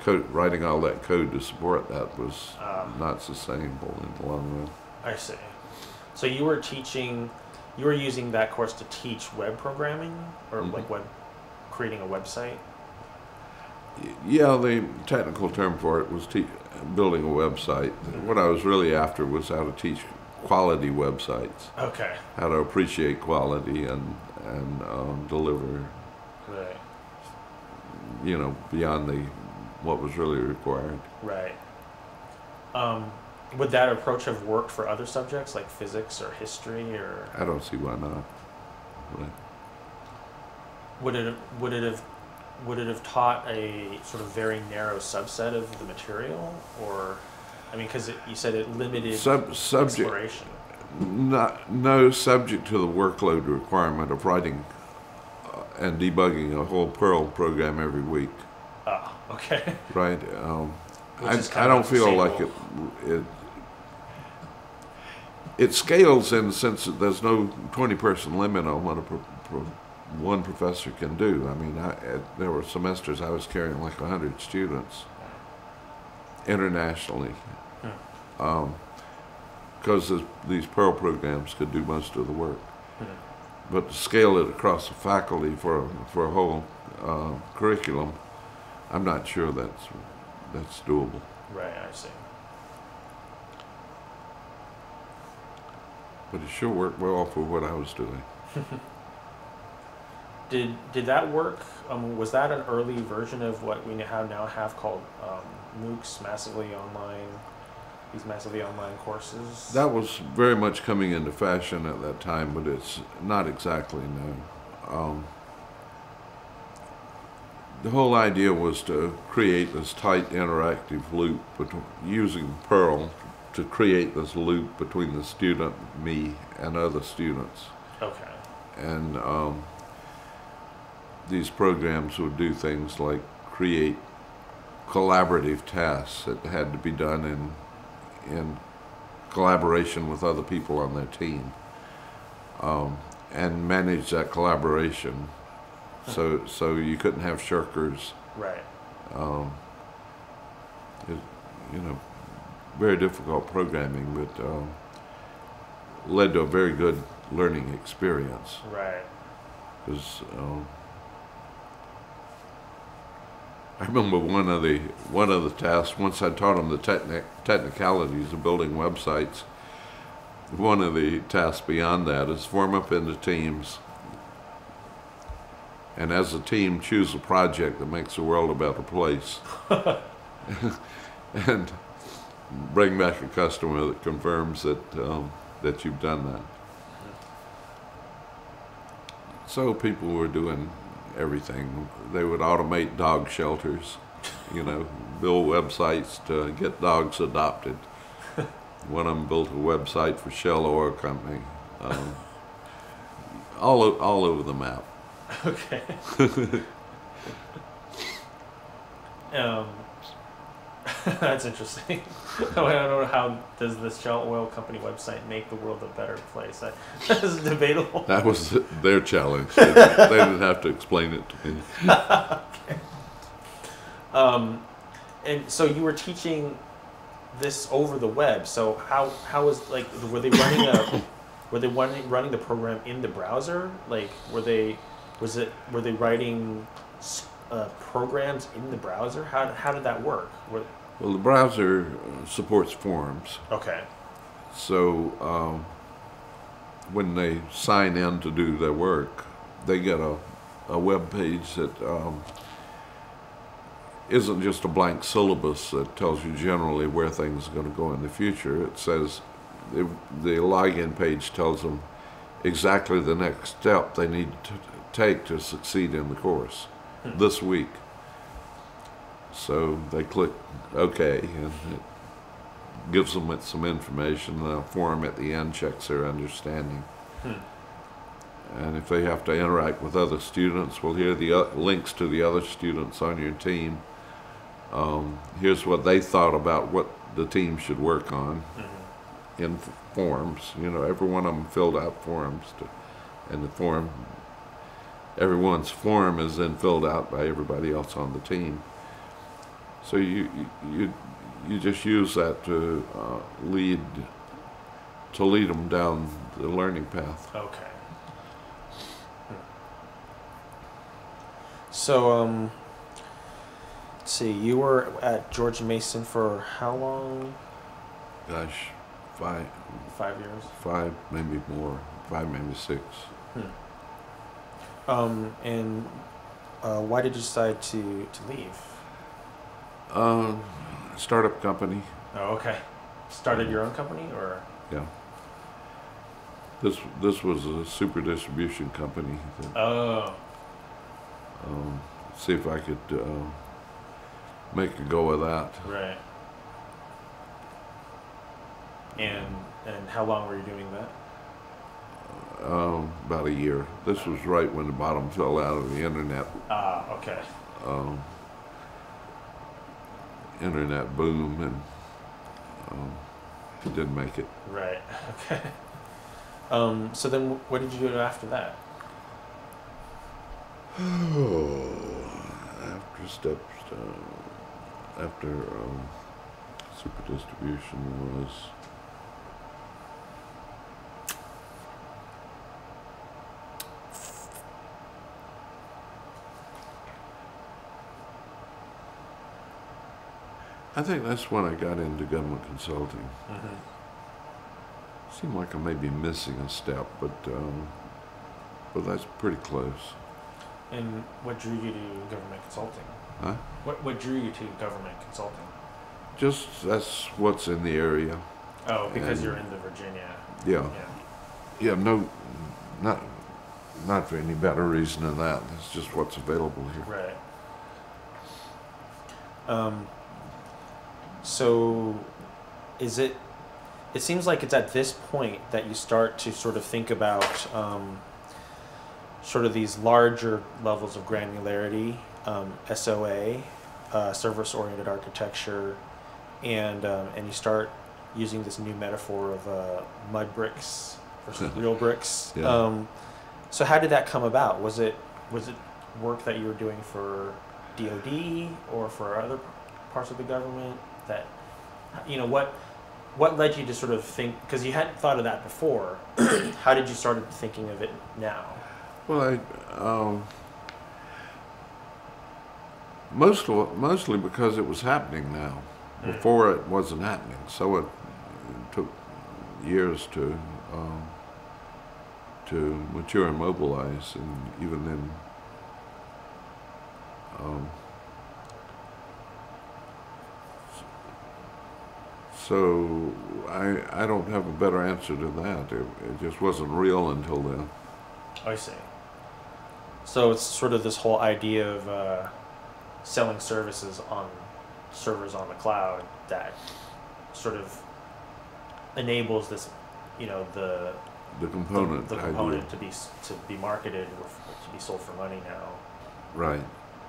code, writing all that code to support that was um, not sustainable in the long run. I see. So you were teaching, you were using that course to teach web programming, or mm-hmm. like web, creating a website? Yeah, the technical term for it was te building a website. Mm-hmm. What I was really after was how to teach quality websites. Okay. How to appreciate quality and and um, deliver. Right. You know, beyond the what was really required. Right. Um, would that approach have worked for other subjects like physics or history or? I don't see why not. Right. Would it would it have would it have taught a sort of very narrow subset of the material, or, I mean, because you said it limited Sub, subject, exploration. Not, no, subject to the workload requirement of writing uh, and debugging a whole Perl program every week. Ah, oh, okay. Right. Um, I, I don't feel like it, it, it scales in the sense that there's no twenty person limit on what a pro, pro, one professor can do. I mean, I, at, there were semesters I was carrying like a hundred students internationally, because hmm. um, these Perl programs could do most of the work. Hmm. But to scale it across the faculty for, for a whole uh, curriculum, I'm not sure that's, that's doable. Right, I see. But it sure worked well for what I was doing. Did, did that work? Um, was that an early version of what we now now have called um, MOOCs, massively online, these massively online courses? That was very much coming into fashion at that time, but it's not exactly no. Um, the whole idea was to create this tight interactive loop between, using Perl to create this loop between the student, me, and other students. Okay. And um, these programs would do things like create collaborative tasks that had to be done in, in collaboration with other people on their team, um, and manage that collaboration. So, so you couldn't have shirkers. Right. Um, it, you know, very difficult programming, but um, led to a very good learning experience. Right. Because um, I remember one of the one of the tasks. Once I taught them the technic technicalities of building websites. One of the tasks beyond that is form up into teams. And as a team, choose a project that makes the world a better place. And bring back a customer that confirms that, um, that you've done that. So people were doing everything. They would automate dog shelters, you know, build websites to get dogs adopted. One of them built a website for Shell Oil Company. Um, all, all over the map. Okay. um, that's interesting. I don't know, how does the Shell Oil Company website make the world a better place? That, that is debatable. That was their challenge. They, they didn't have to explain it to me. Okay. Um, and so you were teaching this over the web. So how how was, like, were they running a Were they running the program in the browser? Like, were they, was it, were they writing uh, programs in the browser? How, how did that work? Were... Well, the browser supports forms. Okay. So um, when they sign in to do their work, they get a, a web page that um, isn't just a blank syllabus that tells you generally where things are going to go in the future. It says, the, the login page tells them exactly the next step they need to take to succeed in the course hmm. this week. So they click OK, and it gives them some information. The form at the end checks their understanding. Hmm. And if they have to interact with other students, well, here are the links to the other students on your team. Um, here's what they thought about what the team should work on. Hmm. In forms, you know, every one of them filled out forms, to, and the form, everyone's form is then filled out by everybody else on the team. So you you you just use that to uh, lead to lead them down the learning path. Okay. So um, let's see, you were at George Mason for how long? Gosh. Five, five years. Five, maybe more. Five, maybe six. Hmm. Um, and uh, why did you decide to to leave? Uh, startup company. Oh, okay. Started your own company, or? Yeah. This this was a super distribution company. That, oh. Um, see if I could uh, make a go of that. Right. And and how long were you doing that? Uh, about a year. This was right when the bottom fell out of the internet. Ah, okay. Um, internet boom, and um, it didn't make it. Right. Okay. Um, so then, what did you do after that? Oh, after Stepstone, after um, Super Distribution was. I think that's when I got into government consulting. Mm-hmm. Seemed like I may be missing a step, but um, but that's pretty close. And what drew you to government consulting? Huh? What what drew you to government consulting? Just that's what's in the area. Oh, because and you're in the Virginia. Yeah. Yeah. Yeah. No, not not for any better reason than that. It's just what's available here. Right. Um. So, is it, it seems like it's at this point that you start to sort of think about um, sort of these larger levels of granularity, um, S O A, uh, service-oriented architecture, and um, and you start using this new metaphor of uh, mud bricks versus real bricks. Yeah. Um, so how did that come about? Was it, was it work that you were doing for D O D or for other parts of the government? That, you know, what what led you to sort of think, because you hadn't thought of that before, how did you start thinking of it now? Well, I, um, most of, mostly because it was happening now. Mm. Before it wasn't happening, so it, it took years to um, to mature and mobilize, and even then um, so I I don't have a better answer to that. It, it just wasn't real until then. I see. So it's sort of this whole idea of uh, selling services on servers on the cloud that sort of enables this, you know, the the component the, the component to be to be marketed or to be sold for money now. Right.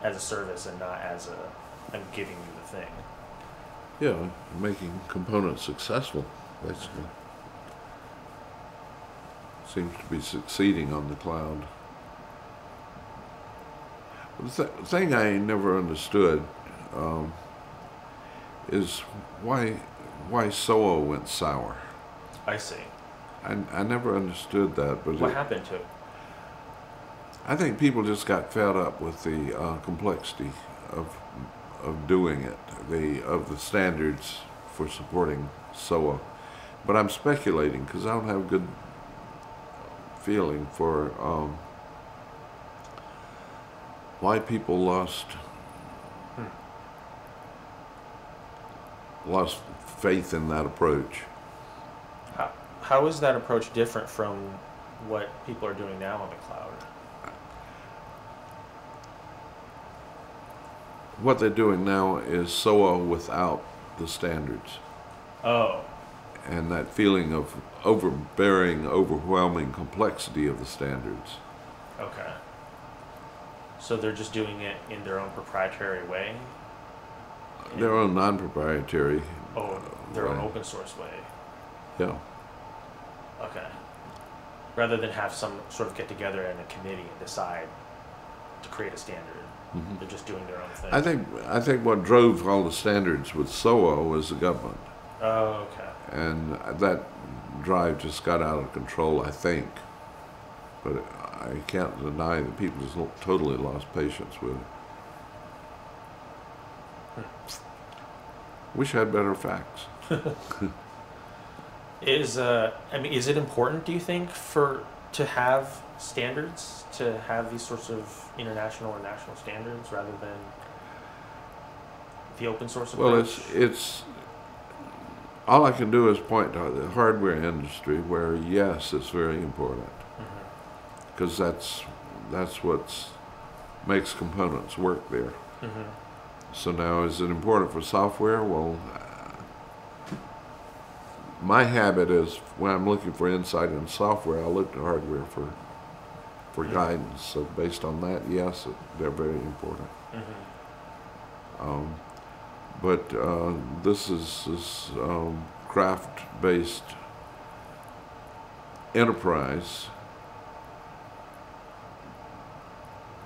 As a service and not as a I'm giving you the thing. Yeah, making components successful, basically. Seems to be succeeding on the cloud. The th thing I never understood um, is why why S O A went sour. I see. I, I never understood that. But what it, happened to it? I think people just got fed up with the uh, complexity of of doing it, the of the standards for supporting S O A. But I'm speculating because I don't have a good feeling for um, why people lost hmm. lost faith in that approach. How, how is that approach different from what people are doing now on the cloud? What they're doing now is S O A without the standards. Oh. And that feeling of overbearing, overwhelming complexity of the standards. Okay. So they're just doing it in their own proprietary way? In their own non-proprietary. Oh, their way. Own open source way. Yeah. Okay. Rather than have some sort of get together in a committee and decide to create a standard. Mm-hmm. They're just doing their own thing. I think I think what drove all the standards with S O A was the government. Oh, okay. And that drive just got out of control, I think. But I can't deny that people just totally lost patience with it. Hmm. Wish I had better facts. Is uh, I mean, is it important, do you think, for to have standards, to have these sorts of international or national standards rather than the open source approach? Well, it's, it's all I can do is point to the hardware industry where, yes, it's very important because mm-hmm. that's that's what makes components work there. Mm-hmm. So now, is it important for software? Well, my habit is when I'm looking for insight in software, I look to hardware for for mm-hmm. guidance. So based on that, yes, they're very important. Mm-hmm. Um, but uh, this is this um, craft-based enterprise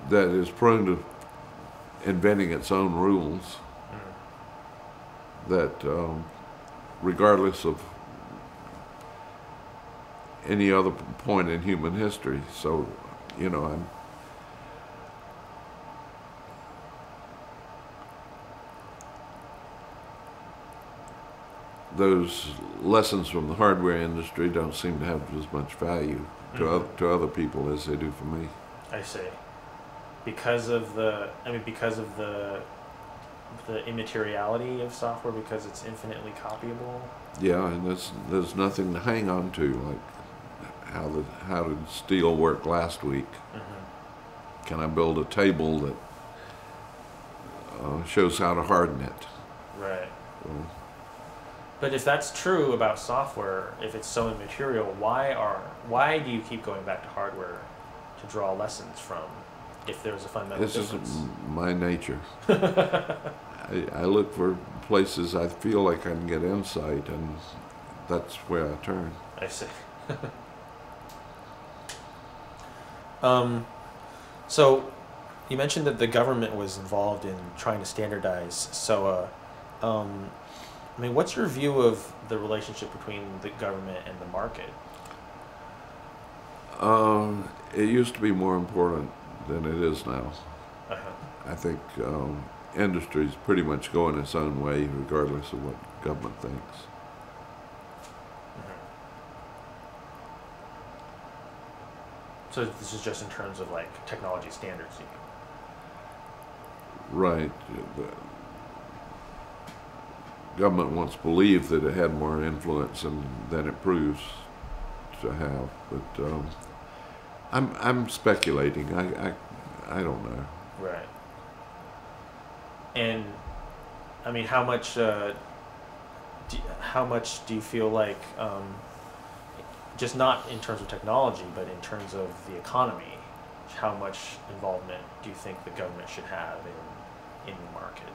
that is prone to inventing its own rules. Mm-hmm. That, um, regardless of any other point in human history. So, you know, I'm, those lessons from the hardware industry don't seem to have as much value to, mm-hmm. other, to other people as they do for me. I see. Because of the, I mean, because of the, the immateriality of software, because it's infinitely copyable? Yeah, and there's, there's nothing to hang on to, like, How did, how did steel work last week? Mm-hmm. Can I build a table that uh, shows how to harden it? Right. So. But if that's true about software, if it's so immaterial, why are why do you keep going back to hardware to draw lessons from? If there's a fundamental this difference, this is my nature. I, I look for places I feel like I can get insight, and that's where I turn. I see. Um, so, you mentioned that the government was involved in trying to standardize S O A. Um, I mean, what's your view of the relationship between the government and the market? Um, it used to be more important than it is now. Uh-huh. I think um, industry's pretty much going its own way, regardless of what government thinks. So this is just in terms of like technology standards. Right. The government once believed that it had more influence than it proves to have, but um, I'm I'm speculating. I, I I don't know. Right. And I mean, how much uh, do, how much do you feel like? Um, Just not in terms of technology, but in terms of the economy, how much involvement do you think the government should have in, in the market?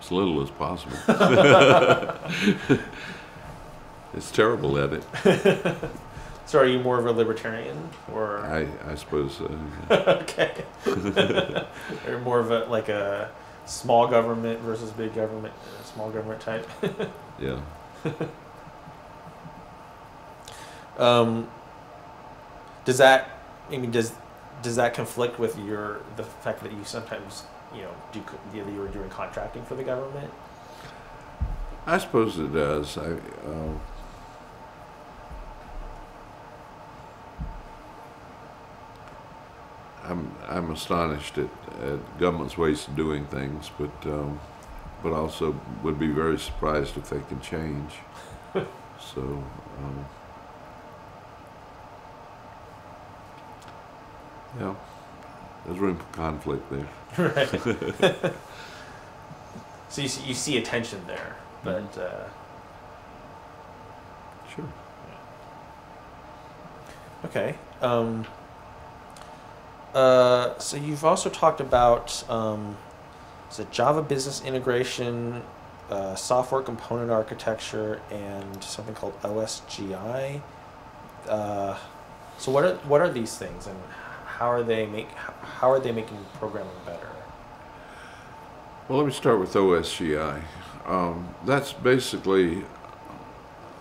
As little as possible. It's terrible at it. So are you more of a libertarian? Or I, I suppose so. Okay. Or more of a, like a small government versus big government, uh, small government type? Yeah. Um, does that, I mean, does does that conflict with your the fact that you sometimes, you know, do you were doing contracting for the government? I suppose it does. I, uh, I'm I'm astonished at, at government's ways of doing things, but um, but also would be very surprised if they can change. So. Um, Yeah, there's room for conflict there. Right. So you see, you see a tension there, but mm-hmm. uh, sure. Yeah. Okay. Um, uh, so you've also talked about um, so Java business integration, uh, software component architecture, and something called O S G I. Uh, so what are what are these things and How are they make? How are they making programming better? Well, let me start with O S G I. Um, that's basically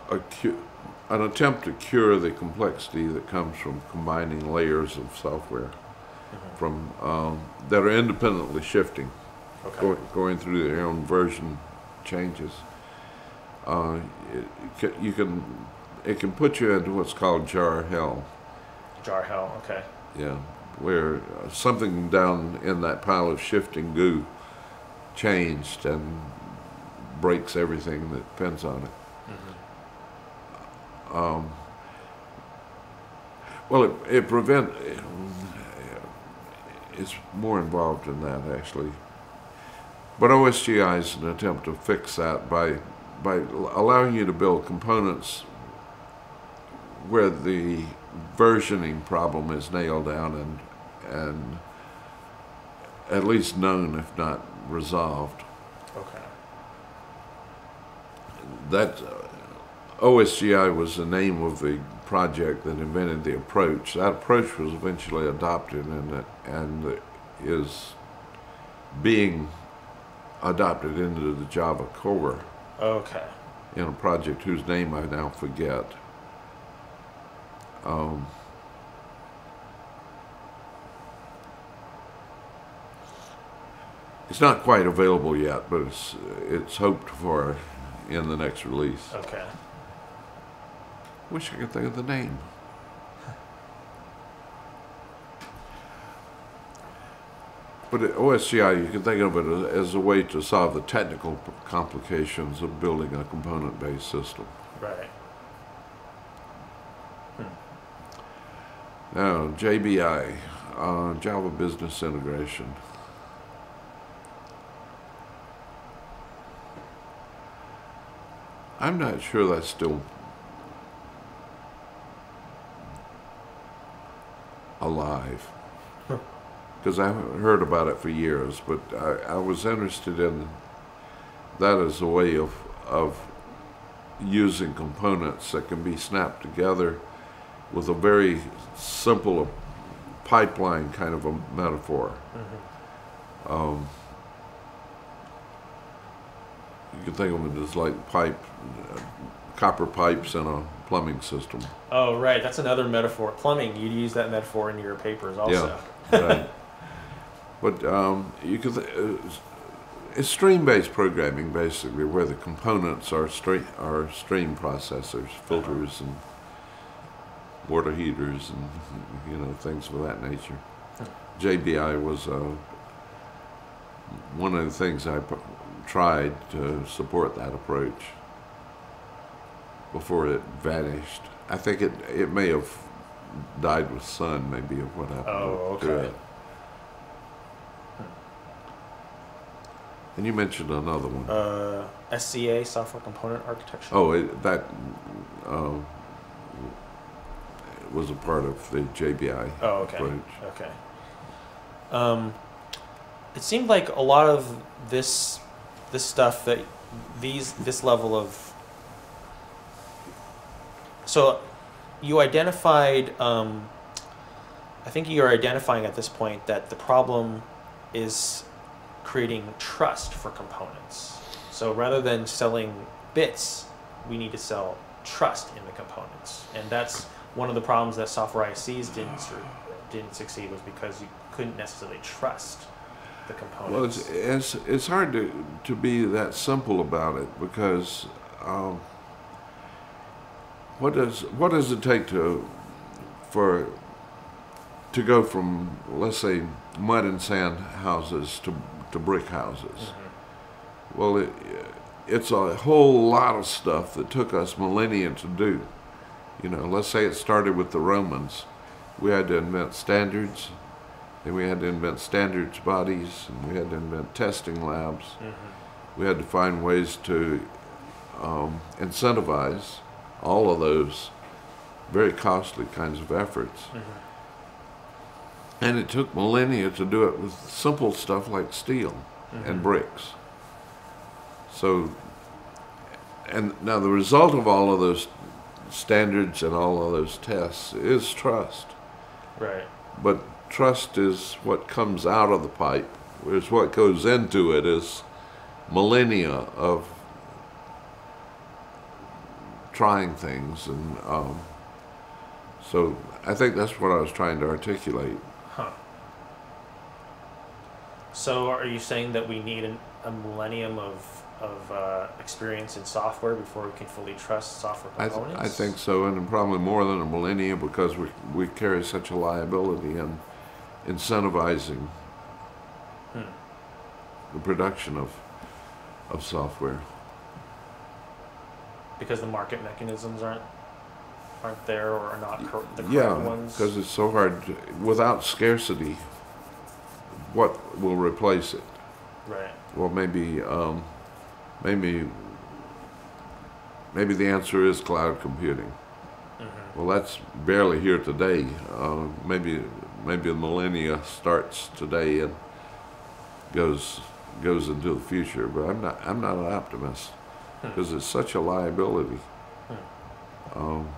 a cu an attempt to cure the complexity that comes from combining layers of software, mm-hmm. from um, that are independently shifting, okay. go going through their own version changes. Uh, it, you can it can put you into what's called jar hell. Jar hell. Okay. Yeah, where something down in that pile of shifting goo changed and breaks everything that depends on it. Mm-hmm. um, well, it, it prevent. It, it's more involved in that actually, but O S G I is an attempt to fix that by by allowing you to build components where the versioning problem is nailed down and and at least known, if not resolved. Okay. That uh, O S G I was the name of the project that invented the approach. That approach was eventually adopted and and is being adopted into the Java core. Okay. In a project whose name I now forget. Um, it's not quite available yet, but it's it's hoped for in the next release. Okay. Wish I could think of the name. But at O S G I, you can think of it as a way to solve the technical complications of building a component-based system. Right. Now, J B I, uh, Java Business Integration. I'm not sure that's still alive, because I haven't heard about it for years, but I, I was interested in that as a way of, of using components that can be snapped together with a very simple pipeline kind of a metaphor. Mm-hmm. um, you can think of it as like pipe, uh, copper pipes in a plumbing system. Oh, right. That's another metaphor. Plumbing, you'd use that metaphor in your papers also. Yeah, right. But um, you could th it's stream-based programming, basically, where the components are stream, are stream processors, filters, uh-huh. and water heaters and, you know, things of that nature. J B I was uh, one of the things I p tried to support that approach before it vanished. I think it it may have died with Sun, maybe, of what happened. Oh, okay. To it. And you mentioned another one. Uh, S C A, Software Component Architecture. Oh, it, that. Uh, was a part of the J B I oh, okay. approach. Okay. Um, it seemed like a lot of this, this stuff that these this level of. So, you identified. Um, I think you are identifying at this point that the problem is creating trust for components. So rather than selling bits, we need to sell trust in the components. And that's one of the problems that software I Cs didn't didn't succeed, was because you couldn't necessarily trust the components. Well, it's it's, it's hard to to be that simple about it, because um, what does what does it take to for to go from, let's say, mud and sand houses to to brick houses? Mm-hmm. Well, it, it's a whole lot of stuff that took us millennia to do. You know, let's say it started with the Romans. We had to invent standards, then we had to invent standards bodies, and we had to invent testing labs. Mm-hmm. We had to find ways to um, incentivize all of those very costly kinds of efforts. Mm-hmm. And it took millennia to do it with simple stuff like steel mm-hmm. and bricks. So, and now the result of all of those standards and all of those tests is trust. Right. But trust is what comes out of the pipe, whereas what goes into it is millennia of trying things. And um, so I think that's what I was trying to articulate. Huh. So are you saying that we need an, a millennium of of uh, experience in software before we can fully trust software components? I, th I think so, and probably more than a millennia, because we, we carry such a liability in incentivizing hmm. the production of, of software. Because the market mechanisms aren't, aren't there, or are not cor the correct yeah, ones? Yeah, because it's so hard. To, without scarcity, what will replace it? Right. Well, maybe... Um, Maybe, maybe the answer is cloud computing. Mm-hmm. Well, that's barely here today. Uh, maybe, maybe the millennia starts today and goes goes into the future. But I'm not I'm not an optimist, because hmm. it's such a liability, hmm. um,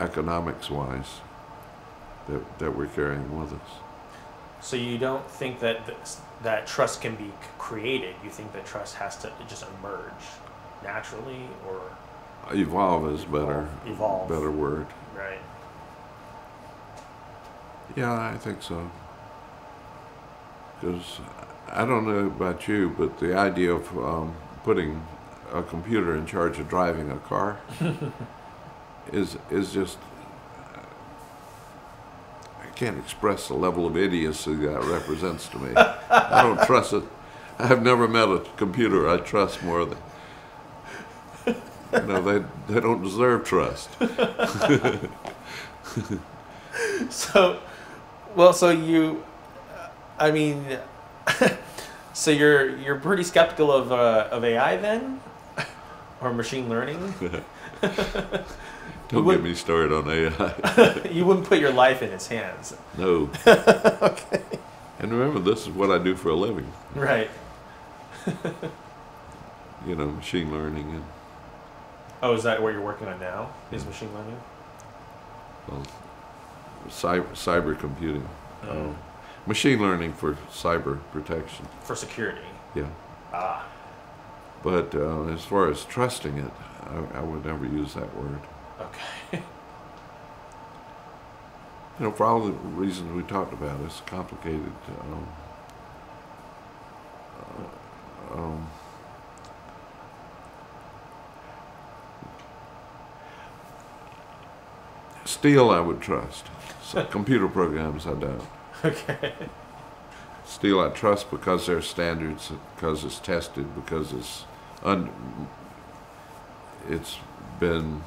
economics-wise, that that we're carrying with us. So you don't think that this, that trust can be created? You think that trust has to just emerge naturally, or evolve is better evolve. better word. Right. Yeah, I think so. Because I don't know about you, but the idea of um, putting a computer in charge of driving a car is is just. Can't express the level of idiocy that represents to me. I don't trust it. I've never met a computer I trust more than. You know, they they don't deserve trust. So, well, so you, I mean, so you're you're pretty skeptical of uh, of A I then, or machine learning. Don't get me started on A I. You wouldn't put your life in its hands. No. Okay. And remember, this is what I do for a living. Right. You know, machine learning. And oh, is that what you're working on now? Yeah. Is machine learning? Well, cyber, cyber computing. Mm. Um, machine learning for cyber protection. For security. Yeah. Ah. But uh, as far as trusting it, I, I would never use that word. Okay. You know, for all the reasons we talked about, it's complicated. Um, uh, um, steel, I would trust. So computer programs, I don't. Okay. Steel, I trust because there are standards, because it's tested, because it's un it's been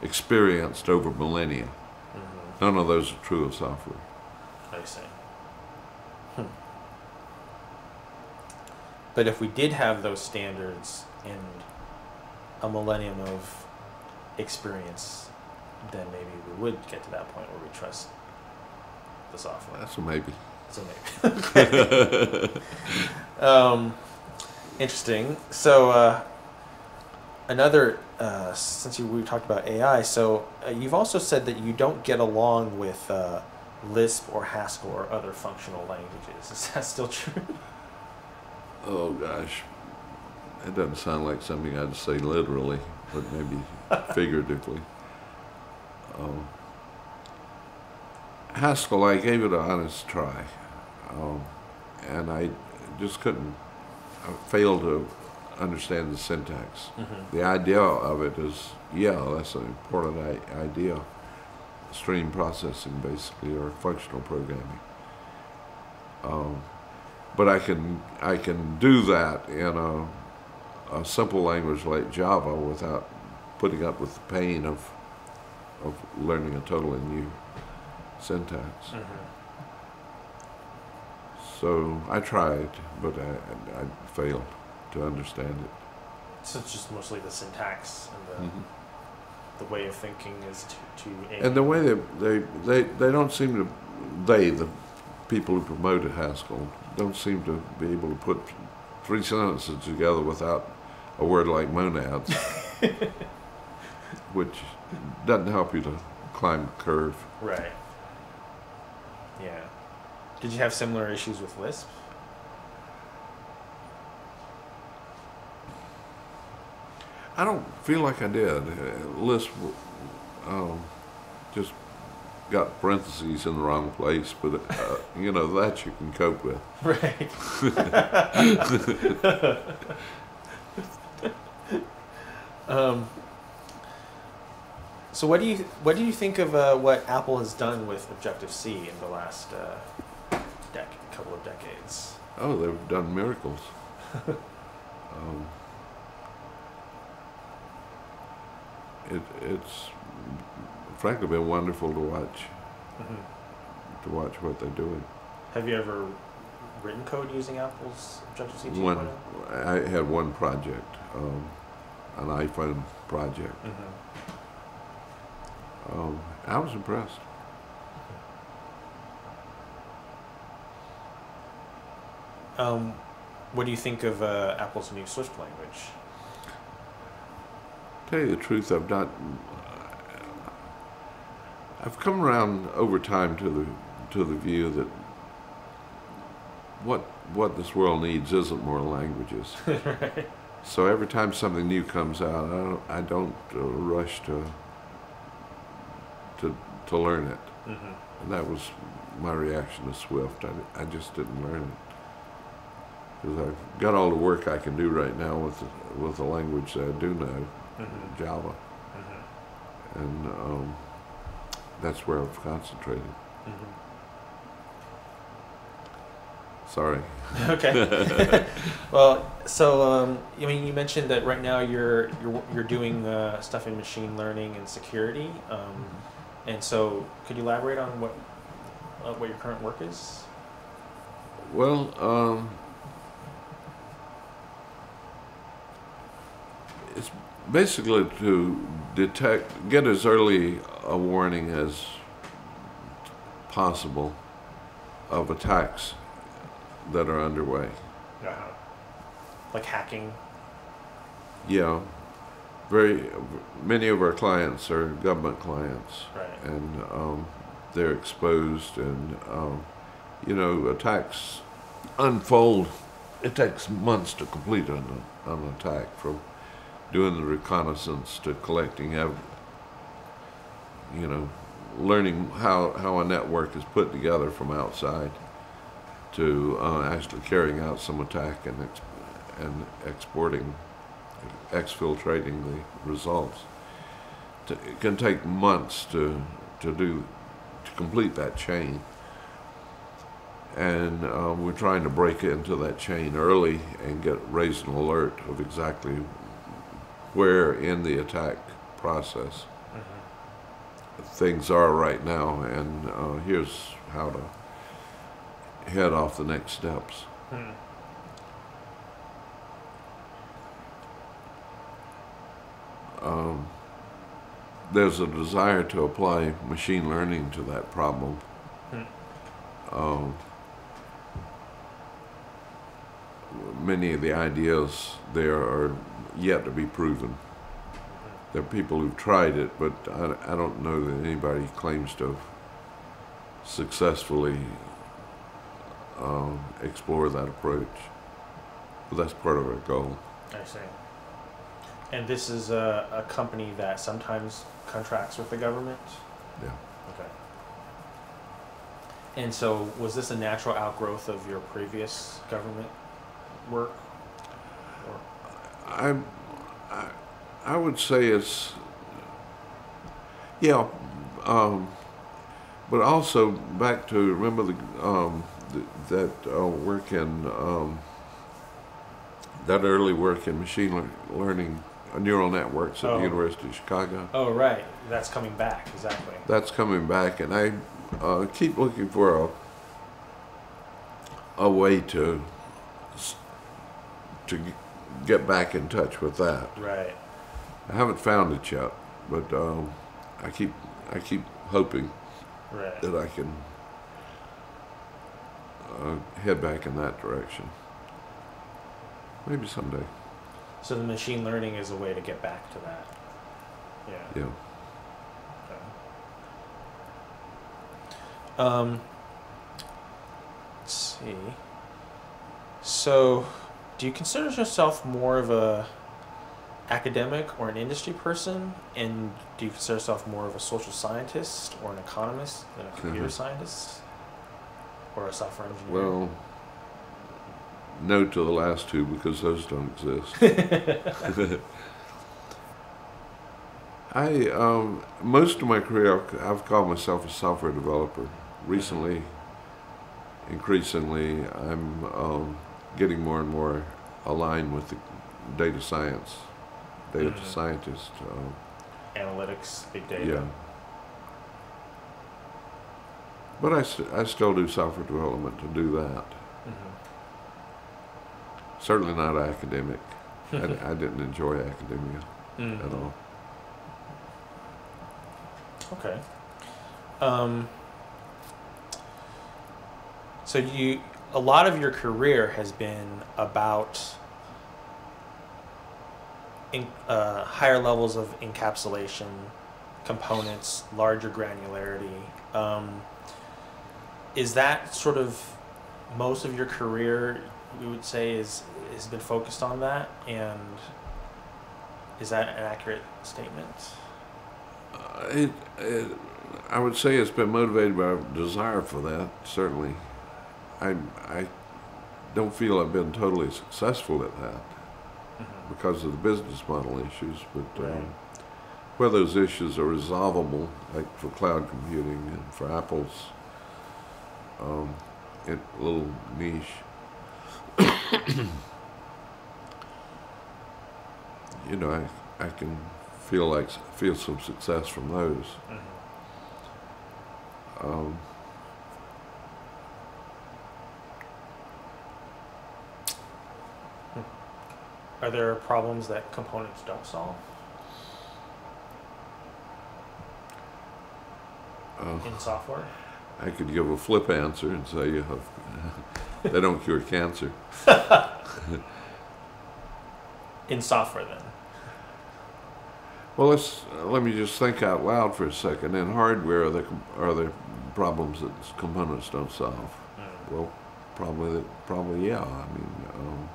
experienced over millennia. Mm-hmm. None of those are true of software. I see. Hmm. But if we did have those standards and a millennium of experience, then maybe we would get to that point where we trust the software. That's a maybe. That's a maybe. um, interesting. So uh, another. Uh, since you, we talked about A I, so uh, you've also said that you don't get along with uh, Lisp or Haskell or other functional languages. Is that still true? Oh, gosh. That doesn't sound like something I'd say literally. but maybe figuratively. Uh, Haskell, I gave it an honest try, um, and I just couldn't, I failed to understand the syntax. Mm-hmm. The idea of it is, yeah, that's an important I idea, stream processing basically, or functional programming. Um, but I can, I can do that in a, a simple language like Java without putting up with the pain of, of learning a totally new syntax. Mm-hmm. So I tried, but I, I failed to understand it. So it's just mostly the syntax and the, mm-hmm. the way of thinking is to, to aim. And the way they, they, they, they don't seem to, they, the people who promoted Haskell, don't seem to be able to put three sentences together without a word like monads, which doesn't help you to climb the curve. Right. Yeah. Did you have similar issues with Lisp? I don't feel like I did. Lisp um, just got parentheses in the wrong place, but uh, you know, that you can cope with. Right. um, so what do you what do you think of uh, what Apple has done with Objective-C in the last uh, dec couple of decades? Oh, they've done miracles. um, It, it's frankly been wonderful to watch, mm-hmm. to watch what they're doing. Have you ever written code using Apple's Objective-C? One, I had one project, um, an iPhone project. Mm-hmm. um, I was impressed. Mm-hmm. Um, what do you think of uh, Apple's new Swift language? Tell you the truth, I've not. I've come around over time to the to the view that what what this world needs isn't more languages. Right. So every time something new comes out, I don't, I don't uh, rush to to to learn it. Mm-hmm. And that was my reaction to Swift. I I just didn't learn it, because I've got all the work I can do right now with the, with the language that I do know. Mm-hmm. Java, mm-hmm. and um, that's where I've concentrated. Mm-hmm. Sorry. Okay. Well, so um, I mean, you mentioned that right now you're you're you're doing uh, stuff in machine learning and security, um, mm-hmm. and so could you elaborate on what uh, what your current work is? Well. Um, it's basically to detect, get as early a warning as possible of attacks that are underway. Uh-huh. Like hacking? Yeah. Very, many of our clients are government clients. Right. And um, they're exposed, and, um, you know, attacks unfold. It takes months to complete an, an attack, from doing the reconnaissance to collecting, you know, learning how, how a network is put together from outside, to uh, actually carrying out some attack and, ex and exporting, exfiltrating the results. It can take months to, to do, to complete that chain. And uh, we're trying to break into that chain early and get, raise an alert of exactly where in the attack process mm-hmm. things are right now, and uh, here's how to head off the next steps. Mm. Um, there's a desire to apply machine learning to that problem. Mm. Um, many of the ideas there are yet to be proven. There are people who've tried it, but I, I don't know that anybody claims to have successfully uh, explore that approach. But that's part of our goal. I see. And this is a, a company that sometimes contracts with the government? Yeah. Okay. And so was this a natural outgrowth of your previous government work? Or? I, I, I would say it's, yeah, um, but also back to, remember the, um, th that uh, work in, um, that early work in machine le learning uh, neural networks at oh. the University of Chicago. Oh, right. That's coming back, exactly. That's coming back, and I uh, keep looking for a a way to to get back in touch with that. Right. I haven't found it yet, but um, I keep I keep hoping right. that I can uh, head back in that direction. Maybe someday. So the machine learning is a way to get back to that. Yeah. Yeah. Um, let's see. So, do you consider yourself more of a academic or an industry person, and do you consider yourself more of a social scientist or an economist than a computer mm-hmm. scientist or a software engineer? Well, no to the last two because those don't exist. I um, most of my career I've called myself a software developer. Recently, increasingly, I'm um, getting more and more aligned with the data science, data mm-hmm. scientist. Um, Analytics, big data. Yeah. But I, st I still do software development to do that. Mm-hmm. Certainly not academic. I, I didn't enjoy academia mm-hmm. at all. Okay. Um, so you, a lot of your career has been about in, uh, higher levels of encapsulation, components, larger granularity. Um, is that sort of most of your career, you would say, is has been focused on that? And is that an accurate statement? It, it, I would say it's been motivated by a desire for that, certainly. I, I don't feel I've been totally successful at that mm-hmm. because of the business model issues, but right. um, where those issues are resolvable, like for cloud computing and for Apple's um, it, little niche, you know, I, I can... feel like feel some success from those. Mm-hmm. um, Are there problems that components don't solve? Uh, in software? I could give a flip answer and say you have, they don't cure cancer. In software, then? Well, let's, uh, let me just think out loud for a second. In hardware, are there, are there problems that components don't solve? Mm. Well, probably, probably yeah. I mean, um,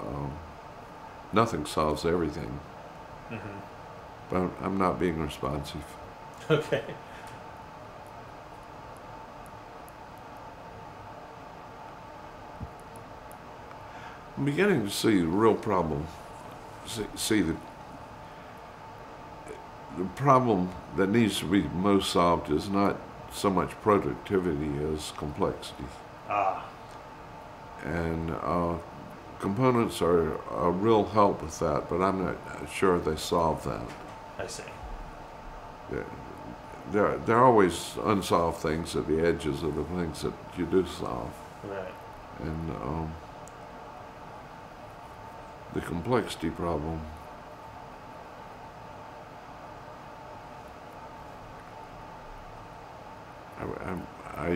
um, nothing solves everything. Mm-hmm. But I'm, I'm not being responsive. Okay. I'm beginning to see the real problem, see, see the The problem that needs to be most solved is not so much productivity as complexity. Ah. And uh, components are a real help with that, but I'm not sure they solve that. I see. There, there are always unsolved things at the edges of the things that you do solve. Right. And um, the complexity problem. I, I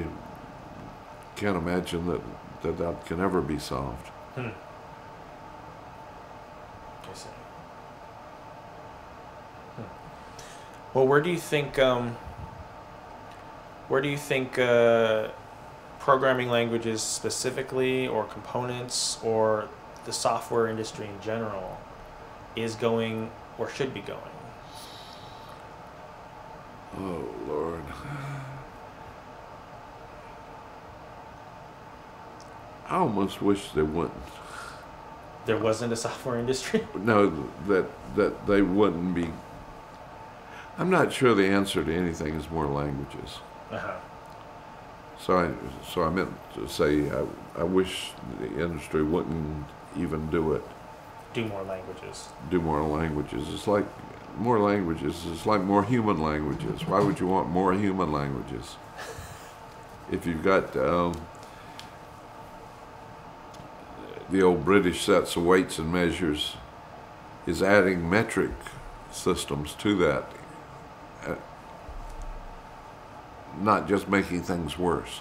can't imagine that, that that can ever be solved. Hmm. I see. Hmm. Well, where do you think um, where do you think uh, programming languages specifically, or components, or the software industry in general, is going or should be going? Oh, Lord. I almost wish they wouldn't. There wasn't a software industry? No, that that they wouldn't be. I'm not sure the answer to anything is more languages. Uh-huh. So I, so I meant to say I, I wish the industry wouldn't even do it. Do more languages. Do more languages. It's like more languages. It's like more human languages. Why would you want more human languages? If you've got um, the old British sets of weights and measures, is adding metric systems to that. Uh, not just making things worse.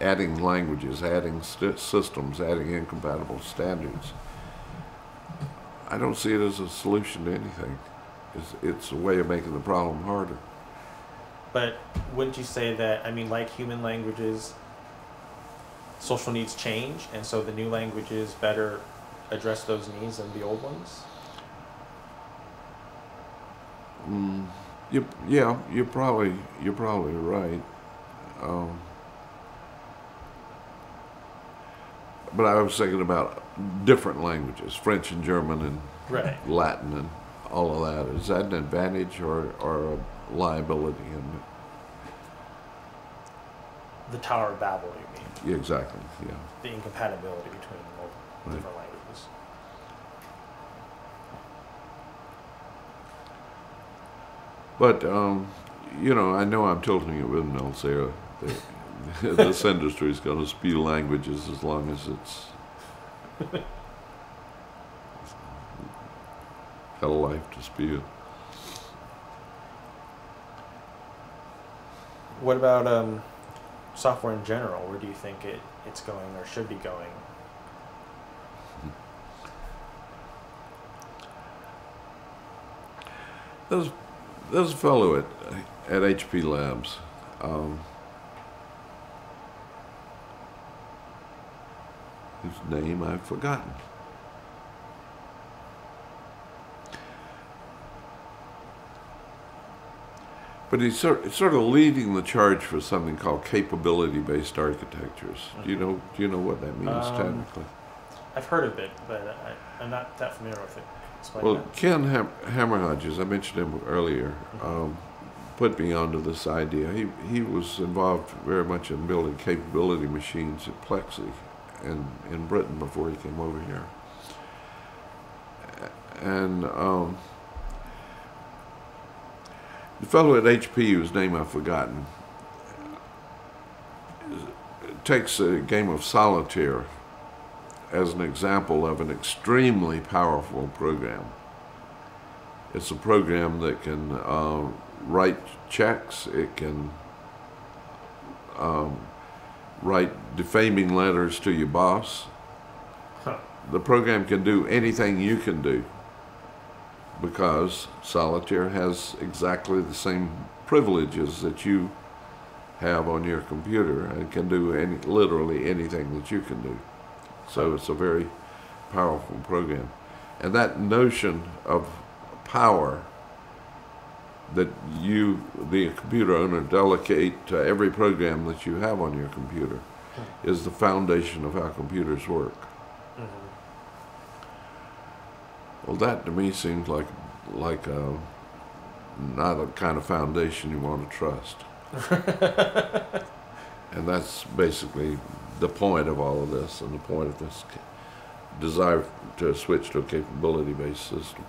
Adding languages, adding st systems, adding incompatible standards. I don't see it as a solution to anything. It's, it's a way of making the problem harder. But wouldn't you say that, I mean, like human languages, social needs change, and so the new languages better address those needs than the old ones? Mm, you, yeah, you're probably, you're probably right. Um, but I was thinking about different languages, French and German and right. Latin and all of that. Is that an advantage or, or a liability? In the Tower of Babel, you mean? Yeah, exactly, yeah. The incompatibility between multiple different right. languages. But, um, you know, I know I'm tilting it with Mel Sarah. This industry is going to spew languages as long as it's got a life to spew. What about um, software in general? Where do you think it, it's going or should be going? There's, there's a fellow at, at H P Labs. Um, Whose name I've forgotten. But he's sort, sort of leading the charge for something called capability-based architectures. Mm-hmm. Do you know, do you know what that means um, technically? I've heard of it, but I, I'm not that familiar with it. Explain well, that. Ken Ham, Hammer Hodges, I mentioned him earlier, mm-hmm. um, put me onto this idea. He, he was involved very much in building capability machines at Plexi. In, in Britain before he came over here. And um, the fellow at H P, whose name I've forgotten, takes a game of solitaire as an example of an extremely powerful program. It's a program that can uh, write checks, it can um, write defaming letters to your boss. Huh. The program can do anything you can do because solitaire has exactly the same privileges that you have on your computer and can do any, literally anything that you can do. So it's a very powerful program. And that notion of power that you, the computer owner, delegate to every program that you have on your computer is the foundation of how computers work. Mm-hmm. Well, that to me seems like, like a, not a kind of foundation you want to trust. And that's basically the point of all of this and the point of this desire to switch to a capability-based system.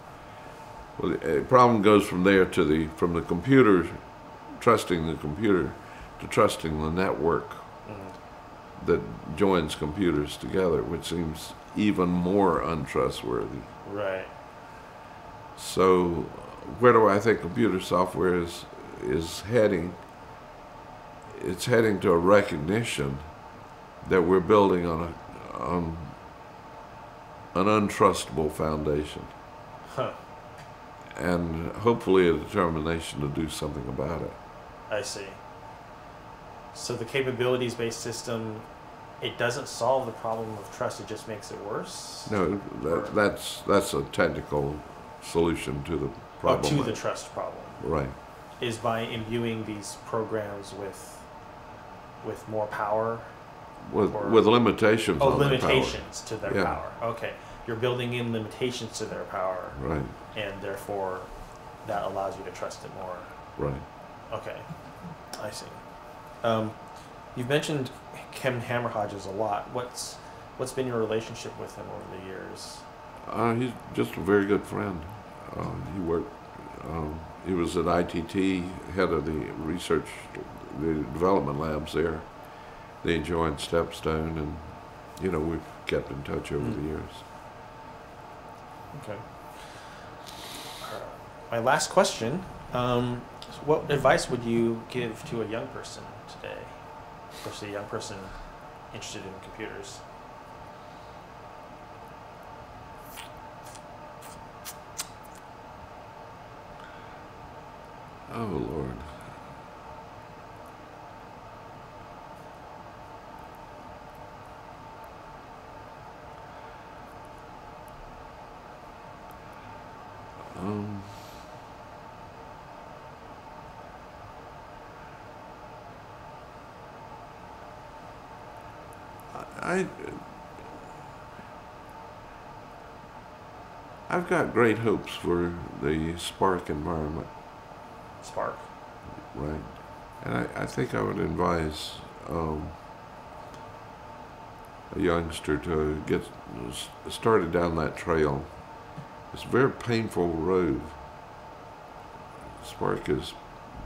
Well, the problem goes from there to the from the computer, trusting the computer, to trusting the network mm-hmm. that joins computers together, which seems even more untrustworthy. Right. So, where do I think computer software is is heading? It's heading to a recognition that we're building on a on an untrustable foundation. Huh. And hopefully a determination to do something about it. I see. So the capabilities-based system it doesn't solve the problem of trust, it just makes it worse? No, that, that's that's a technical solution to the problem. Oh, to the trust problem. Right. Is by imbuing these programs with with more power? With, with limitations oh, on limitations their power. to their yeah. power. Okay. You're building in limitations to their power. Right. And therefore, that allows you to trust it more. Right. Okay. I see. Um, you've mentioned Ken Hammer Hodges a lot. What's what's been your relationship with him over the years? Uh, he's just a very good friend. Uh, he worked. Um, he was at I T T, head of the research, the development labs there. They joined Stepstone, and you know we've kept in touch over mm. the years. Okay. Uh, my last question: um, what advice would you give to a young person today? Especially a young person interested in computers. Oh, Lord. Um... I, I've got great hopes for the Spark environment. Spark? Right. And I, I think I would advise um, a youngster to get started down that trail. It's a very painful road. Spark is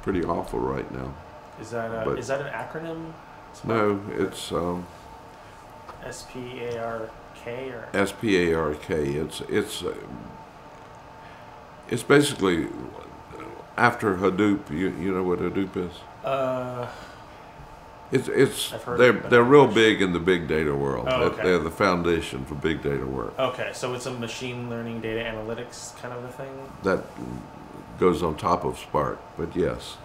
pretty awful right now. Is that, a, is that an acronym? Spark? No, it's... Um, S P A R K or S P A R K. It's it's uh, it's basically after Hadoop. You you know what Hadoop is? Uh. It's it's I've heard they're it, they're real big in the big data world. Oh, okay. They're the foundation for big data work. Okay, so it's a machine learning data analytics kind of a thing. That goes on top of Spark, but yes,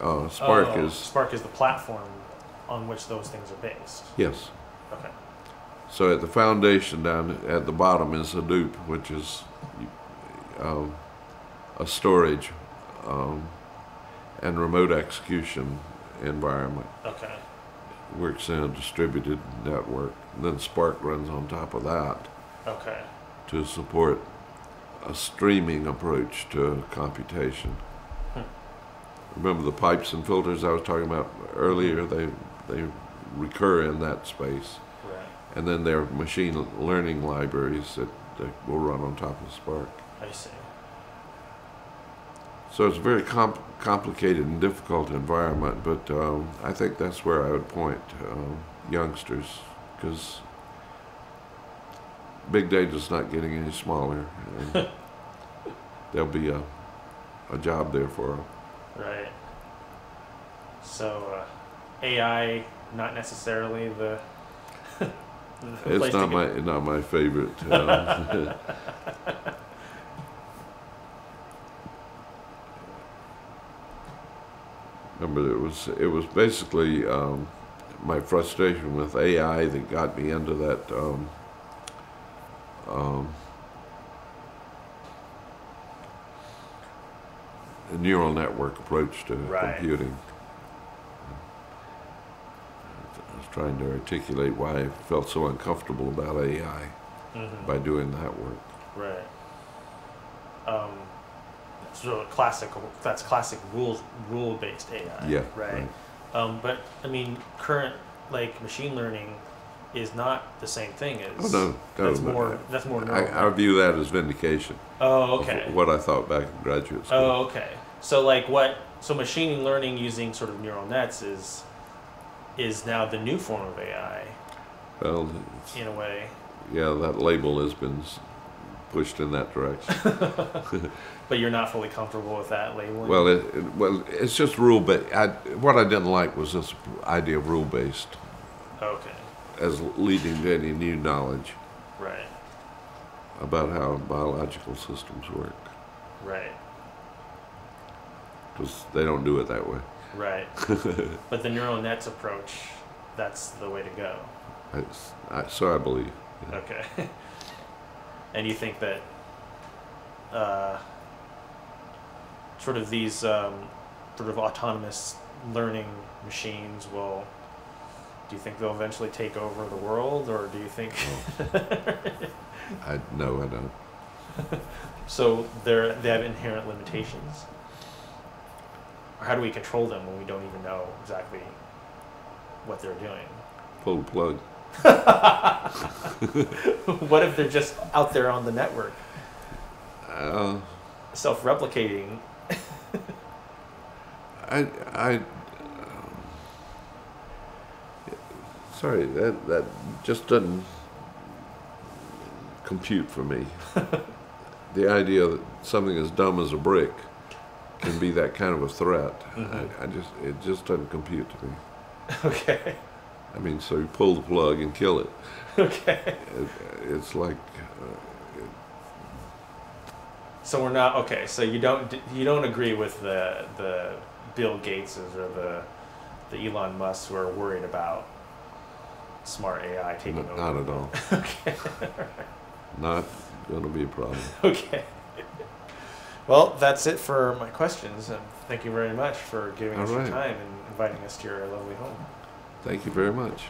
uh, Spark oh, is Spark is the platform on which those things are based. Yes. Okay. So at the foundation down at the bottom is Hadoop, which is um, a storage um, and remote execution environment. Okay. Works in a distributed network. And then Spark runs on top of that. Okay. To support a streaming approach to computation. Hmm. Remember the pipes and filters I was talking about earlier? They they. recur in that space. Right. And then there are machine learning libraries that, that will run on top of Spark. I see. So it's a very comp complicated and difficult environment, but um, I think that's where I would point um, youngsters, because big data's not getting any smaller. And there'll be a, a job there for them. Right. So uh, A I... not necessarily the. the it's place not to my not my favorite. Um, remember, it was it was basically um, my frustration with A I that got me into that um, um, neural network approach to right. computing. Trying to articulate why I felt so uncomfortable about A I mm-hmm. by doing that work. Right. Um, that's sort of classic. That's classic rules, rule-based A I. Yeah. Right. right. Um, but I mean, current like machine learning is not the same thing as. Oh, no, no, that's no, more. No. That's more. I, I view that as vindication. Oh, okay. Of what I thought back in graduate school. Oh, okay. So like what? So machine learning using sort of neural nets is. is now the new form of A I, well, in a way. Yeah, that label has been pushed in that direction. But you're not fully comfortable with that labeling? Well, it, it, well it's just rule-based. What I didn't like was this idea of rule-based. Okay. As leading to any new knowledge. Right. About how biological systems work. Right. Because they don't do it that way. Right. But the neural nets approach, that's the way to go. I, I, so I believe. Yeah. Okay. And you think that uh, sort of these um, sort of autonomous learning machines will, do you think they'll eventually take over the world, or do you think? I no, I don't. So they're, they have inherent limitations. Or how do we control them when we don't even know exactly what they're doing? Pull the plug. What if they're just out there on the network? Uh, Self-replicating. I, I, um, sorry, that, that just doesn't compute for me. The idea that something as dumb as a brick can be that kind of a threat, mm-hmm. I, I just it just doesn't compute to me. Okay. I mean, so you pull the plug and kill it. Okay. It, it's like. Uh, it, so we're not okay. So you don't you don't agree with the the Bill Gateses or the the Elon Musks who are worried about smart A I taking not, over? Not at all. Okay. Not going to be a problem. Okay. Well, that's it for my questions. And thank you very much for giving all us right. your time and inviting us to your lovely home. Thank you very much.